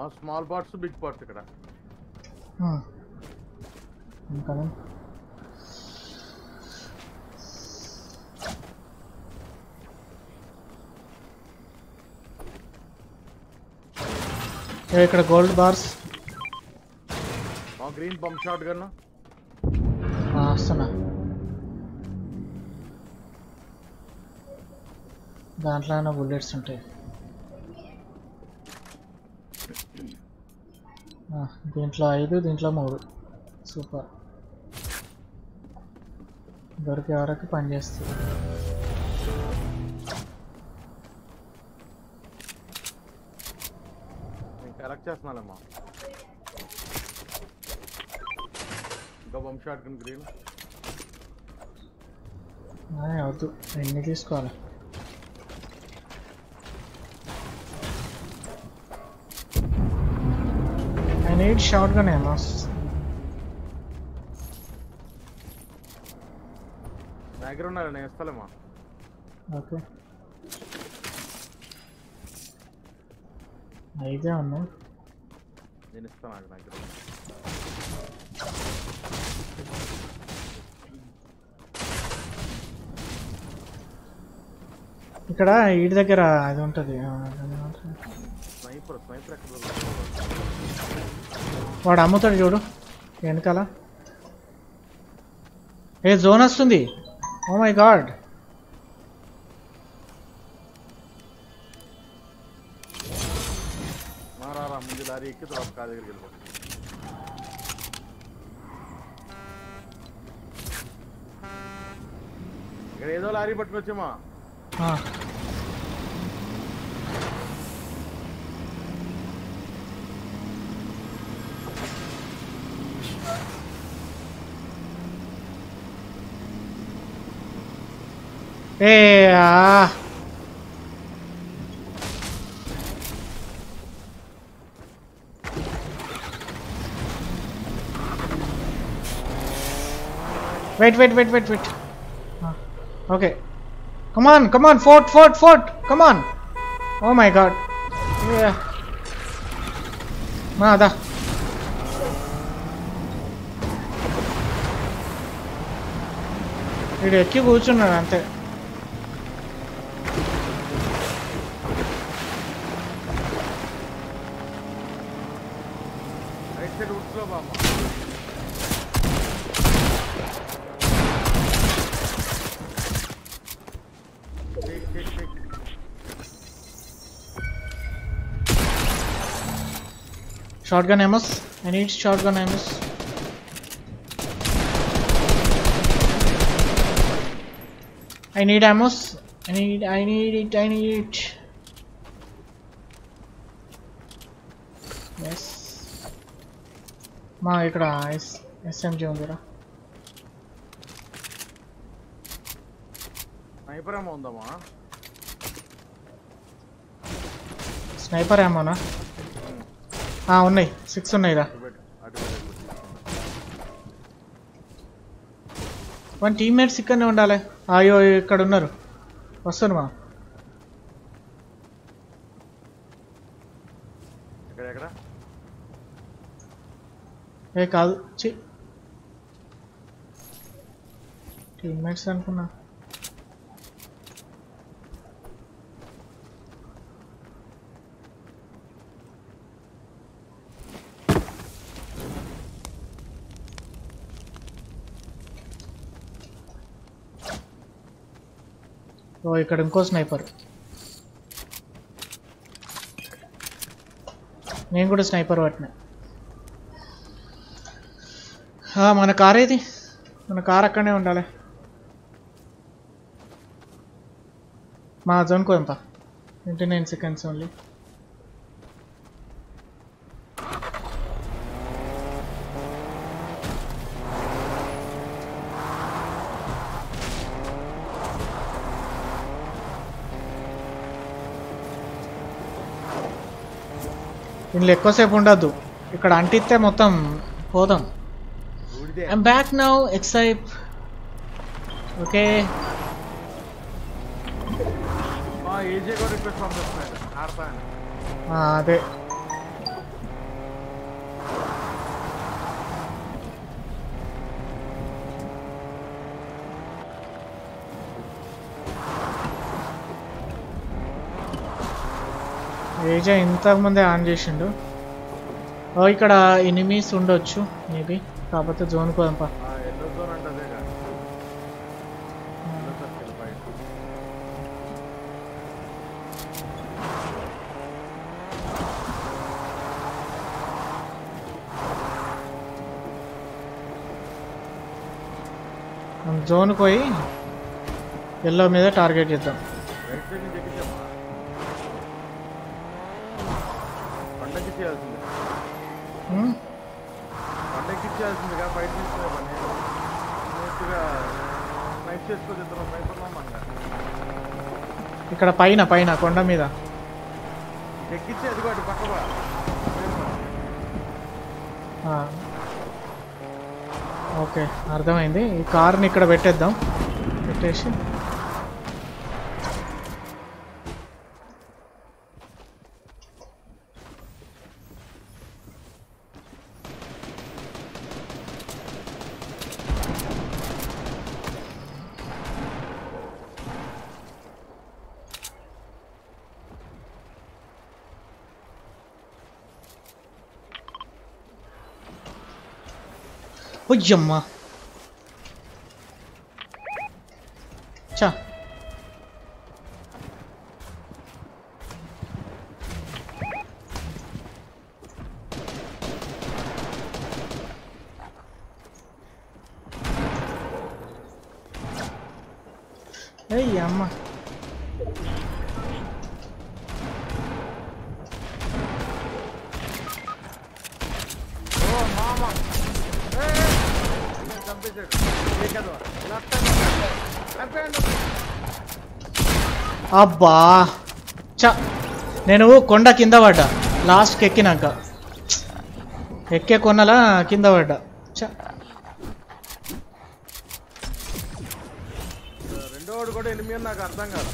स्मॉल पार्ट से बिग पार्ट तक हां इनकमिंग ये इकड़ गोल्ड बार्स और ग्रीन बम शॉट करना हां सना దాంట్లోనే బుల్లెట్స్ ఉంటాయి ఆ దీంట్లో 5 దీంట్లో 3 సూపర్ దొరికే వరకు పని చేస్తుంది చేస్తున్నాలమ్మ ఇంకా బమ్ షాట్ గన్ గ్రీన్ ఆయ్ అవుతు ఎన్ని తీసుకోవాలి I need shot gun ammos దగ్గర ఉన్నారు నేను ఇస్తాలమ్మ ఓకే ఐదే అన్న నేను ఇస్తాను నాకు దగ్గర ఇక్కడ ఈడి దగ్గర అది ఉంటది స్నైపర్ స్నైపర్ అక్కడ వాడు అమ్ముతాడు చూడు వెనకాల ఏ జోన్ వస్తుంది ఓ మై గాడ్ एक तो आप काज करके लो ग्रेडो लारी बट में चमा हां ए आ Wait. Okay. Come on. Fort. Come on. Oh my God. Yeah. Nada. Idhe ekki kuchunnadu ante. Right side utlo baba. Shotgun ammo. I need shotgun ammo. I need ammo. I need it. Yes. माँ इकड़ा SMG उंगरा. Sniper ammo उंडा माँ. Sniper ammo ना. हाँ उन्नई 6 उन्नई रा one teammate सिक्कर ने उन्नडाले आयो इकड़ उन्नरू वस्तुनु मा एकड़ा ए कादु ची टीममेट्स अनुकुन्ना तो इकड़ इंको स्नाइपर ने स्नाइपर पटना हाँ मन कार अक्कने उंडाले मा जोन को एंपा 29 सेकंड्स ओनली इनले एक्को सेपु उंडदु इक्कड़ अंटित्ते मोत्तं पोदं आई एम बैक नाउ एक्साइप ओके हां एजे को रिक्वेस्ट पंपिस्तानु आर्तानु हां अदे రేజా ఇంతమంది ఆన్ చేసిండు ఓ ఇక్కడ ఎనిమీస్ ఉండొచ్చు మేబీ కాకపోతే జోన్ కు అంపా ఎల్లో జోన్ అంటదేగా ఎల్లో సర్కిల్ బైట్ हम జోన్ కోయి ఎల్లో మీద టార్గెట్ చేద్దాం ఇక్కడ పైన పైన కొండ మీద ఓకే అర్థమైంది ఈ కార్ని ఇక్కడ పెట్టేద్దాం పెట్టేసి जम्मा अच्छा अम्मा అబ్బా చ నేను కొండ కింద పడ్డా లాస్ట్కి ఎక్కినాక ఎక్కే కొనలా కింద పడ్డా చ రెండోడు కూడా ఎనిమి నాకు అర్థం కాదు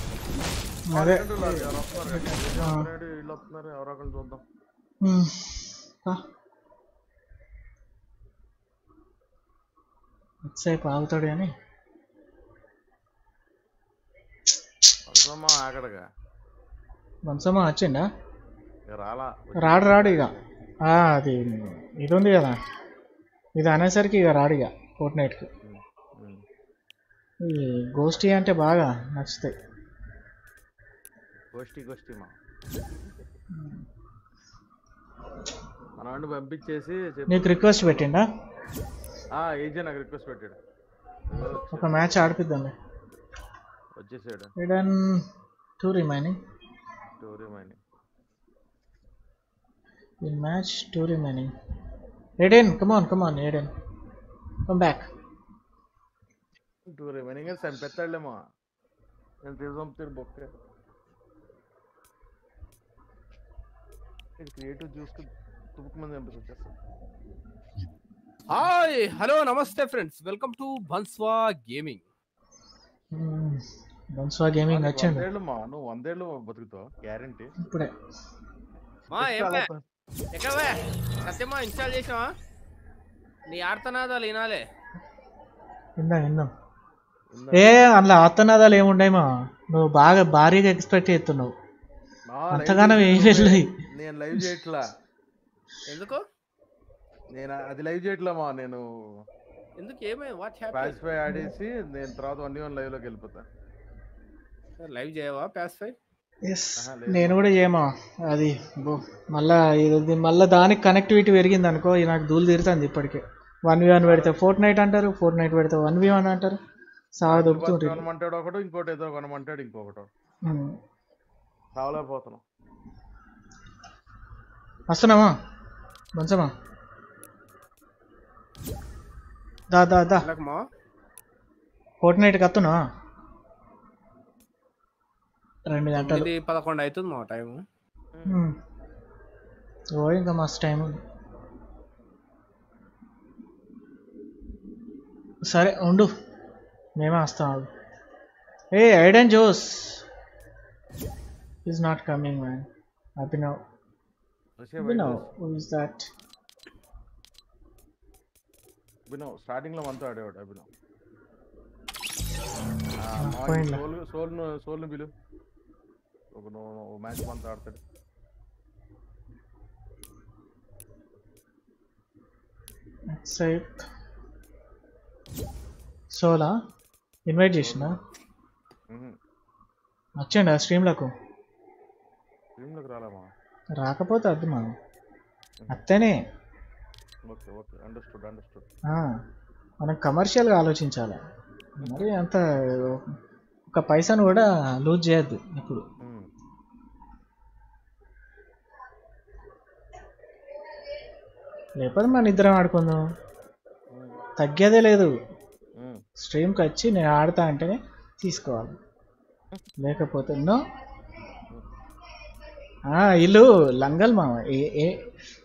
అదే ఇల్లు వస్తున్నారు ఎవరొకరు చూద్దాం సేపు ఆగుతాడు కానీ వంశమా వచ్చిండా రాడు రాడు ఇక అది ఇది ఉంది కదా ఇది అనేసరికి ఇక రాడు ఇక ఫోర్ట్నైట్కి ఈ గోష్ఠీ అంటే బాగా నచ్చుతాయి పంపించేసి నీకు రిక్వెస్ట్ పెట్టిండా ఒక మ్యాచ్ ఆడిపిద్దాం వచ్చేసాడు ఇడన్ 2 రిమైనింగ్ 2 రిమైనింగ్ ఈ match 2 remaining Eden come on come on Eden come back 2 remaining సంపెత్తలేమో నేను రిజంప్టర్ బొక్కే ఇది క్రియేటివ్ జ్యూస్ కు తుపుకుమంది ఎంపస్ వచ్చేసారు హాయ్ హలో నమస్తే ఫ్రెండ్స్ వెల్కమ్ టు బన్స్వా గేమింగ్ బన్స్వా గేమింగ్ వచ్చేండి వందేళ్ళుమా నువ్వు వందేళ్ళు బతుకుతావు గ్యారెంటీ ఇప్పుడే మా ఏమే ఎక్కవే సత్యమా ఇన్స్టాల్ చేసావా నీ ఆర్తనాదాలు వినాలే విన్నాం ఏ అలా ఆర్తనాదాలు ఏముండేమా నువ్వు బాగా భారీగా ఎక్స్పెక్ట్ చేస్తున్నావు అంతగానం ఏం వెళ్ళాయి నేను లైవ్ చేయట్లా ఎందుకు నేను అది లైవ్ చేయట్లేమా నేను ఎందుకు ఏమై వాట్ హ్యాపెన్ పాస్ఫై ఆడేసి నేను తర్వాత 1v1 లైవ్ లోకి వెళ్ళిపోతా సర్ లైవ్ చేయవా పాస్ఫై yes నేను కూడా ఏమో అది మళ్ళా ఇది మళ్ళా దానికి కనెక్టివిటీ పెరిగింది అనుకో ఇది నాకు దూలు తీరుతుంది ఇప్పటికే 1v1 పెడితే ఫోర్ట్నైట్ అంటారు ఫోర్ట్నైట్ పెడితే 1v1 అంటారు సావ దొక్కుతుంటారు కొనమంటాడు ఒకడు ఇంకోటి ఏదో కొనమంటాడు ఇంకొకటి సావలా పోతను వస్తున్నామా మంచమా दा दा दा लगमा फोर्टनाइट కత్తునా రెండు గంటలు ఇది 11 అవుతుంది మా టైం ఓయ్ ఇంకా మస్తు టైం ఉంది సరే ఉండు నేను వస్తాను ఏ Aiden Jose is not coming man happy now who is that బినో starting లో వంతో ఆడేవాడు అభినవ్ సోల్ సోల్ సోల్ని బిలు ఒక మ్యాచ్ వంతో ఆడతాడు సెట్ సోలా ఇన్వైట్ చేసినా వచ్చేయండి ఆ స్ట్రీమ్లకు రాలేమా రాకపోతే అద్దు మా అత్తనే ఓకే ఓకే అండర్స్టూడ్ అండర్స్టూడ్ మనం కమర్షియల్గా ఆలోచించాలి మరి అంత ఒక పైసాను కూడా లూజ్ చేయద్దు ఇప్పుడు లేకపోతే మన ఇద్దరం ఆడుకుందాం తగ్గేదే లేదు స్ట్రీమ్కి వచ్చి నేను ఆడతా అంటేనే తీసుకోవాలి లేకపోతే ఎన్నో వీళ్ళు లంగల్ మామ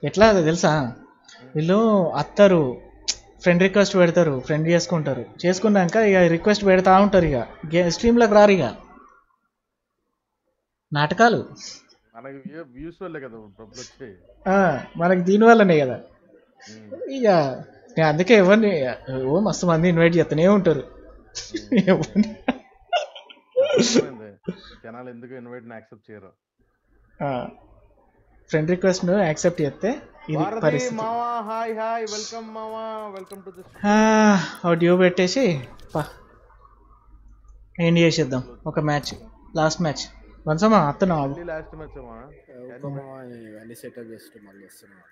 ఎట్లా తెలుసా వీళ్ళు అత్తరు ఫ్రెండ్ రిక్వెస్ట్ పెడతారు ఫ్రెండ్ చేసుకుంటారు చేసుకున్నాక ఇక రిక్వెస్ట్ పెడతా ఉంటారు ఇక స్ట్రీమ్లోకి రారు ఇక నాటకాలు మనకి దీనివల్లనే కదా ఇక నేను అందుకే ఎవరిని ఓ మస్తు మంది ఇన్వైట్ చేస్తూనే ఉంటారు ఫ్రెండ్ రిక్వెస్ట్ ను యాక్సెప్ట్ చేస్తే ఇది పరిస్థితి మావా హాయ్ హాయ్ వెల్కమ్ మావా వెల్కమ్ టు ది ఆడియో పెట్టేసి పా ఎండ్ చేసేద్దాం ఒక మ్యాచ్ లాస్ట్ మ్యాచ్ వన్సమా అత్తనా ఓన్లీ లాస్ట్ మ్యాచ్ మావా అన్ని సెటప్ చేస్తూ మళ్ళీ వస్తున్నాం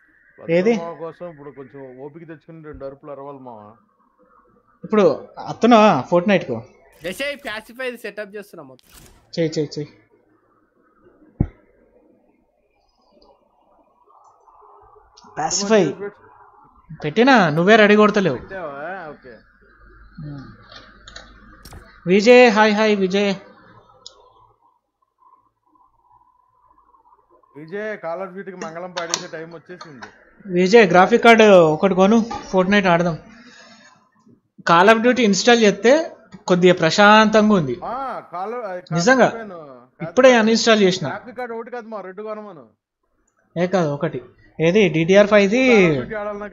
ఏది మావా కోసం ఇప్పుడు కొంచెం ఓపిక తెచ్చుకొని రెండు అర్పులు అరవాలి మావా ఇప్పుడు అత్తనా ఫోర్ట్నైట్ కో దేశే ప్యాసిఫై సెటప్ చేస్తున్నాం మొత్తం చెయ్ చెయ్ చెయ్ पैसिफाई पेटे ना नुवे रेडी कोडतले okay Vijay hi hi Vijay Vijay call of duty की मंगलम पाडेसे टाइम వచ్చేసింది विजय ग्राफिक कार्ड ఒకటి కొను फोर्टनाइट ఆడదాం కాల్ ఆఫ్ డ్యూటీ ఇన్‌స్టాల్ చేస్తే కొద్దిగా ప్రశాంతంగా ఉంది ఆ కాల్ నిజంగా ఇప్పుడే అన్‌ఇన్‌స్టాల్ చేశనా గ్రాఫిక్ కార్డ్ ఒకటి కాదు మా రెడ్ కొనమను ఏ కాదు ఒకటి ఏది DDR5 ది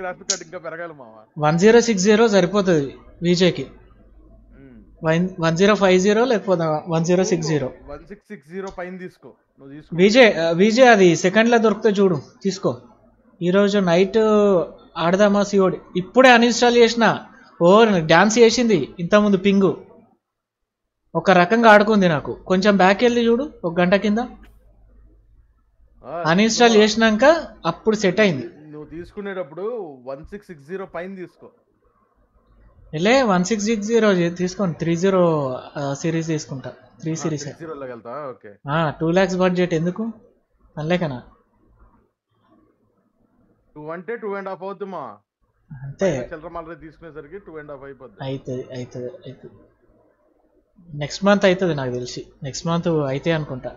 గ్రాఫిక్ కార్డ్ ఇంకా పెరగాలి మావా 1060 సరిపోతది విజయ్ కి 1050 లేకపోతే 1060 1660 పైన తీసుకో నువ్వు తీసుకో విజయ్ అది సెకండ్ లా దొరుకుతే చూడు తీసుకో ఈ రోజు నైట్ ఆడదామా సిఓడి ఇప్పుడే అన్‌ఇన్‌స్టాల్ చేసినా ఓ డాన్స్ చేసింది ఇంత ముందు పింగు ఒక రకంగా ఆడుకుంది నాకు కొంచెం బ్యాక్ వెళ్ళి చూడు ఒక గంట కింద అన్‌ఇన్‌స్టాల్ చేసినాక అప్పుడు సెట్ అయింది నువ్వు తీసుకునేటప్పుడు 1660 పైన తీసుకో లే 1660 తీసుకోండి 30 సిరీస్ తీసుకుంటా 3 సిరీస్ 30 లో వెళ్తా ఓకే 2 లక్ష బడ్జెట్ ఎందుకు అన్లేకనా 2 అంటే 2 1/2 అవుతుమా అంతే చిల్లర మాలరే తీసుకునేసరికి 2 1/2 అయిపోద్ది అయితే నెక్స్ట్ మంత్ అయితది నాకు తెలిసి నెక్స్ట్ మంత్ అయితే అనుకుంటా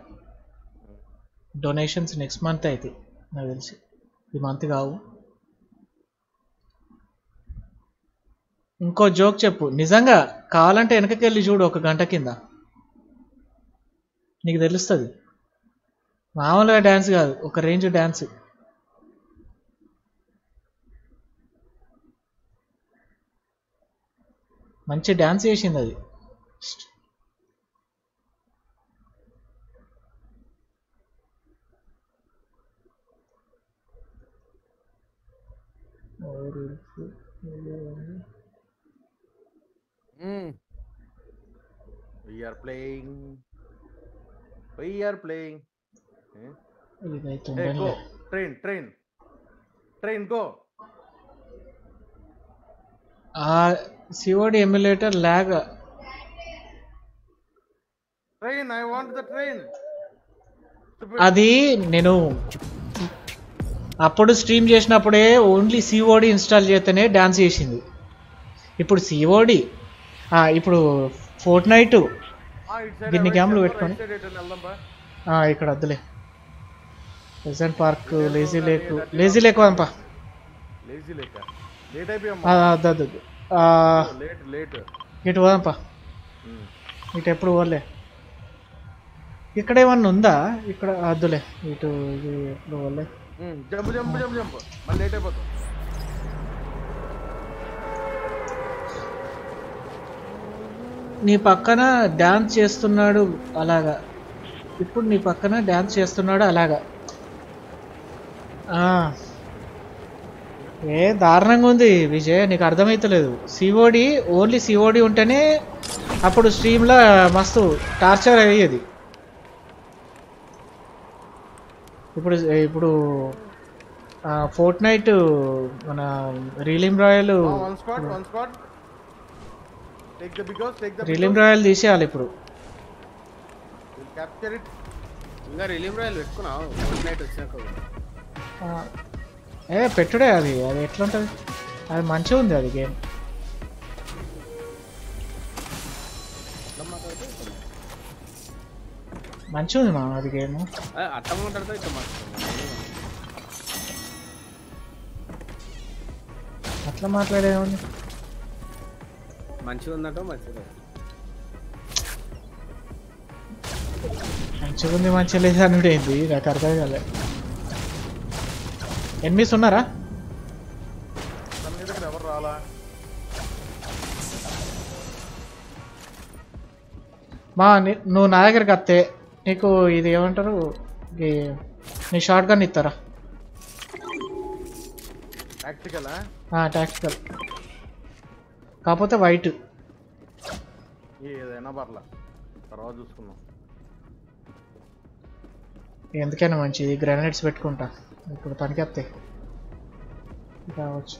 డొనేషన్స్ నెక్స్ట్ మంత్ అయితే నాకు తెలిసి ఈ మంత్ కావు ఇంకో జోక్ చెప్పు నిజంగా కావాలంటే వెనకకి వెళ్ళి చూడు ఒక గంట కింద నీకు తెలుస్తుంది మామూలుగా డ్యాన్స్ కాదు ఒక రేంజ్ డ్యాన్స్ మంచి డ్యాన్స్ చేసింది అది We are playing. Hey, go. Train, go. COD emulator lag. Train, I want the train. Adi, nenu. అప్పుడు స్ట్రీమ్ చేసినప్పుడే ఓన్లీ సిఓడి ఇన్స్టాల్ చేస్తేనే డ్యాన్స్ చేసింది ఇప్పుడు సిఓడి ఇప్పుడు ఫోర్ట్నైట్ దీన్ని గేమ్లు పెట్టుకొని ఇక్కడ వద్దులే ప్రెసెంట్ పార్క్ లేజీ లేక్ పంపా ఇటు పోదాంపా ఇటు ఎప్పుడు పోలే ఇక్కడ ఏమన్నా ఉందా ఇక్కడ వద్దులే ఇటు ఇది ఎప్పుడు పోలే జంప్ మళ్ళీ లేట్ అయిపోతాం నీ పక్కన డాన్స్ చేస్తున్నాడు అలాగా ఏ దారుణంగా ఉంది విజయ్ నీకు అర్థమైతలేదు సిఓడి ఓన్లీ సిఓడి ఉంటనే అప్పుడు స్ట్రీమ్ లో మస్తు టార్చర్ అయ్యేది ఇప్పుడు ఇప్పుడు ఫోర్ట్నైట్ మన realm royal one spot take the realm royal తీసేయాలి ఇప్పుడు క్యాప్చర్ ఇట్ ఇంకా రీలిమ్ రాయల్ పెట్టుకున్నా ఫోర్ట్నైట్ వచ్చాక ए पेट्टुडे अभी अभी एट्ला अभी मंचिगा उंदी अभी गेम मंचिगा उंदी मामा अभी गेम अट्टम उंटदो इट्ला अट्ला माट्लाडेमोनी मंचिगा उंदंटो मंचिगा मंचिगा उंदी मंचिगा लेदु अनुडे इंदी నాకు అర్థం కాలే ఎనిమిస్ ఉన్నారా సంగీతకి ఎవరు రాలా మా నువ్వు నా దగ్గరికి వస్తే నీకు ఇది ఏమంటారు నీ షాట్ గన్ ఇస్తారా టాక్టికల్ ఆ టాక్టికల్ కాకపోతే వైట్ ఏదైనా పర్లా తర్వాత చూసుకుందాం ఎందుకైనా మంచిది గ్రానైట్స్ పెట్టుకుంటా ఇప్పుడు పనికితే రావచ్చు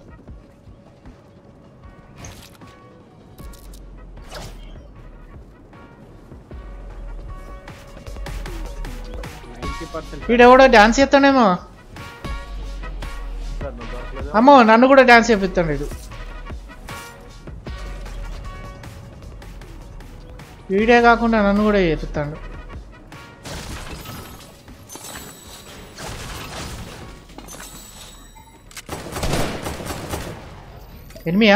వీడెవడో డాన్స్ చేస్తాడేమో అమ్మో నన్ను కూడా డాన్స్ చేపిస్తాడు వీడు వీడే కాకుండా నన్ను కూడా చేపిస్తాడు एनमी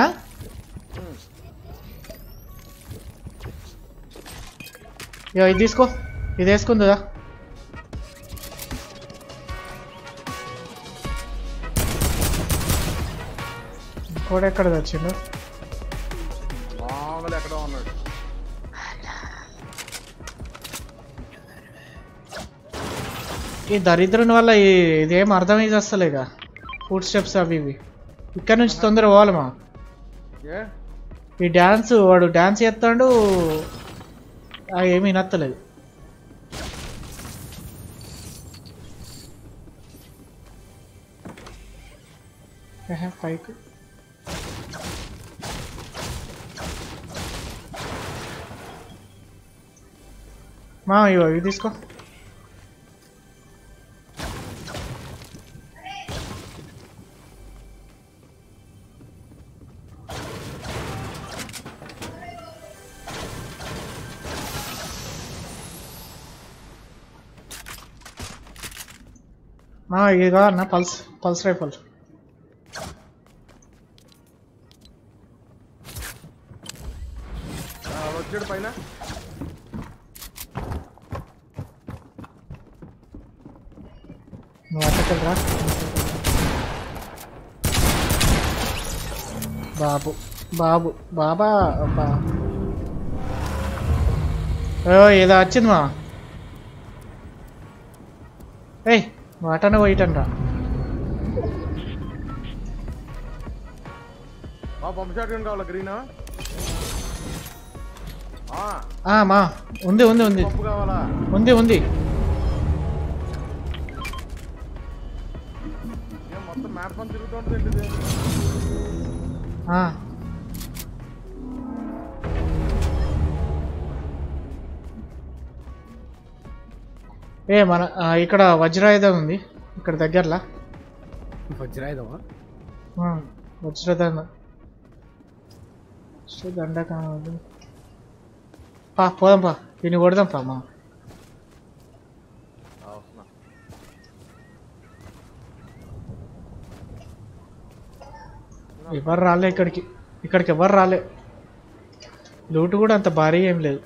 यो इदिसको इदेसुकुंदा कोड ఎక్కడ వచ్చిండు మామల ఎక్కడ ఉన్నాడు ఈ దరిద్రుని వల్ల ఇదేం అర్థమే చేస్తలేగా ఫుట్ స్టెప్స్ అవి ఇవి ఇక్కడ నుంచి తొందర పోవాలమా ఈ డాన్స్ వాడు డాన్స్ చేస్తాడు ఏమీ నచ్చలేదు పైకి మా ఇవో ఇవి తీసుకో ये ना पल्स पल्स राइफल पैना बाबू बाबू बाबा यदा ए वाटने वेटन रा आ बम शॉट कौन कावला ग्रीन आ आ मा ఉంది ఉంది ఉంది బొమ్మ కావాలా ఉంది ఉంది ఏ మొత్తం మ్యాప్ అంతా తిరుగుతుంటది ఏంటిది ఆ ఏ మన ఇక్కడ వజ్రాయుధం ఉంది ఇక్కడ దగ్గరలా వజ్రాయుధమా వజ్రాయుధం సో దండ కావాలి పా పోదాం పా దీన్ని కొడదాం పా మా ఎవరు రాలే ఇక్కడికి ఎవరు రాలే లూటు కూడా అంత భారీ ఏం లేదు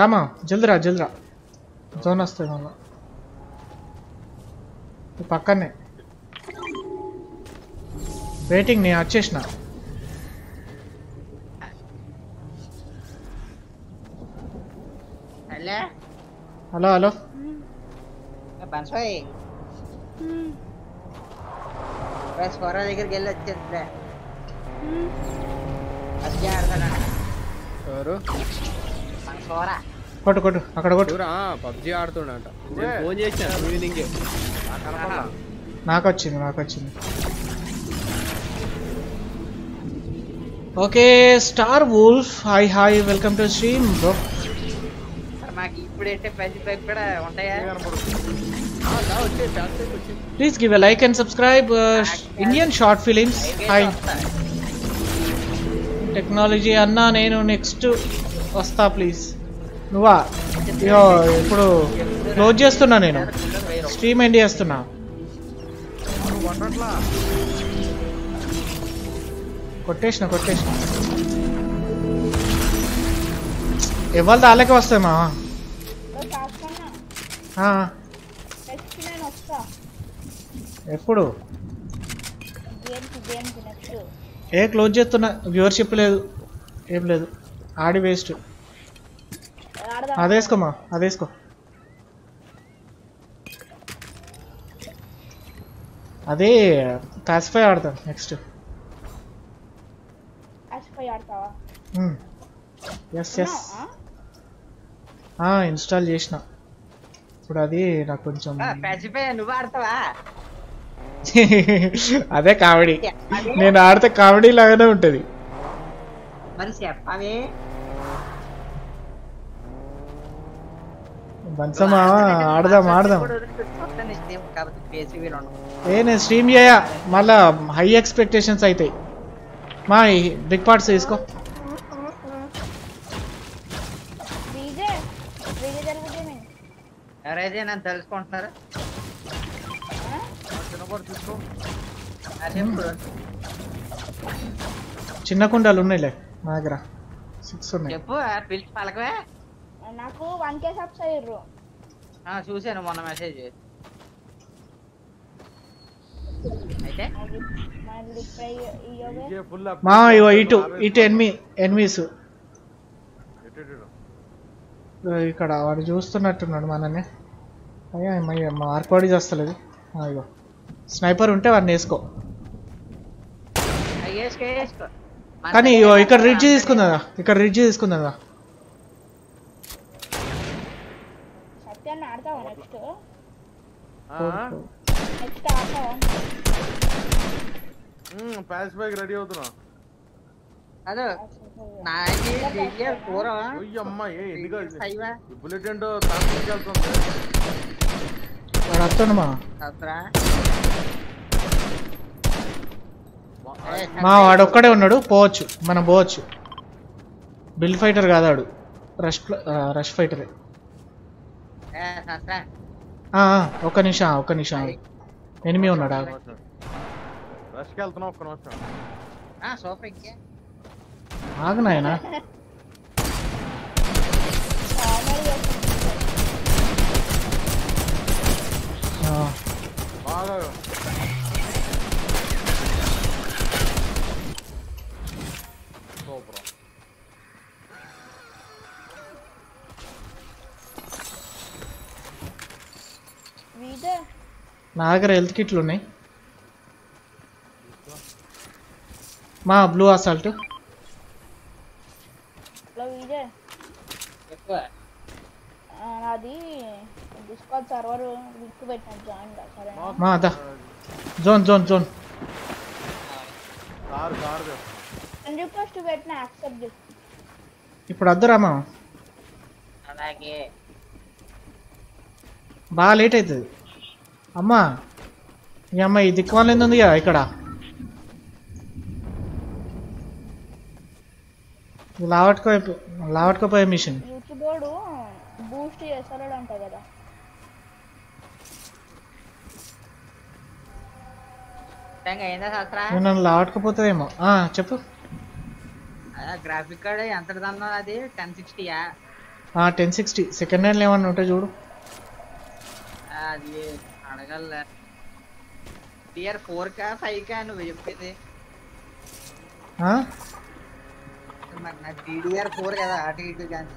దామా జల్దిరా जोन मना पक्ने वेटिंग ने अच्छा हलो हलो बस फॉरा लेकर खेल अच्छा लगता है। अब क्या करता है और फॉरा कोट कोट అక్కడ కోట్ ఎవరా పబ్జి ఆడుతున్నాంట నేను ఫోన్ చేశా ఈవినింగ్ నాకు వచ్చింది okay star wolf hi welcome to stream bro sir నాకు ఇప్పుడేంటే 55 కూడా ఉంటాయా నా వచ్చే ఛాన్స్ వచ్చింది please give a like and subscribe Indian short films hi technology అన్నా నేను నెక్స్ట్ వస్తా ప్లీజ్ నువ్వా యో ఇప్పుడు క్లోజ్ చేస్తున్నా నేను స్ట్రీమ్ ఎండ్ చేస్తున్నా కొట్టేసిన ఎవరు దానికి వస్తాయి మావా ఎప్పుడు ఏ క్లోజ్ చేస్తున్నా వ్యూవర్షిప్ లేదు ఏం లేదు ఆడి వేస్ట్ अदेसको अदे क्लासिफाई आड़ता नेक्स्ट क्लासिफाई आड़तावा यस इंस्टॉल చేసినా ఇప్పుడు అది నాకు కొంచెం క్లాసిఫాయి నువ్వు ఆడతావా అదే కామెడీ నేను ఆడతే కామెడీ లాగానే ఉంటది మరి చెప్పవే बंसमा आडदाम स्ट्रीम चेया मल्ला हाई एक्सपेक्टेशन्स अयितायि मा बिग पार्ट्स तीसुको डीजे डीजे जरुगुतुंदि अरे जे ना తెలుసుకుంటున్నారా చిన్న కుండాలు ఉన్నాయిలే మా దగ్గర 6 ఉన్నాయి చెప్పు పిలిచి పలకవే నాకు 1k సబ్స్ అయ్యిర్రు ఆ చూసాను మొన్న మెసేజ్ అయితే మళ్ళీ ట్రై ఇయోవే మా ఇయో ఇటు ఎనిమీస్ ఇక్కడ వాడు చూస్తున్నట్టున్నాడు మననే అయ్యా మార్కోడి చేస్తలేదు ఆ ఇగో స్నైపర్ ఉంటే వాడిని వేసుకో అయ్యేస్కో కానీ ఇక్కడ రిడ్జ్ తీసుకుందాదా पैस बैग रेडी అవుతున్నా అద నాకి దియా పోరా ఓయ్ అమ్మా ఏ ఎందుకు ఈ బుల్లెట్ ఏంటో తాకి చేస్తుంది వరతనమా అత్రా మా వాడు ఒక్కడే ఉన్నాడు పోవచ్చు మనం పోవచ్చు బిల్ ఫైటర్ కాదాడు రష్ ఫైటర్ ఏ అత్రా ఒక నిమిషం ఎనిమి ఉన్నాడా రష్కి వెళ్తున్నా ఒక నిమిషం సోఫ్రెక్కి ఆగనాయనా నా దగ్గర హెల్త్ కిట్లు ఉన్నాయి మా బ్లూ అసాల్ట్ బ్లూ ఇదే ఎక్కువ నాది డిస్కార్డ్ సర్వర్ లింక్ పెట్టా జాయిన్ గా సరేనా మా దా జోన్ కార్ గా నేను రిక్వెస్ట్ పెట్టినా యాక్సెప్ట్ చేసి ఇప్పుడు అద్దరామా అలాగే బా లేట్ అవుతది అమ్మా ఈ అమ్మాయి దిక్కుమాలింది ఉందిగా ఇక్కడ లావట్కోపోయే మిషన్ యూట్యూబోడు బూస్ట్ చేస్తాడు అంట కదా నన్ను లావట్కపోతుందేమో చెప్పు గ్రాఫిక్ కార్డ్ ఎంత దన్నా అది 1060 1060 సెకండ్ హ్యాండ్ ఏమన్నా ఉంటాయి చూడు అది అడగల టియర్ 4 కా 5 కా ను చెప్పేది మన టిడిఆర్ 4 కదా ఆటిటి గాని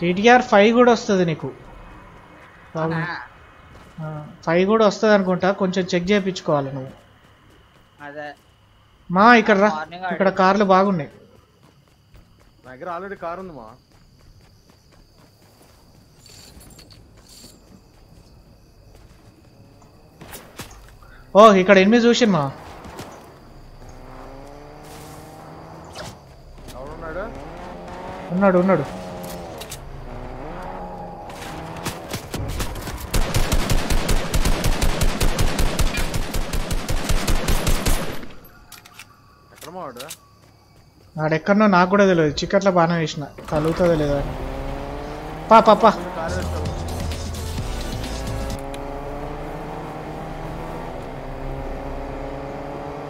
టిడిఆర్ 5 కూడా వస్తది నీకు ఆ 5 కూడా వస్తది అనుకుంటా కొంచెం చెక్ చేయించుకోవాలి నువ్వు మా ఇక్కడ రా ఇక్కడ కార్లు బాగున్నాయి నా దగ్గర ఆల్రెడీ కార్ ఉంది మా ఓ ఇక్కడ ఎనిమి చూసినా మా ఎవరున్నాడు ఉన్నాడు ఉన్నాడు आड़ो ना चिकट बान वैसा कल पा पा पा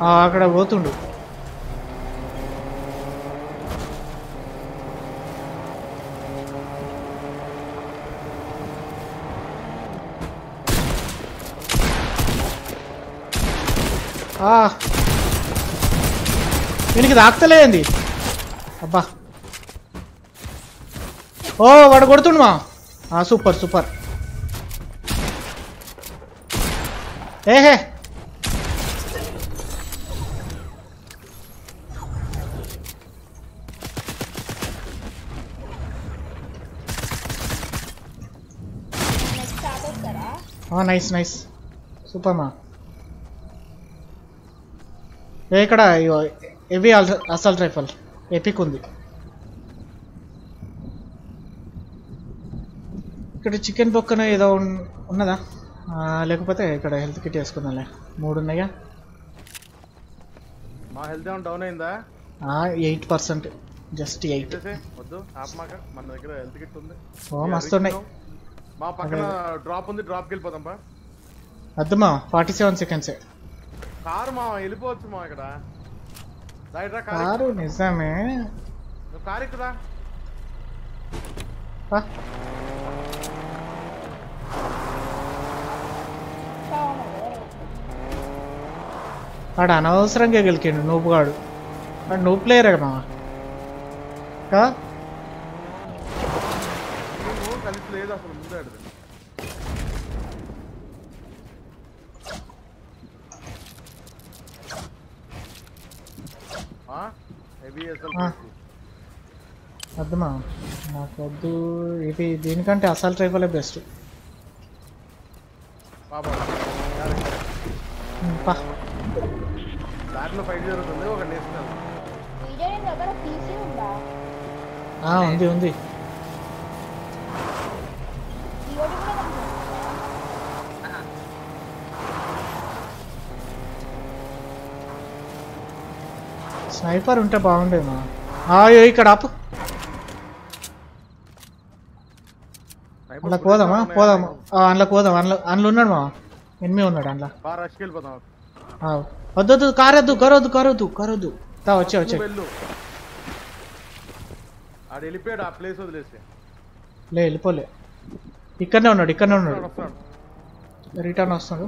अड़ा हो वीन की दाकते अब्बा ओ वड़मा सूपर सूपर ए हे हाँ नाइस नाइस सूपर माँ इकड़ा हेवी असल्ट राइफल एपिक इक चिकेन पक्कन एदो उन्नदा लेकिन इक हेल्थ किट वेसुकुंदाले मूड उन्नाया मा हेल्थ एम डाउन अयिंदा 8% जस्ट 8 वद्दु आप माका मन దగ్గర हेल्थ किट उंदी ओ मस्त उन्नायि मा पक्कन ड्रॉप उंदी ड्रॉप కి వెళ్ళిపోదాం బా అద్దమా 47 సెకండ్స్ కార్ మా వెళ్ళిపోవచ్చు మా ఇక్కడ రైడర్ కార్ నిజమే ను కార్ ఇక్కడ పా ఆడ అనవసరంగా గెలికిండు నూబ్ గాడు ఆ నూబ్ ప్లేయర్ కదా కా నువ్వు కలిసి లేదు అసలు ముందే ఆడు అదమ్మా నాకు వద్దు ఇది దీనికంటే అసల్ ట్రైబలే బెస్ట్ బాబా పా దారిలో ఫైట్ జరుగుతుంది ఒక నేస్తాను వీడియోని దగ్గర పీసీ ఉందా ఆ ఉంది ఉంది स्नाइपर उंटे बागुंडे मा आयो इकड़ आप అలా పోదామా పోదామా అలా పోదామా అలా ఉన్నాడు మా ఎనిమి ఉన్నాడు అలా బా రష్ కెళ్ళిపోదాం ఆ వద్దు కారదు కరదు కరదు కరదు తా వచ్చే వచ్చే ఆడ ఎలిపేడ ఆ ప్లేస్ వదిలేసే లే ఎలిపోలే ఇక్కడనే ఉన్నాడు రిటర్న్ వస్తాడు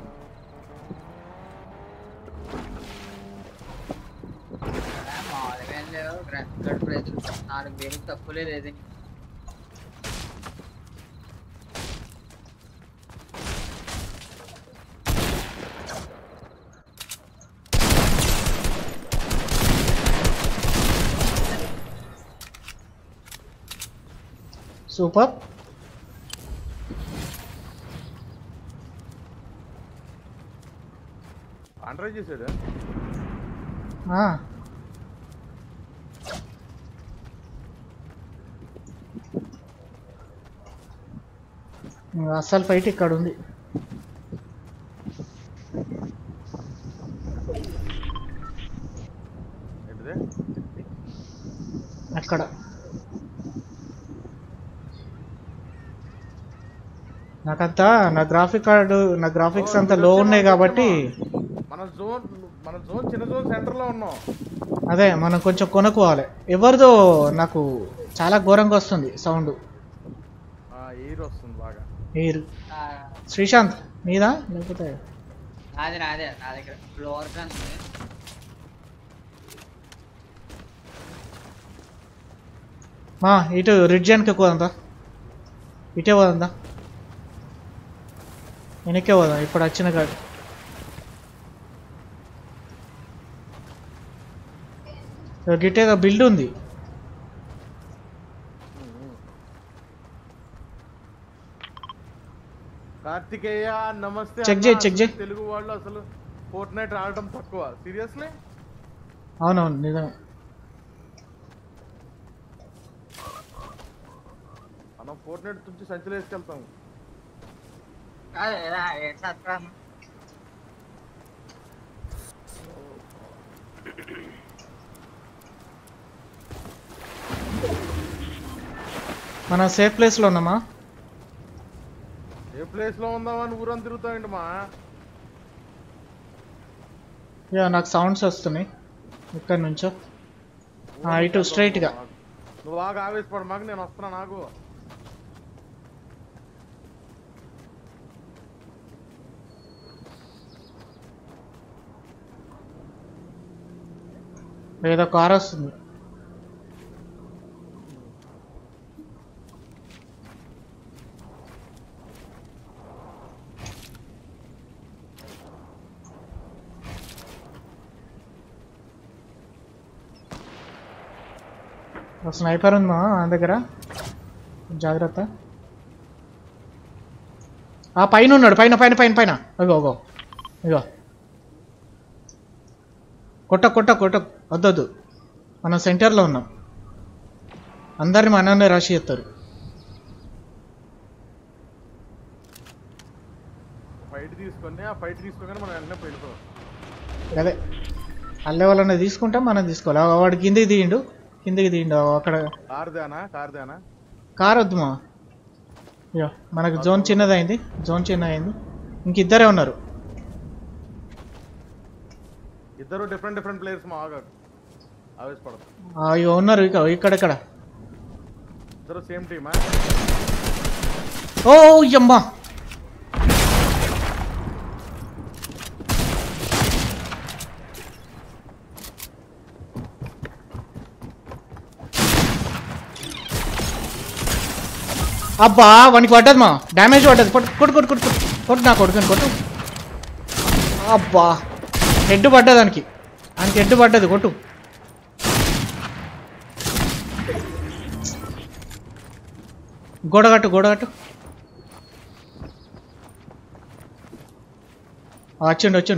గడ్ ప్రైస్ 4000 తక్కువలే లేదు సూపర్ ఆండ్రాయిడ్ చేసాడా ఆ असल फैट इकड़ी अड़ा ना ग्राफिक कार्ड ना ग्राफिक्स अंत लो उन्नाई काबट्टी अदे मन कोंचेम कोनुकोवाले एवर्दो नाकु चाला घोरंगा वस्तुंदी सौंड श्रीशांत मीदा इट रिड्जन के होदा इटे होदा इनके होदा इपड़ गाड़ी గిటేదో బిల్డ్ ఉంది కార్తికేయ నమస్తే చెక్ చే తెలుగు వాళ్ళు అసలు ఫోర్ట్నైట్ ఆడడం తక్కువ సీరియస్లీ అవును అవును నిజమే మనం ఫోర్ట్నైట్ నుంచి సంచలేసి వెళ్తాం కాలేరా ఏ సత్రం మన సేఫ్ ప్లేస్ లో ఉన్నామా ఏ ప్లేస్ లో ఉందామని ఊరం తిరుగుతాండి మా యా నాకు సౌండ్స్ వస్తున్నాయి ఇక్కడ నుంచో ఆ ఇటు స్ట్రైట్ గా నువ్వు ఆగా ఆవేశపడ మాకు నేను వస్తున్నా నాకు ఏదో కార్ వస్తుంది स्नाइपर उन्मा अंदर जाग्रत पैन पैन पैन पैन पैन अगो अगो कोट कोट कोट वद्दु मन सेंटर लो उन्नाम अंदर मन राशि एत्तारु अदे अल्ले वाळ्ळने तीसुकुंटाम मन तीसुकोवाली वाडु किंदकी तीयंडु కిందకి తీయండి అక్కడ కార్ దేనా కార్ వద్దుమా యా మనకు జోన్ చిన్నదైంది ఇంకిద్దరే ఉన్నారు ఇద్దరు డిఫరెంట్ ప్లేయర్స్ మా ఆగారు ఆవేశపడదు అయ్యో ఉన్నారు ఇక్కడ ఇద్దరు సేమ్ టీమా ఓ యమ్మా అబ్బా వానికి పడ్డదమ్మా డ్యామేజ్ పడ్డది కొట్టు నా కొడుకుని అబ్బా హెడ్ పడ్డది దానికి హెడ్ పడ్డది కొట్టు గోడగట్టు వచ్చిండు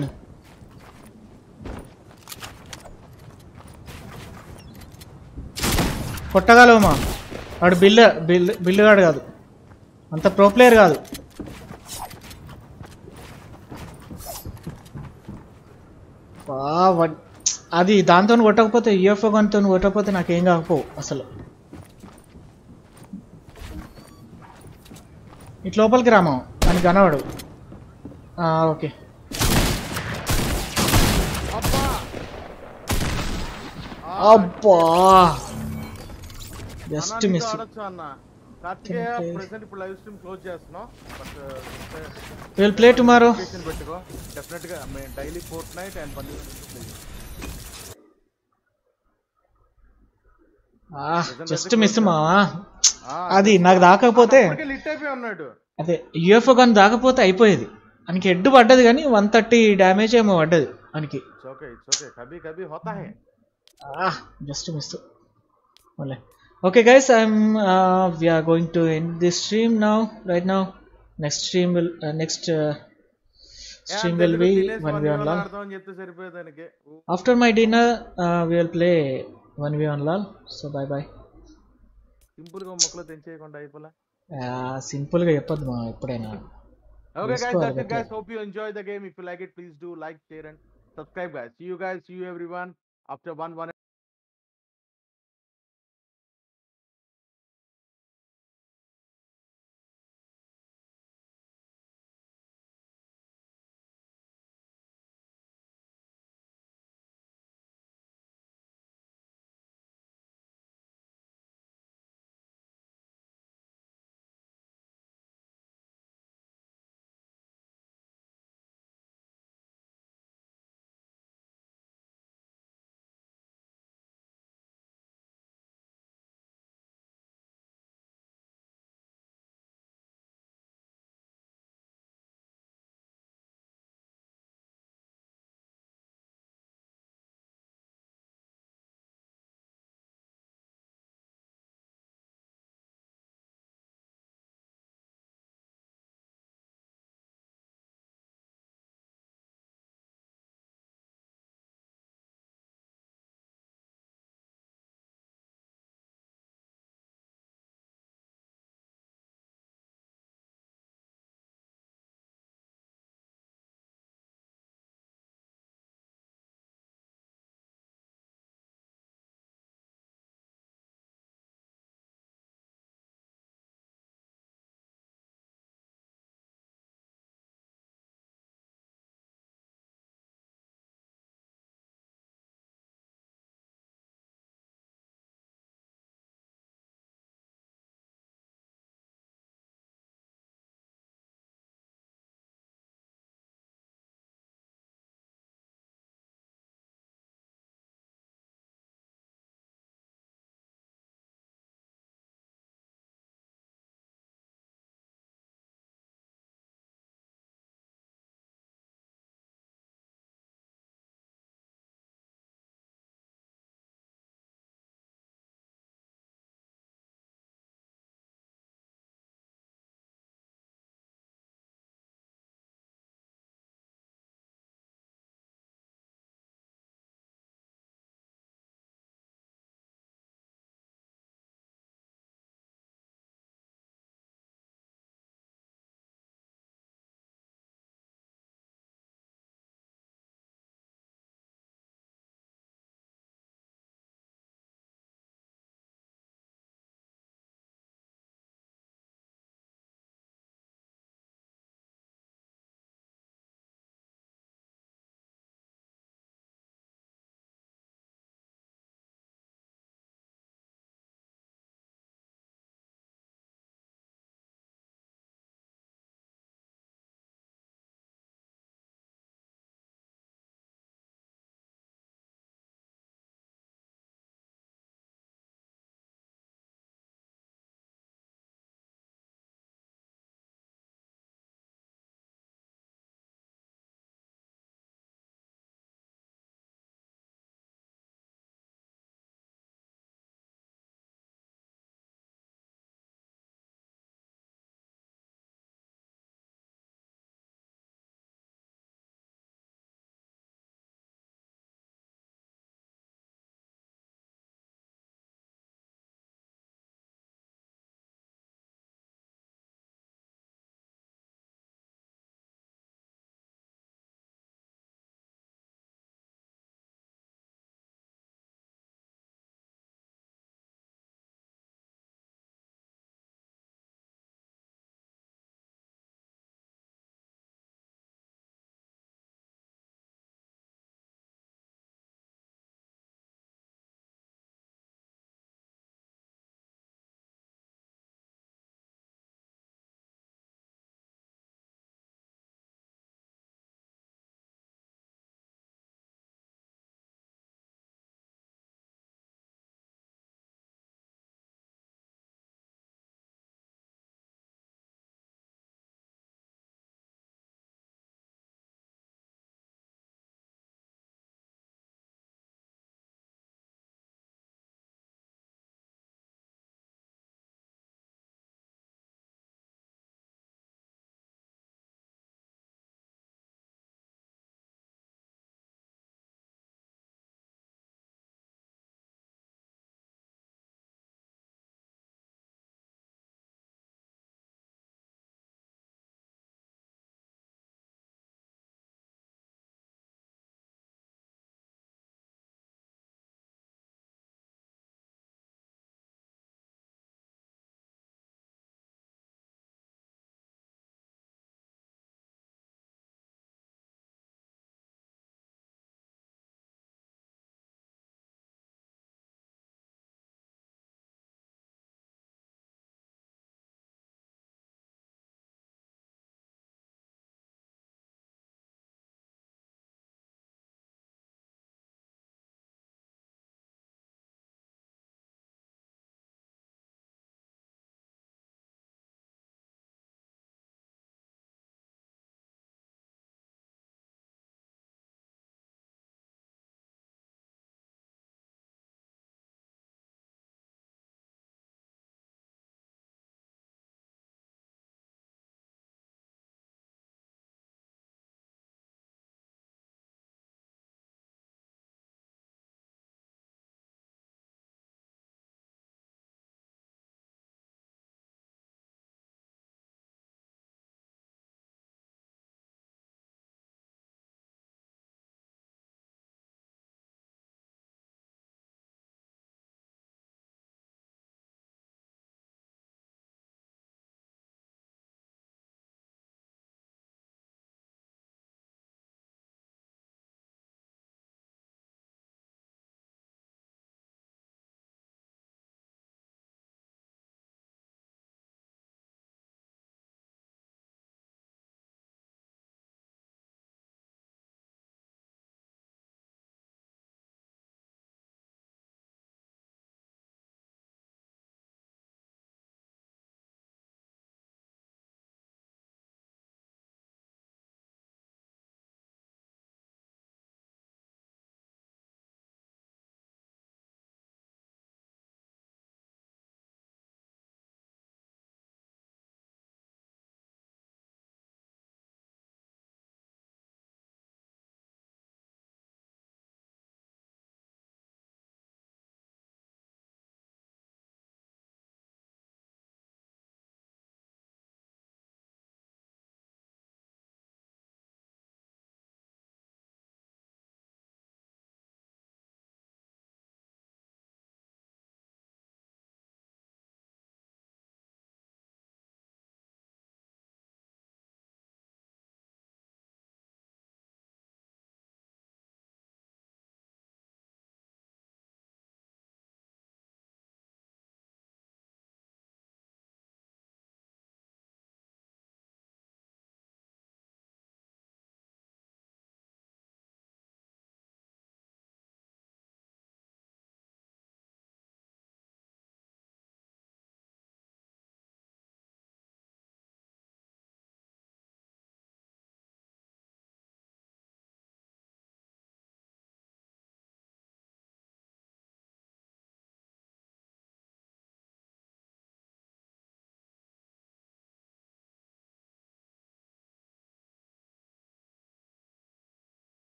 కొట్టగలవమ్మా వాడు బిల్డ్ గాడు కాదు అంత ప్రో ప్లేయర్ కాదు అది దాంతో కొట్టకపోతే యూఎఫ్ఓ గన్తో కొట్టకపోతే నాకేం కాకపోవు అసలు ఇటు లోపలికి రామా అని కనవాడు ఓకే అబ్బా జస్ట్ మిస్ అన్న కార్తికేయ ప్రెజెంట్ ఇప్పుడు లైవ్ స్ట్రీమ్ క్లోజ్ చేస్తున్నాం but will play tomorrow definite గా నేను డైలీ ఫోర్ట్నైట్ అండ్ పని జస్ట్ మిస్ మా అది నాకు దాకపోతే లిట్ అయిపోయి ఉన్నాడు అదే యూఎఫ్ఓ గన్ దాకపోతే అయిపోయేది అనికి హెడ్ పడ్డది కానీ 130 డ్యామేజ్ ఏమో పడ్డది అనికి ఇట్స్ ఓకే కభీ హోతా హై జస్ట్ మిస్ ఓలే Okay guys, we are going to end this stream right now. Next stream will be when we on LOL. After my dinner, we will play when we on LOL. So bye. Simple ga eppadma eppudaina. Okay guys, that's it guys. Hope you enjoy the game. If you like it, please do like, share and subscribe guys. See you everyone after one.